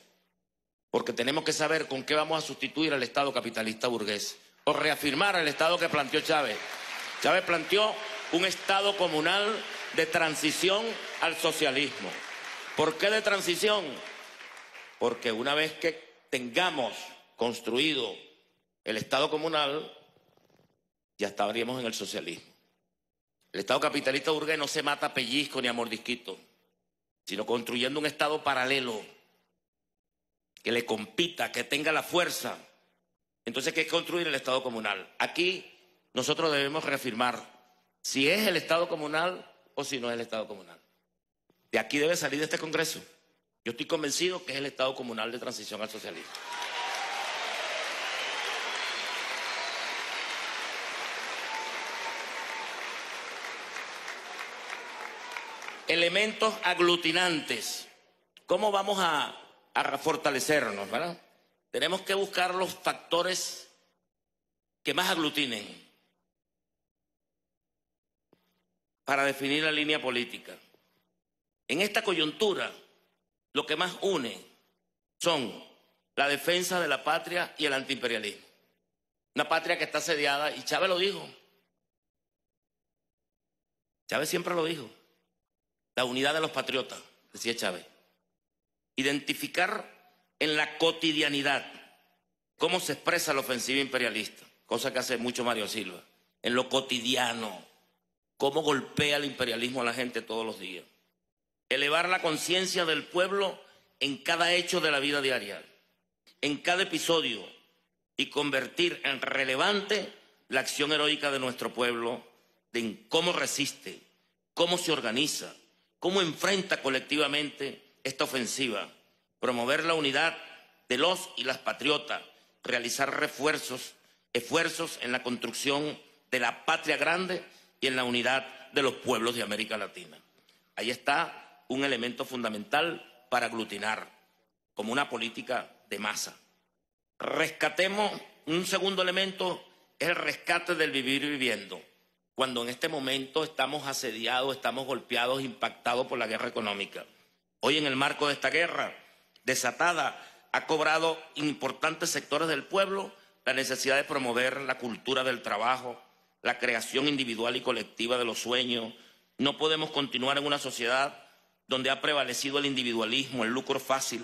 Porque tenemos que saber con qué vamos a sustituir al Estado capitalista burgués. O reafirmar el Estado que planteó Chávez. Chávez planteó un Estado comunal de transición al socialismo. ¿Por qué de transición? Porque una vez que tengamos construido el Estado comunal, ya estaríamos en el socialismo. El Estado capitalista burgués no se mata a pellizco ni a mordisquito, sino construyendo un Estado paralelo que le compita, que tenga la fuerza. Entonces, ¿qué es construir el Estado comunal? Aquí nosotros debemos reafirmar si es el Estado comunal o si no es el Estado comunal. De aquí debe salir de este Congreso. Yo estoy convencido que es el Estado comunal de transición al socialismo. Elementos aglutinantes. ¿Cómo vamos a fortalecernos, verdad? Tenemos que buscar los factores que más aglutinen. para definir la línea política. En esta coyuntura, lo que más une son la defensa de la patria y el antiimperialismo. Una patria que está asediada, y Chávez lo dijo. Chávez siempre lo dijo. La unidad de los patriotas, decía Chávez. Identificar en la cotidianidad cómo se expresa la ofensiva imperialista, cosa que hace mucho Mario Silva, en lo cotidiano, cómo golpea el imperialismo a la gente todos los días. Elevar la conciencia del pueblo en cada hecho de la vida diaria, en cada episodio, y convertir en relevante la acción heroica de nuestro pueblo, de cómo resiste, cómo se organiza, cómo enfrenta colectivamente esta ofensiva, promover la unidad de los y las patriotas, realizar esfuerzos en la construcción de la patria grande y en la unidad de los pueblos de América Latina. Ahí está un elemento fundamental para aglutinar como una política de masa. Rescatemos, un segundo elemento es el rescate del vivir viviendo, cuando en este momento estamos asediados, estamos golpeados, impactados por la guerra económica. Hoy, en el marco de esta guerra desatada, ha cobrado importantes sectores del pueblo la necesidad de promover la cultura del trabajo, la creación individual y colectiva de los sueños. No podemos continuar en una sociedad donde ha prevalecido el individualismo, el lucro fácil,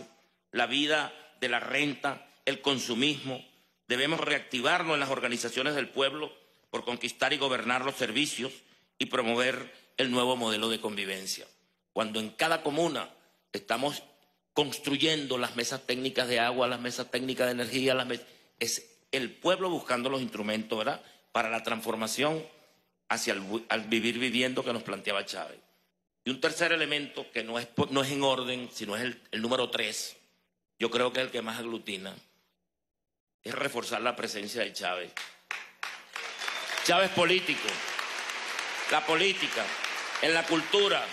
la vida de la renta, el consumismo. Debemos reactivarnos en las organizaciones del pueblo por conquistar y gobernar los servicios y promover el nuevo modelo de convivencia. Cuando en cada comuna estamos construyendo las mesas técnicas de agua, las mesas técnicas de energía, es el pueblo buscando los instrumentos, ¿verdad?, para la transformación hacia el vivir viviendo que nos planteaba Chávez. Y un tercer elemento que no es en orden, sino es el número 3, yo creo que es el que más aglutina, es reforzar la presencia de Chávez. Chávez político, la política, en la cultura,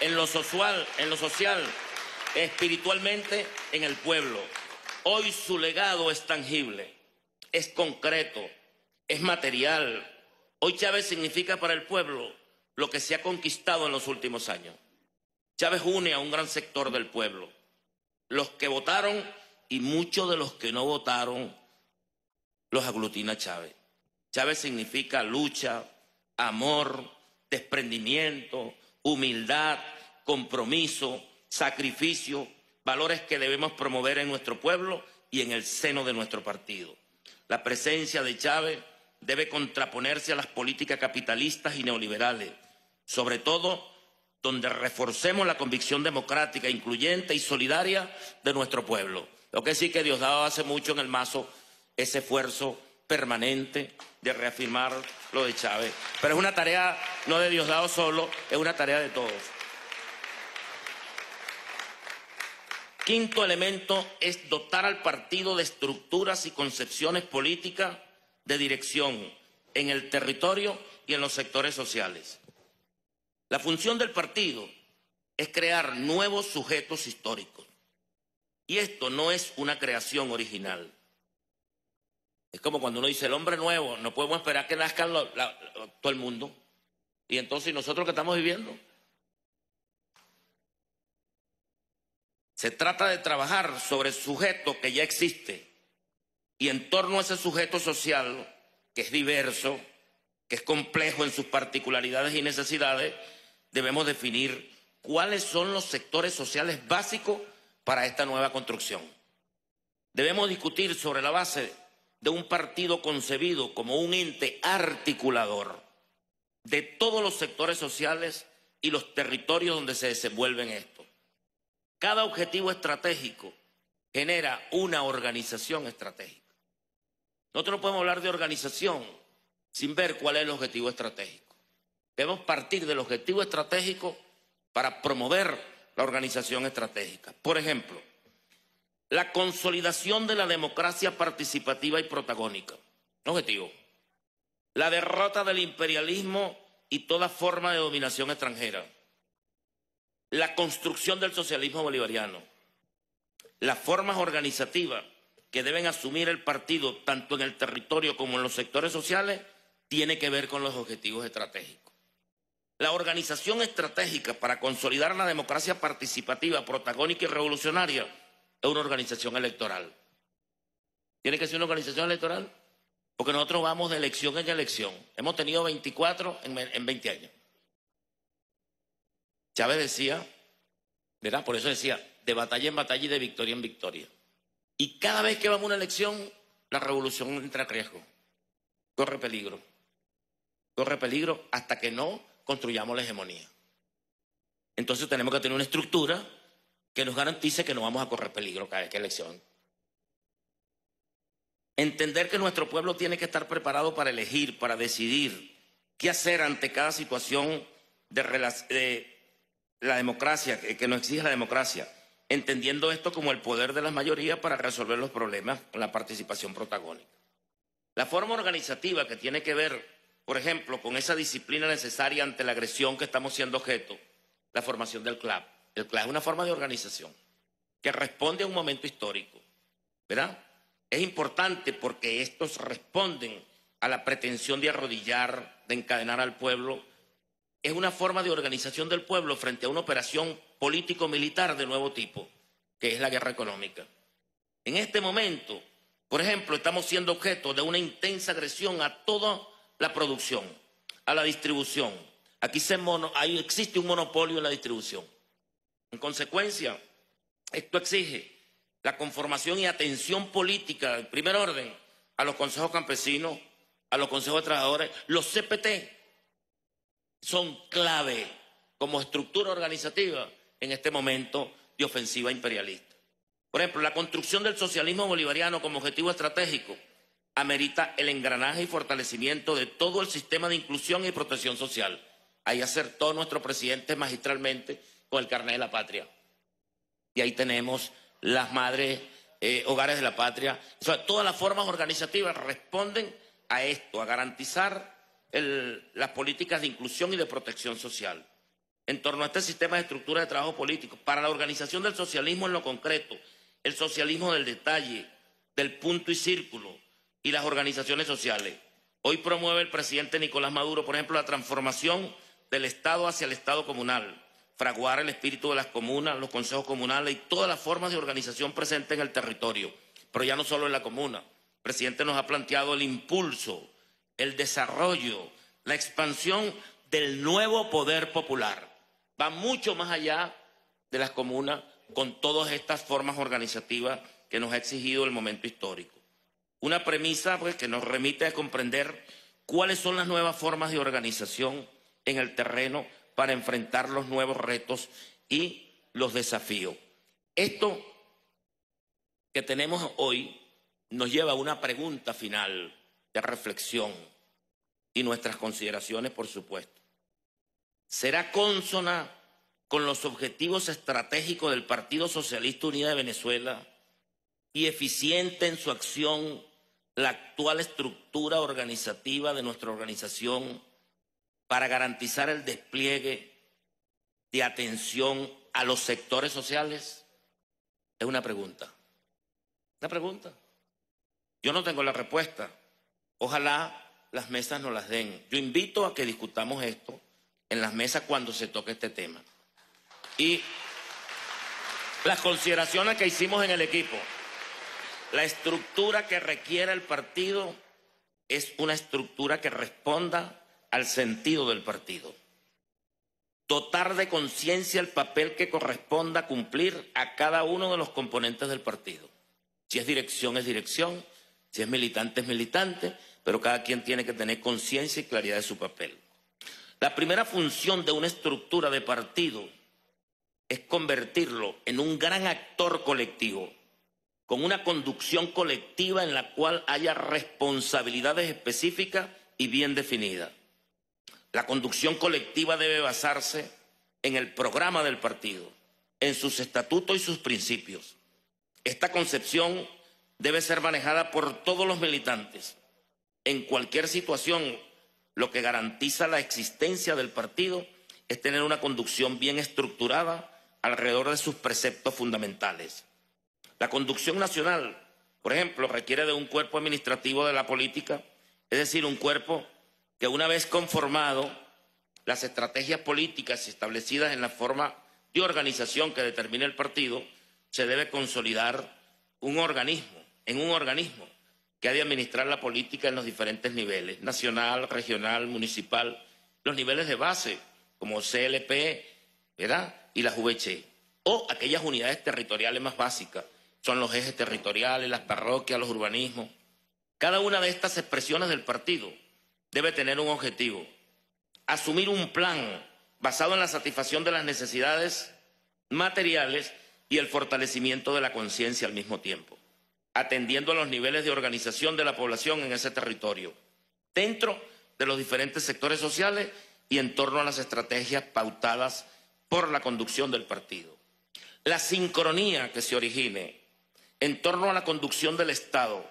en lo social, espiritualmente en el pueblo. Hoy su legado es tangible, es concreto, es material. Hoy Chávez significa para el pueblo lo que se ha conquistado en los últimos años. Chávez une a un gran sector del pueblo, los que votaron y muchos de los que no votaron, los aglutina Chávez. Chávez significa lucha, amor, desprendimiento, humildad, compromiso, sacrificio, valores que debemos promover en nuestro pueblo y en el seno de nuestro partido. La presencia de Chávez debe contraponerse a las políticas capitalistas y neoliberales, sobre todo donde reforcemos la convicción democrática, incluyente y solidaria de nuestro pueblo. Lo que sí que Diosdado hace mucho en el mazo, ese esfuerzo permanente de reafirmar lo de Chávez. Pero es una tarea no de Diosdado solo, es una tarea de todos. Quinto elemento es dotar al partido de estructuras y concepciones políticas de dirección en el territorio y en los sectores sociales. La función del partido es crear nuevos sujetos históricos. Y esto no es una creación original. Es como cuando uno dice el hombre nuevo, no podemos esperar que nazca todo el mundo. Y entonces nosotros que estamos viviendo. Se trata de trabajar sobre el sujeto que ya existe y en torno a ese sujeto social que es diverso, que es complejo en sus particularidades y necesidades, debemos definir cuáles son los sectores sociales básicos para esta nueva construcción. Debemos discutir sobre la base de un partido concebido como un ente articulador de todos los sectores sociales y los territorios donde se desenvuelven estos. Cada objetivo estratégico genera una organización estratégica. Nosotros no podemos hablar de organización sin ver cuál es el objetivo estratégico. Debemos partir del objetivo estratégico para promover la organización estratégica. Por ejemplo, la consolidación de la democracia participativa y protagónica. Un objetivo. La derrota del imperialismo y toda forma de dominación extranjera. La construcción del socialismo bolivariano, las formas organizativas que deben asumir el partido tanto en el territorio como en los sectores sociales, tiene que ver con los objetivos estratégicos. La organización estratégica para consolidar la democracia participativa, protagónica y revolucionaria es una organización electoral. ¿Tiene que ser una organización electoral? Porque nosotros vamos de elección en elección. Hemos tenido 24 en 20 años. Chávez decía, ¿verdad? Por eso decía, de batalla en batalla y de victoria en victoria. Y cada vez que vamos a una elección, la revolución entra en riesgo. Corre peligro. Corre peligro hasta que no construyamos la hegemonía. Entonces tenemos que tener una estructura que nos garantice que no vamos a correr peligro cada vez que elección. Entender que nuestro pueblo tiene que estar preparado para elegir, para decidir qué hacer ante cada situación de la democracia, que nos exige la democracia, entendiendo esto como el poder de las mayorías para resolver los problemas con la participación protagónica. La forma organizativa que tiene que ver, por ejemplo, con esa disciplina necesaria ante la agresión que estamos siendo objeto, la formación del CLAP. El CLAP es una forma de organización que responde a un momento histórico, ¿verdad? Es importante porque estos responden a la pretensión de arrodillar, de encadenar al pueblo. Es una forma de organización del pueblo frente a una operación político-militar de nuevo tipo, que es la guerra económica. En este momento, por ejemplo, estamos siendo objeto de una intensa agresión a toda la producción, a la distribución. Aquí existe un monopolio en la distribución. En consecuencia, esto exige la conformación y atención política en primer orden a los consejos campesinos, a los consejos de trabajadores. Los CPT son clave como estructura organizativa en este momento de ofensiva imperialista. Por ejemplo, la construcción del socialismo bolivariano como objetivo estratégico amerita el engranaje y fortalecimiento de todo el sistema de inclusión y protección social. Ahí acertó nuestro presidente magistralmente con el carnet de la patria. Y ahí tenemos las madres, hogares de la patria. O sea, todas las formas organizativas responden a esto, a garantizar las políticas de inclusión y de protección social. En torno a este sistema de estructura de trabajo político, para la organización del socialismo en lo concreto, el socialismo del detalle, del punto y círculo, y las organizaciones sociales. Hoy promueve el presidente Nicolás Maduro, por ejemplo, la transformación del Estado hacia el Estado comunal, fraguar el espíritu de las comunas, los consejos comunales y todas las formas de organización presentes en el territorio, pero ya no solo en la comuna. El presidente nos ha planteado el impulso, el desarrollo, la expansión del nuevo poder popular. Va mucho más allá de las comunas con todas estas formas organizativas que nos ha exigido el momento histórico. Una premisa pues, que nos remite a comprender cuáles son las nuevas formas de organización en el terreno para enfrentar los nuevos retos y los desafíos. Esto que tenemos hoy nos lleva a una pregunta final de reflexión y nuestras consideraciones, por supuesto. ¿Será cónsona con los objetivos estratégicos del Partido Socialista Unido de Venezuela y eficiente en su acción la actual estructura organizativa de nuestra organización para garantizar el despliegue de atención a los sectores sociales? Es una pregunta. Una pregunta. Yo no tengo la respuesta. Ojalá las mesas nos las den. Yo invito a que discutamos esto en las mesas cuando se toque este tema. Y las consideraciones que hicimos en el equipo. La estructura que requiere el partido es una estructura que responda al sentido del partido. Dotar de conciencia el papel que corresponda cumplir a cada uno de los componentes del partido. Si es dirección, es dirección. Si es militante, es militante. Pero cada quien tiene que tener conciencia y claridad de su papel. La primera función de una estructura de partido es convertirlo en un gran actor colectivo, con una conducción colectiva en la cual haya responsabilidades específicas y bien definidas. La conducción colectiva debe basarse en el programa del partido, en sus estatutos y sus principios. Esta concepción debe ser manejada por todos los militantes. En cualquier situación, lo que garantiza la existencia del partido es tener una conducción bien estructurada alrededor de sus preceptos fundamentales. La conducción nacional, por ejemplo, requiere de un cuerpo administrativo de la política, es decir, un cuerpo que una vez conformado las estrategias políticas establecidas en la forma de organización que determina el partido, se debe consolidar en un organismo que ha de administrar la política en los diferentes niveles, nacional, regional, municipal, los niveles de base, como CLP, ¿verdad?, y las VC, o aquellas unidades territoriales más básicas, son los ejes territoriales, las parroquias, los urbanismos. Cada una de estas expresiones del partido debe tener un objetivo, asumir un plan basado en la satisfacción de las necesidades materiales y el fortalecimiento de la conciencia al mismo tiempo, atendiendo a los niveles de organización de la población en ese territorio, dentro de los diferentes sectores sociales y en torno a las estrategias pautadas por la conducción del partido. La sincronía que se origine en torno a la conducción del Estado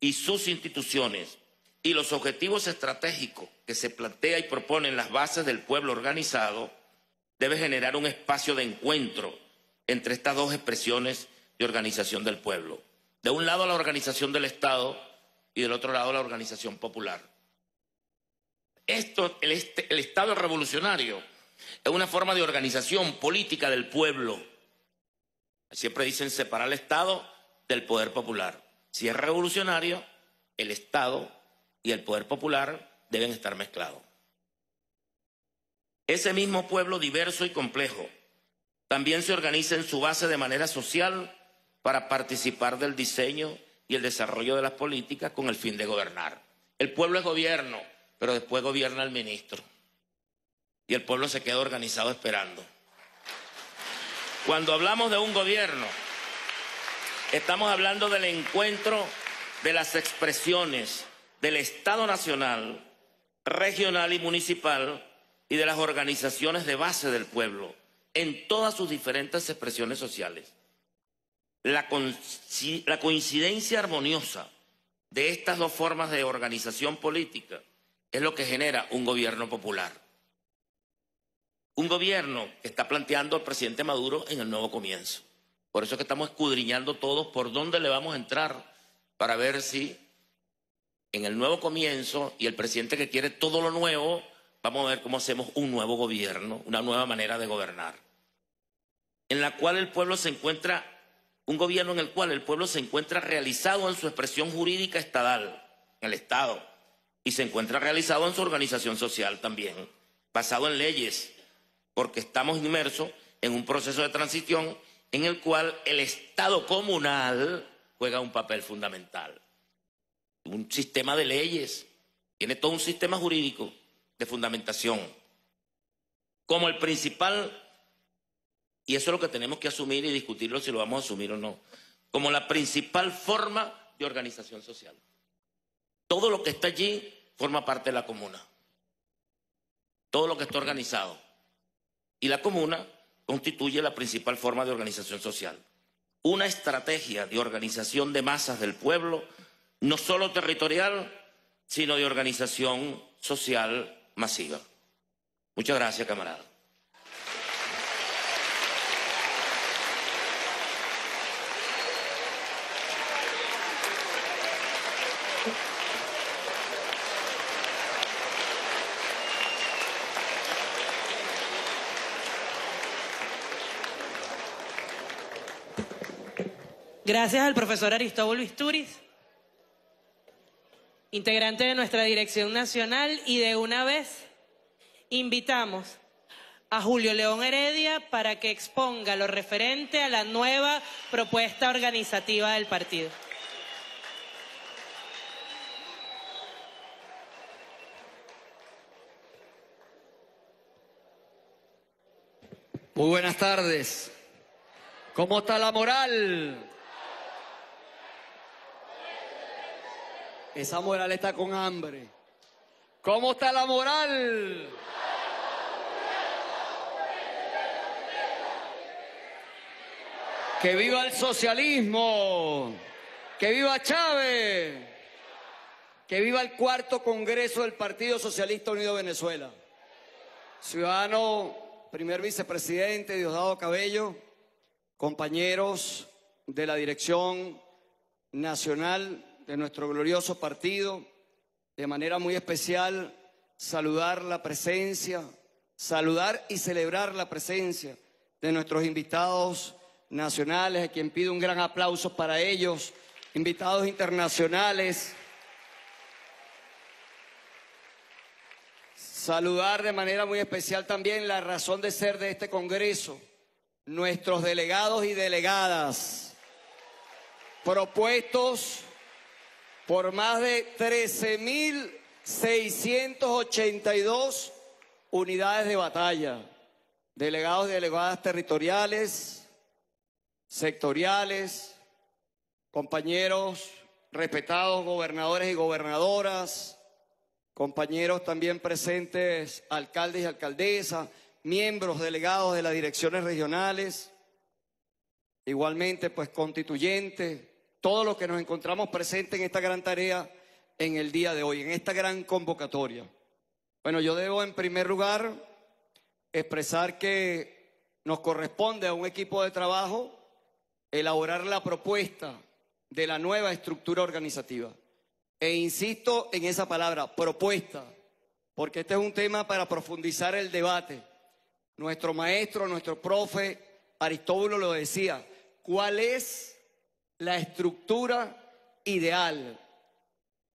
y sus instituciones y los objetivos estratégicos que se plantea y proponen las bases del pueblo organizado debe generar un espacio de encuentro entre estas dos expresiones de organización del pueblo. De un lado la organización del Estado y del otro lado la organización popular. El Estado revolucionario es una forma de organización política del pueblo. Siempre dicen separar el Estado del poder popular. Si es revolucionario, el Estado y el poder popular deben estar mezclados. Ese mismo pueblo diverso y complejo también se organiza en su base de manera social para participar del diseño y el desarrollo de las políticas con el fin de gobernar. El pueblo es gobierno, pero después gobierna el ministro. Y el pueblo se queda organizado esperando. Cuando hablamos de un gobierno, estamos hablando del encuentro de las expresiones del Estado nacional, regional y municipal y de las organizaciones de base del pueblo en todas sus diferentes expresiones sociales. La coincidencia armoniosa de estas dos formas de organización política es lo que genera un gobierno popular. Un gobierno que está planteando el presidente Maduro en el nuevo comienzo. Por eso es que estamos escudriñando todos por dónde le vamos a entrar para ver si en el nuevo comienzo y el presidente que quiere todo lo nuevo, vamos a ver cómo hacemos un nuevo gobierno, una nueva manera de gobernar. En la cual el pueblo se encuentra, un gobierno en el cual el pueblo se encuentra realizado en su expresión jurídica estatal, en el Estado, y se encuentra realizado en su organización social también, basado en leyes, porque estamos inmersos en un proceso de transición en el cual el Estado comunal juega un papel fundamental. Un sistema de leyes, tiene todo un sistema jurídico de fundamentación, como el principal, y eso es lo que tenemos que asumir y discutirlo si lo vamos a asumir o no, como la principal forma de organización social. Todo lo que está allí forma parte de la comuna, todo lo que está organizado. Y la comuna constituye la principal forma de organización social. Una estrategia de organización de masas del pueblo, no solo territorial, sino de organización social masiva. Muchas gracias, camarada. Gracias al profesor Aristóbulo Istúriz, integrante de nuestra dirección nacional, y de una vez invitamos a Julio León Heredia para que exponga lo referente a la nueva propuesta organizativa del partido. Muy buenas tardes. ¿Cómo está la moral? Esa moral está con hambre. ¿Cómo está la moral? ¡Que viva el socialismo! ¡Que viva Chávez! ¡Que viva el cuarto Congreso del Partido Socialista Unido de Venezuela! Ciudadano, primer vicepresidente Diosdado Cabello, compañeros de la dirección nacional de nuestro glorioso partido, de manera muy especial, saludar la presencia saludar y celebrar la presencia de nuestros invitados nacionales, a quien pido un gran aplauso para ellos, invitados internacionales. Saludar de manera muy especial también la razón de ser de este Congreso, nuestros delegados y delegadas, propuestos por más de 13.682 unidades de batalla, delegados y delegadas territoriales, sectoriales, compañeros, respetados gobernadores y gobernadoras, compañeros también presentes, alcaldes y alcaldesas, miembros delegados de las direcciones regionales, igualmente pues constituyentes, todos los que nos encontramos presentes en esta gran tarea en el día de hoy, en esta gran convocatoria. Bueno, yo debo en primer lugar expresar que nos corresponde a un equipo de trabajo elaborar la propuesta de la nueva estructura organizativa. E insisto en esa palabra, propuesta, porque este es un tema para profundizar el debate. Nuestro maestro, nuestro profe Aristóbulo lo decía, ¿cuál es la estructura ideal?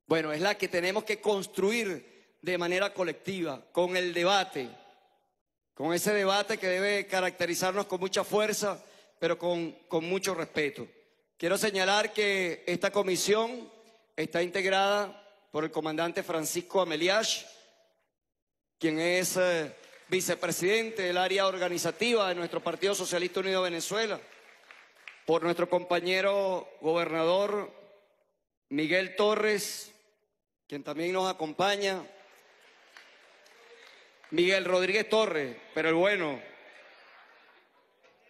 Bueno, es la que tenemos que construir de manera colectiva, con el debate, con ese debate que debe caracterizarnos con mucha fuerza, pero con mucho respeto. Quiero señalar que esta comisión está integrada por el comandante Francisco Ameliach, quien es vicepresidente del área organizativa de nuestro Partido Socialista Unido de Venezuela, por nuestro compañero gobernador Miguel Torres, quien también nos acompaña, Miguel Rodríguez Torres, pero el bueno,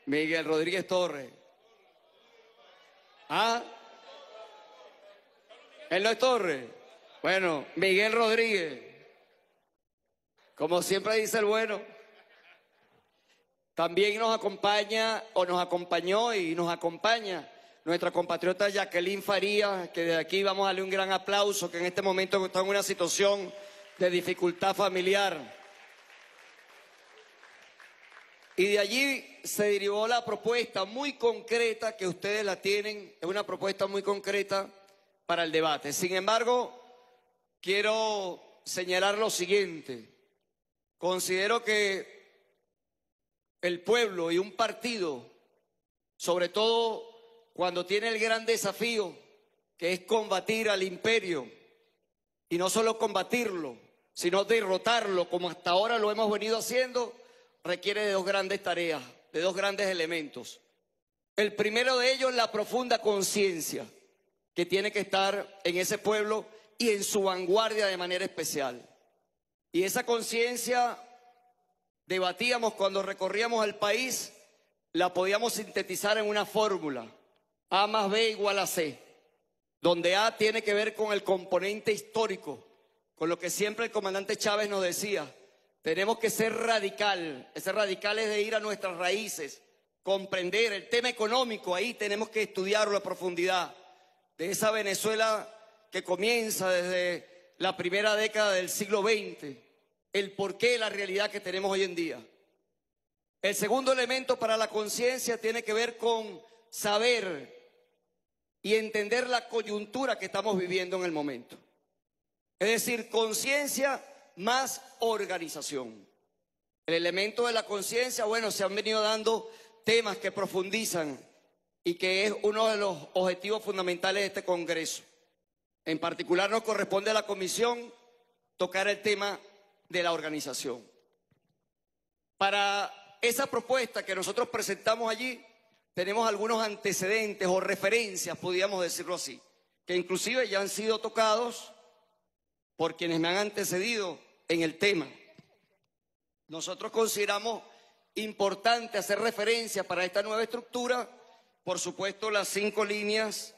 Miguel Rodríguez Torres. ¿Ah? ¿Él no es Torres? Bueno, Miguel Rodríguez. Como siempre dice el bueno. También nos acompaña, o nos acompañó y nos acompaña, nuestra compatriota Jacqueline Farías, que desde aquí vamos a darle un gran aplauso, que en este momento está en una situación de dificultad familiar. Y de allí se derivó la propuesta muy concreta, que ustedes la tienen, es una propuesta muy concreta para el debate. Sin embargo, quiero señalar lo siguiente. Considero que el pueblo y un partido, sobre todo cuando tiene el gran desafío, que es combatir al imperio, y no solo combatirlo, sino derrotarlo, como hasta ahora lo hemos venido haciendo, requiere de dos grandes tareas, de dos grandes elementos. El primero de ellos, la profunda conciencia que tiene que estar en ese pueblo y en su vanguardia de manera especial. Y esa conciencia, debatíamos cuando recorríamos el país, la podíamos sintetizar en una fórmula, A más B igual a C, donde A tiene que ver con el componente histórico, con lo que siempre el comandante Chávez nos decía, tenemos que ser radical, ese radical es de ir a nuestras raíces, comprender el tema económico, ahí tenemos que estudiarlo a profundidad, de esa Venezuela que comienza desde la primera década del siglo XX, el porqué de la realidad que tenemos hoy en día. El segundo elemento para la conciencia tiene que ver con saber y entender la coyuntura que estamos viviendo en el momento. Es decir, conciencia más organización. El elemento de la conciencia, bueno, se han venido dando temas que profundizan y que es uno de los objetivos fundamentales de este Congreso. En particular nos corresponde a la Comisión tocar el tema de la organización. Para esa propuesta que nosotros presentamos allí, tenemos algunos antecedentes o referencias, podríamos decirlo así, que inclusive ya han sido tocados por quienes me han antecedido en el tema. Nosotros consideramos importante hacer referencia para esta nueva estructura, por supuesto, las 5 líneas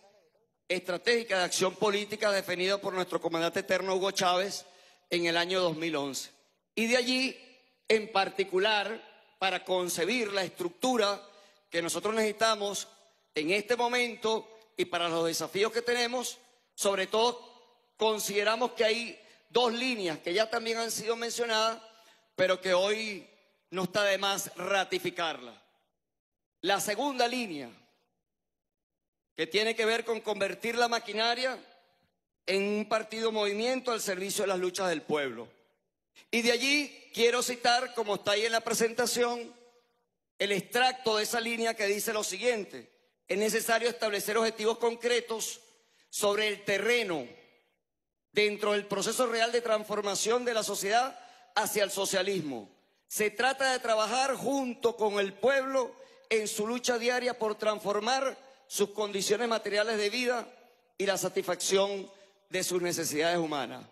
estratégicas de acción política definidas por nuestro comandante eterno Hugo Chávez en el año 2011. Y de allí, en particular, para concebir la estructura que nosotros necesitamos en este momento y para los desafíos que tenemos, sobre todo consideramos que hay dos líneas que ya también han sido mencionadas, pero que hoy no está de más ratificarla. La segunda línea, que tiene que ver con convertir la maquinaria en un partido movimiento al servicio de las luchas del pueblo. Y de allí quiero citar, como está ahí en la presentación, el extracto de esa línea que dice lo siguiente: es necesario establecer objetivos concretos sobre el terreno dentro del proceso real de transformación de la sociedad hacia el socialismo. Se trata de trabajar junto con el pueblo en su lucha diaria por transformar sus condiciones materiales de vida y la satisfacción de sus necesidades humanas.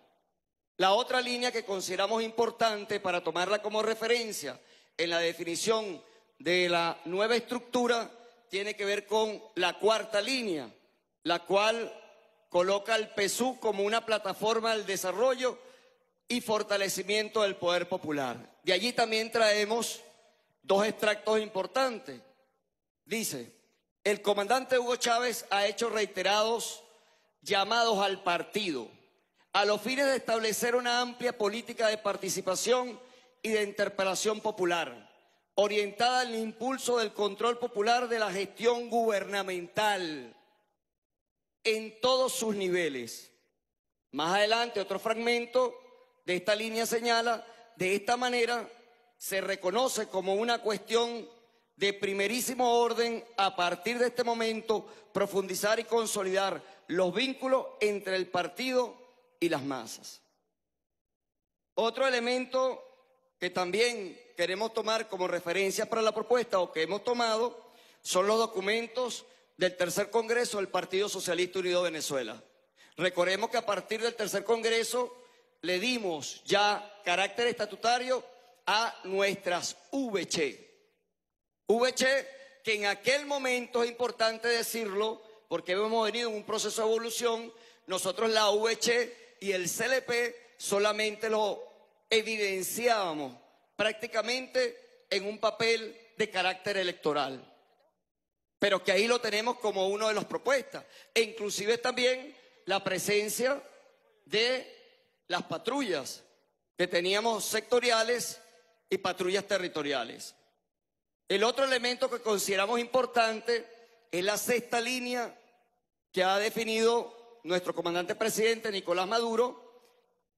La otra línea que consideramos importante para tomarla como referencia en la definición de la nueva estructura tiene que ver con la cuarta línea, la cual coloca al PSUV como una plataforma del desarrollo y fortalecimiento del poder popular. De allí también traemos dos extractos importantes. Dice: el comandante Hugo Chávez ha hecho reiterados llamados al partido a los fines de establecer una amplia política de participación y de interpelación popular, orientada al impulso del control popular de la gestión gubernamental en todos sus niveles. Más adelante, otro fragmento de esta línea señala: de esta manera se reconoce como una cuestión de primerísimo orden, a partir de este momento, profundizar y consolidar los vínculos entre el partido y las masas. Otro elemento que también queremos tomar como referencia para la propuesta, o que hemos tomado, son los documentos del Tercer Congreso del Partido Socialista Unido de Venezuela. Recordemos que a partir del Tercer Congreso le dimos ya carácter estatutario a nuestras VCH, que en aquel momento, es importante decirlo, porque hemos venido en un proceso de evolución. Nosotros la VCH y el CLP solamente lo evidenciábamos prácticamente en un papel de carácter electoral, pero que ahí lo tenemos como uno de las propuestas, e inclusive también la presencia de las patrullas, que teníamos sectoriales y patrullas territoriales. El otro elemento que consideramos importante es la sexta línea que ha definido nuestro comandante presidente Nicolás Maduro,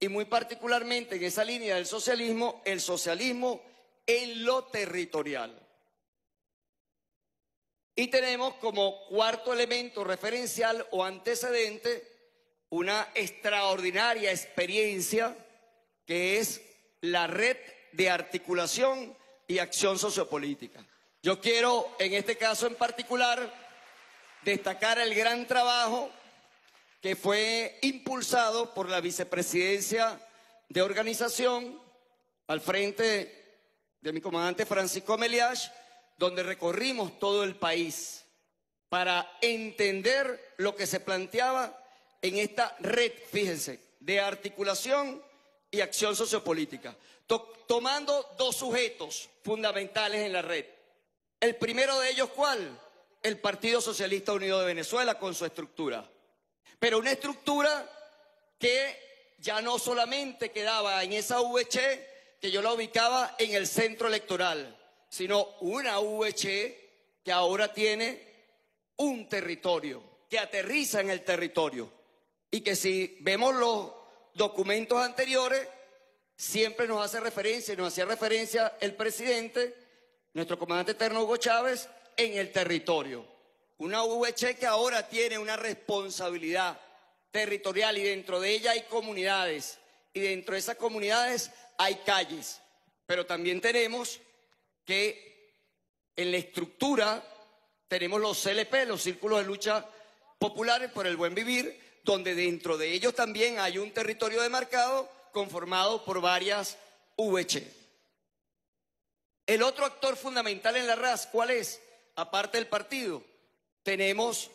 y muy particularmente en esa línea del socialismo, el socialismo en lo territorial. Y tenemos como cuarto elemento referencial o antecedente una extraordinaria experiencia que es la Red de Articulación y Acción Sociopolítica. Yo quiero, en este caso en particular, destacar el gran trabajo que fue impulsado por la vicepresidencia de organización al frente de mi comandante Francisco Ameliach, donde recorrimos todo el país para entender lo que se planteaba en esta red, fíjense, de articulación y acción sociopolítica, tomando dos sujetos fundamentales en la red. El primero de ellos, ¿cuál? El Partido Socialista Unido de Venezuela, con su estructura. Pero una estructura que ya no solamente quedaba en esa VCH, que yo la ubicaba en el centro electoral, sino una VCH que ahora tiene un territorio, que aterriza en el territorio. Y que si vemos los documentos anteriores, siempre nos hace referencia, y nos hacía referencia el presidente, nuestro comandante eterno Hugo Chávez, en el territorio. Una VCH que ahora tiene una responsabilidad territorial, y dentro de ella hay comunidades, y dentro de esas comunidades hay calles. Pero también tenemos que en la estructura tenemos los CLP, los Círculos de Lucha Populares por el Buen Vivir, donde dentro de ellos también hay un territorio demarcado conformado por varias VCH. El otro actor fundamental en la RAS, ¿cuál es? Aparte del partido, tenemos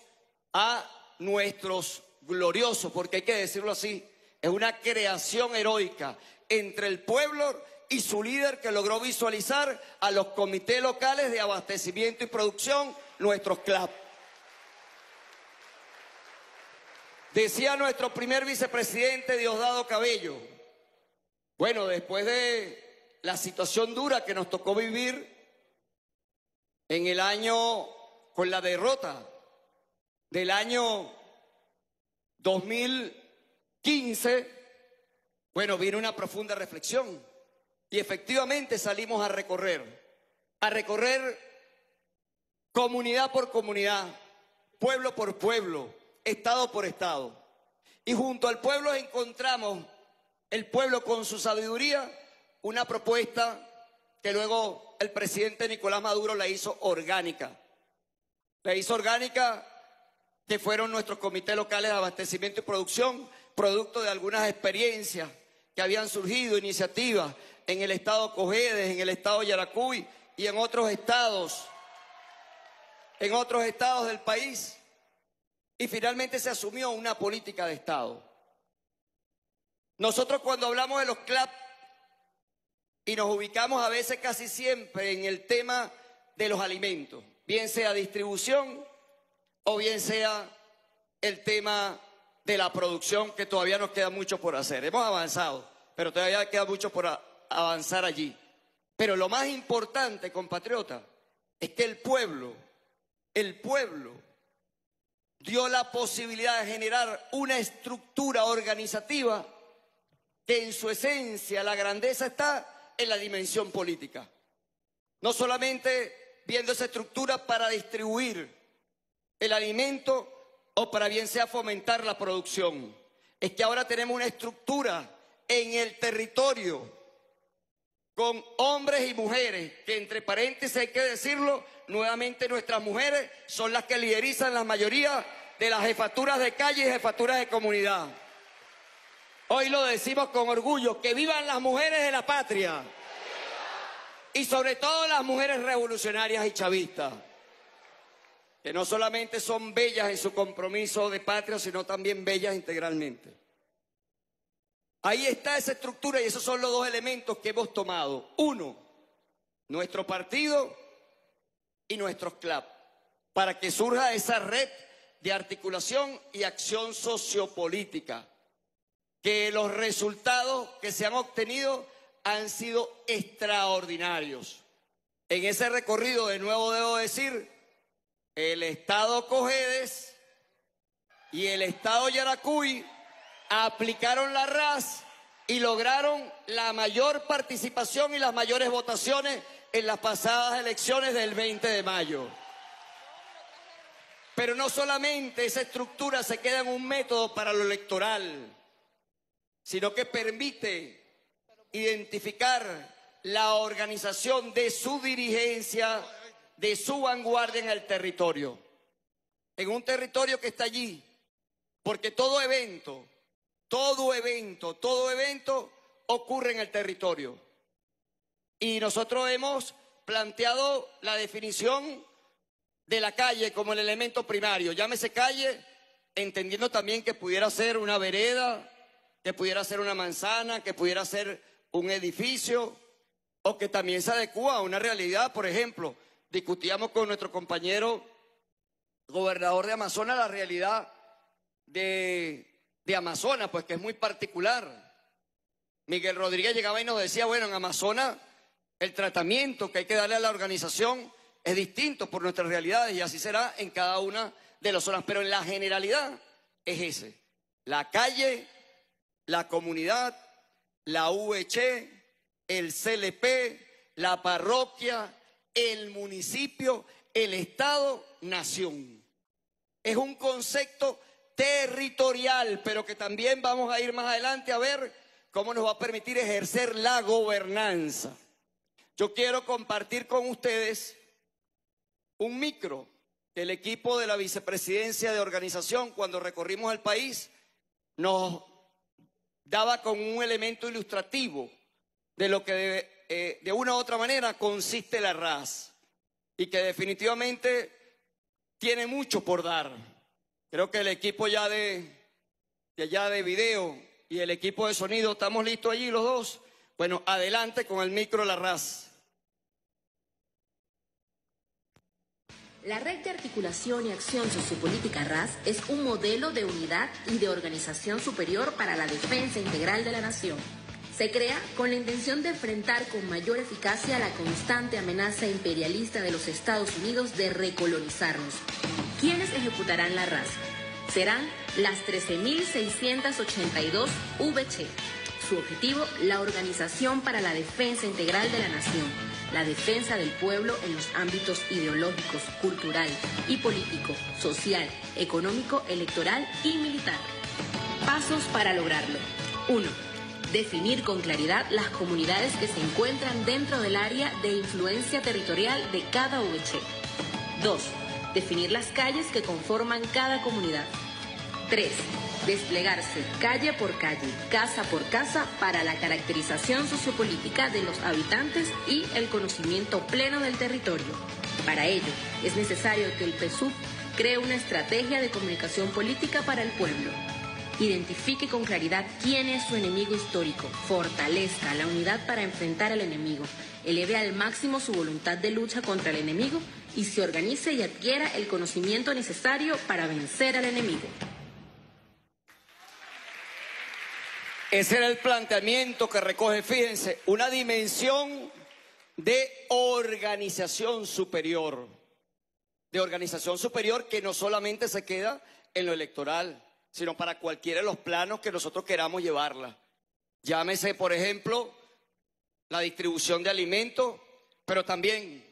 a nuestros gloriosos, porque hay que decirlo así, es una creación heroica entre el pueblo y su líder, que logró visualizar a los comités locales de abastecimiento y producción, nuestros CLAP. Decía nuestro primer vicepresidente Diosdado Cabello, bueno, después de la situación dura que nos tocó vivir en el año, con la derrota del año 2015, bueno, vino una profunda reflexión y efectivamente salimos a recorrer comunidad por comunidad, pueblo por pueblo, estado por estado. Y junto al pueblo encontramos, el pueblo con su sabiduría, una propuesta que luego el presidente Nicolás Maduro la hizo orgánica. La hizo orgánica, que fueron nuestros comités locales de abastecimiento y producción, producto de algunas experiencias que habían surgido, iniciativas en el estado Cojedes, en el estado Yaracuy y en otros estados del país. Y finalmente se asumió una política de Estado. Nosotros cuando hablamos de los CLAP y nos ubicamos a veces casi siempre en el tema de los alimentos, bien sea distribución o bien sea el tema de la producción, que todavía nos queda mucho por hacer. Hemos avanzado, pero todavía queda mucho por avanzar allí. Pero lo más importante, compatriota, es que el pueblo dio la posibilidad de generar una estructura organizativa que en su esencia la grandeza está en la dimensión política. No solamente viendo esa estructura para distribuir el alimento o para bien sea fomentar la producción. Es que ahora tenemos una estructura en el territorio con hombres y mujeres, que entre paréntesis hay que decirlo, nuevamente nuestras mujeres son las que liderizan la mayoría de las jefaturas de calle y jefaturas de comunidad. Hoy lo decimos con orgullo, que vivan las mujeres de la patria. Y sobre todo las mujeres revolucionarias y chavistas, que no solamente son bellas en su compromiso de patria, sino también bellas integralmente. Ahí está esa estructura y esos son los dos elementos que hemos tomado. Uno, nuestro partido y nuestros CLAP, para que surja esa red de articulación y acción sociopolítica, que los resultados que se han obtenido han sido extraordinarios. En ese recorrido, de nuevo debo decir, el estado Cojedes y el estado Yaracuy aplicaron la RAS y lograron la mayor participación y las mayores votaciones en las pasadas elecciones del 20 de mayo. Pero no solamente esa estructura se queda en un método para lo electoral, sino que permite identificar la organización de su dirigencia, de su vanguardia en el territorio, en un territorio que está allí, porque todo evento ocurre en el territorio. Y nosotros hemos planteado la definición de la calle como el elemento primario. Llámese calle, entendiendo también que pudiera ser una vereda, que pudiera ser una manzana, que pudiera ser un edificio, o que también se adecua a una realidad. Por ejemplo, discutíamos con nuestro compañero gobernador de Amazonas la realidad de Amazonas, pues que es muy particular. Miguel Rodríguez llegaba y nos decía, bueno, en Amazonas el tratamiento que hay que darle a la organización es distinto por nuestras realidades, y así será en cada una de las zonas, pero en la generalidad es ese, la calle, la comunidad, la UEC, el CLP, la parroquia, el municipio, el estado, nación. Es un concepto territorial, pero que también vamos a ir más adelante a ver cómo nos va a permitir ejercer la gobernanza. Yo quiero compartir con ustedes un micro que el equipo de la vicepresidencia de organización, cuando recorrimos el país, nos daba con un elemento ilustrativo de lo que de una u otra manera consiste la RAS, y que definitivamente tiene mucho por dar. Creo que el equipo ya de video y el equipo de sonido, ¿estamos listos allí los dos? Bueno, adelante con el micro de la RAS. La Red de Articulación y Acción Sociopolítica RAS es un modelo de unidad y de organización superior para la defensa integral de la nación. Se crea con la intención de enfrentar con mayor eficacia la constante amenaza imperialista de los Estados Unidos de recolonizarnos. ¿Quiénes ejecutarán la raza? Serán las 13.682 VC. Su objetivo, la Organización para la Defensa Integral de la Nación, la defensa del pueblo en los ámbitos ideológicos, cultural y político, social, económico, electoral y militar. Pasos para lograrlo. 1. Definir con claridad las comunidades que se encuentran dentro del área de influencia territorial de cada VC. 2. Definir las calles que conforman cada comunidad. 3. Desplegarse calle por calle, casa por casa para la caracterización sociopolítica de los habitantes y el conocimiento pleno del territorio. Para ello, es necesario que el PSUV cree una estrategia de comunicación política para el pueblo. Identifique con claridad quién es su enemigo histórico, fortalezca la unidad para enfrentar al enemigo, eleve al máximo su voluntad de lucha contra el enemigo y se organice y adquiera el conocimiento necesario para vencer al enemigo. Ese era el planteamiento que recoge, fíjense, una dimensión de organización superior. De organización superior que no solamente se queda en lo electoral, sino para cualquiera de los planos que nosotros queramos llevarla. Llámese, por ejemplo, la distribución de alimentos, pero también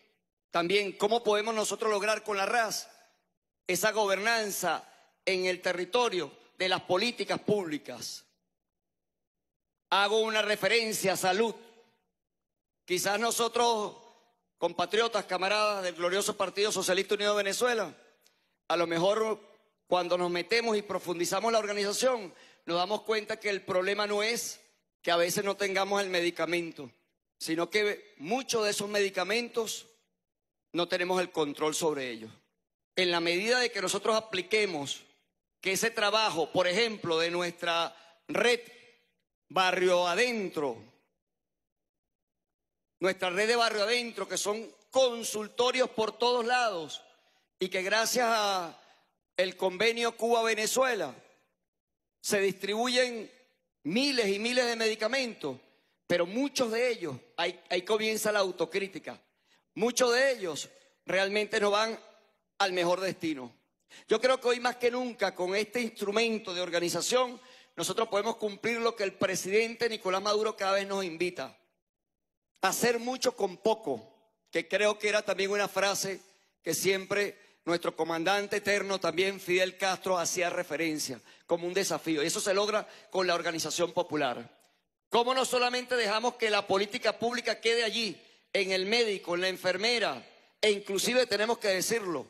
cómo podemos nosotros lograr con la raza esa gobernanza en el territorio de las políticas públicas. Hago una referencia a salud. Quizás nosotros, compatriotas, camaradas del glorioso Partido Socialista Unido de Venezuela, a lo mejor, cuando nos metemos y profundizamos la organización, nos damos cuenta que el problema no es que a veces no tengamos el medicamento, sino que muchos de esos medicamentos no tenemos el control sobre ellos. En la medida de que nosotros apliquemos que ese trabajo, por ejemplo, de nuestra red barrio adentro, nuestra red de barrio adentro, que son consultorios por todos lados y que gracias a el convenio Cuba-Venezuela se distribuyen miles y miles de medicamentos, pero muchos de ellos, ahí comienza la autocrítica, muchos de ellos realmente no van al mejor destino. Yo creo que hoy más que nunca con este instrumento de organización nosotros podemos cumplir lo que el presidente Nicolás Maduro cada vez nos invita, hacer mucho con poco, que creo que era también una frase que siempre nuestro comandante eterno también, Fidel Castro, hacía referencia como un desafío. Y eso se logra con la organización popular. ¿Cómo no solamente dejamos que la política pública quede allí, en el médico, en la enfermera, e inclusive tenemos que decirlo,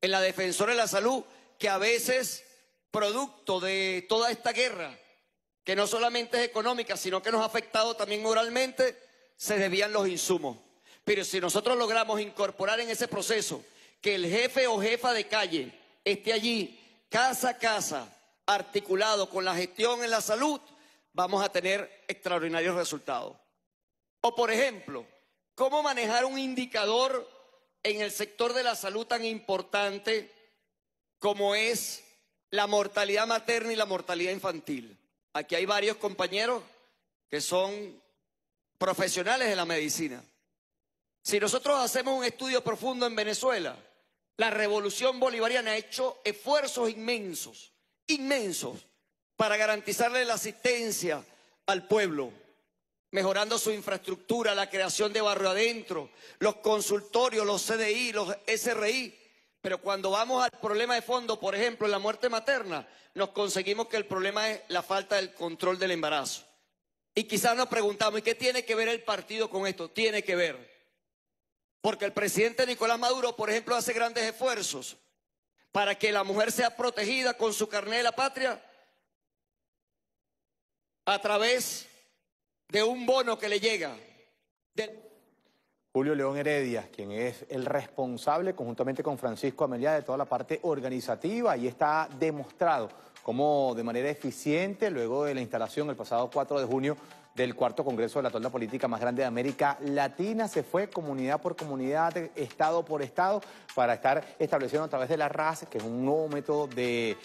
en la defensora de la salud, que a veces, producto de toda esta guerra, que no solamente es económica, sino que nos ha afectado también moralmente, se desvían los insumos? Pero si nosotros logramos incorporar en ese proceso que el jefe o jefa de calle esté allí, casa a casa, articulado con la gestión en la salud, vamos a tener extraordinarios resultados. O por ejemplo, ¿cómo manejar un indicador en el sector de la salud tan importante como es la mortalidad materna y la mortalidad infantil? Aquí hay varios compañeros que son profesionales de la medicina. Si nosotros hacemos un estudio profundo en Venezuela, la revolución bolivariana ha hecho esfuerzos inmensos, para garantizarle la asistencia al pueblo, mejorando su infraestructura, la creación de barrio adentro, los consultorios, los CDI, los SRI. Pero cuando vamos al problema de fondo, por ejemplo, en la muerte materna, nos conseguimos que el problema es la falta del control del embarazo. Y quizás nos preguntamos, ¿y qué tiene que ver el partido con esto? Tiene que ver. Porque el presidente Nicolás Maduro, por ejemplo, hace grandes esfuerzos para que la mujer sea protegida con su carné de la patria a través de un bono que le llega. Julio León Heredia, quien es el responsable conjuntamente con Francisco Ameliach de toda la parte organizativa, y está demostrado cómo de manera eficiente, luego de la instalación el pasado 4 de junio del cuarto Congreso de la Tolda Política más grande de América Latina. Se fue comunidad por comunidad, estado por estado, para estar estableciendo a través de la RAS, que es un nuevo método de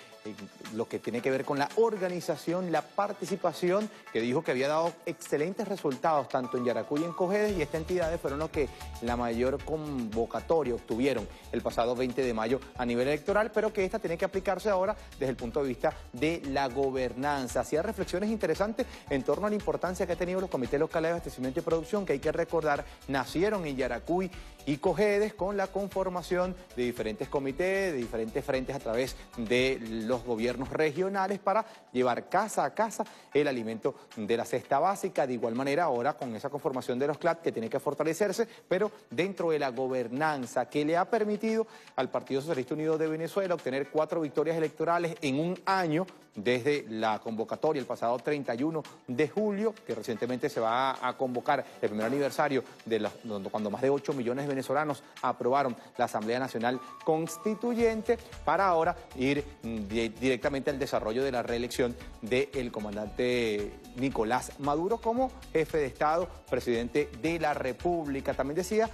lo que tiene que ver con la organización, la participación, que dijo que había dado excelentes resultados tanto en Yaracuy y en Cojedes, y estas entidades fueron los que la mayor convocatoria obtuvieron el pasado 20 de mayo a nivel electoral, pero que esta tiene que aplicarse ahora desde el punto de vista de la gobernanza. Hacía reflexiones interesantes en torno a la importancia que han tenido los comités locales de abastecimiento y producción, que hay que recordar, nacieron en Yaracuy y Cojedes con la conformación de diferentes comités, de diferentes frentes a través de los gobiernos regionales para llevar casa a casa el alimento de la cesta básica. De igual manera ahora con esa conformación de los CLAT, que tiene que fortalecerse, pero dentro de la gobernanza que le ha permitido al Partido Socialista Unido de Venezuela obtener 4 victorias electorales en un año desde la convocatoria el pasado 31 de julio, que recientemente se va a convocar el primer aniversario de cuando más de 8 millones de venezolanos aprobaron la Asamblea Nacional Constituyente, para ahora ir directamente al desarrollo de la reelección del comandante Nicolás Maduro como jefe de Estado, presidente de la República. También decía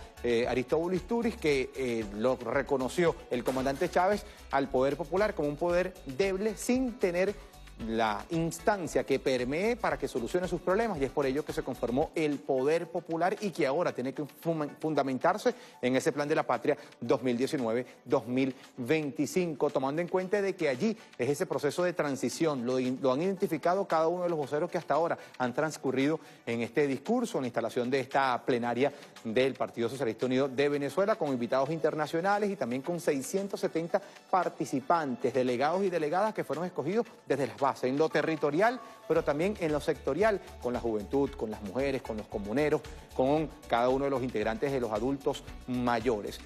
Aristóbulo Istúriz que lo reconoció el comandante Chávez al poder popular como un poder débil sin tener la instancia que permee para que solucione sus problemas, y es por ello que se conformó el Poder Popular y que ahora tiene que fundamentarse en ese plan de la patria 2019-2025, tomando en cuenta de que allí es ese proceso de transición. Lo han identificado cada uno de los voceros que hasta ahora han transcurrido en este discurso, en la instalación de esta plenaria del Partido Socialista Unido de Venezuela, con invitados internacionales y también con 670 participantes, delegados y delegadas que fueron escogidos desde las bases, en lo territorial, pero también en lo sectorial, con la juventud, con las mujeres, con los comuneros, con cada uno de los integrantes de los adultos mayores.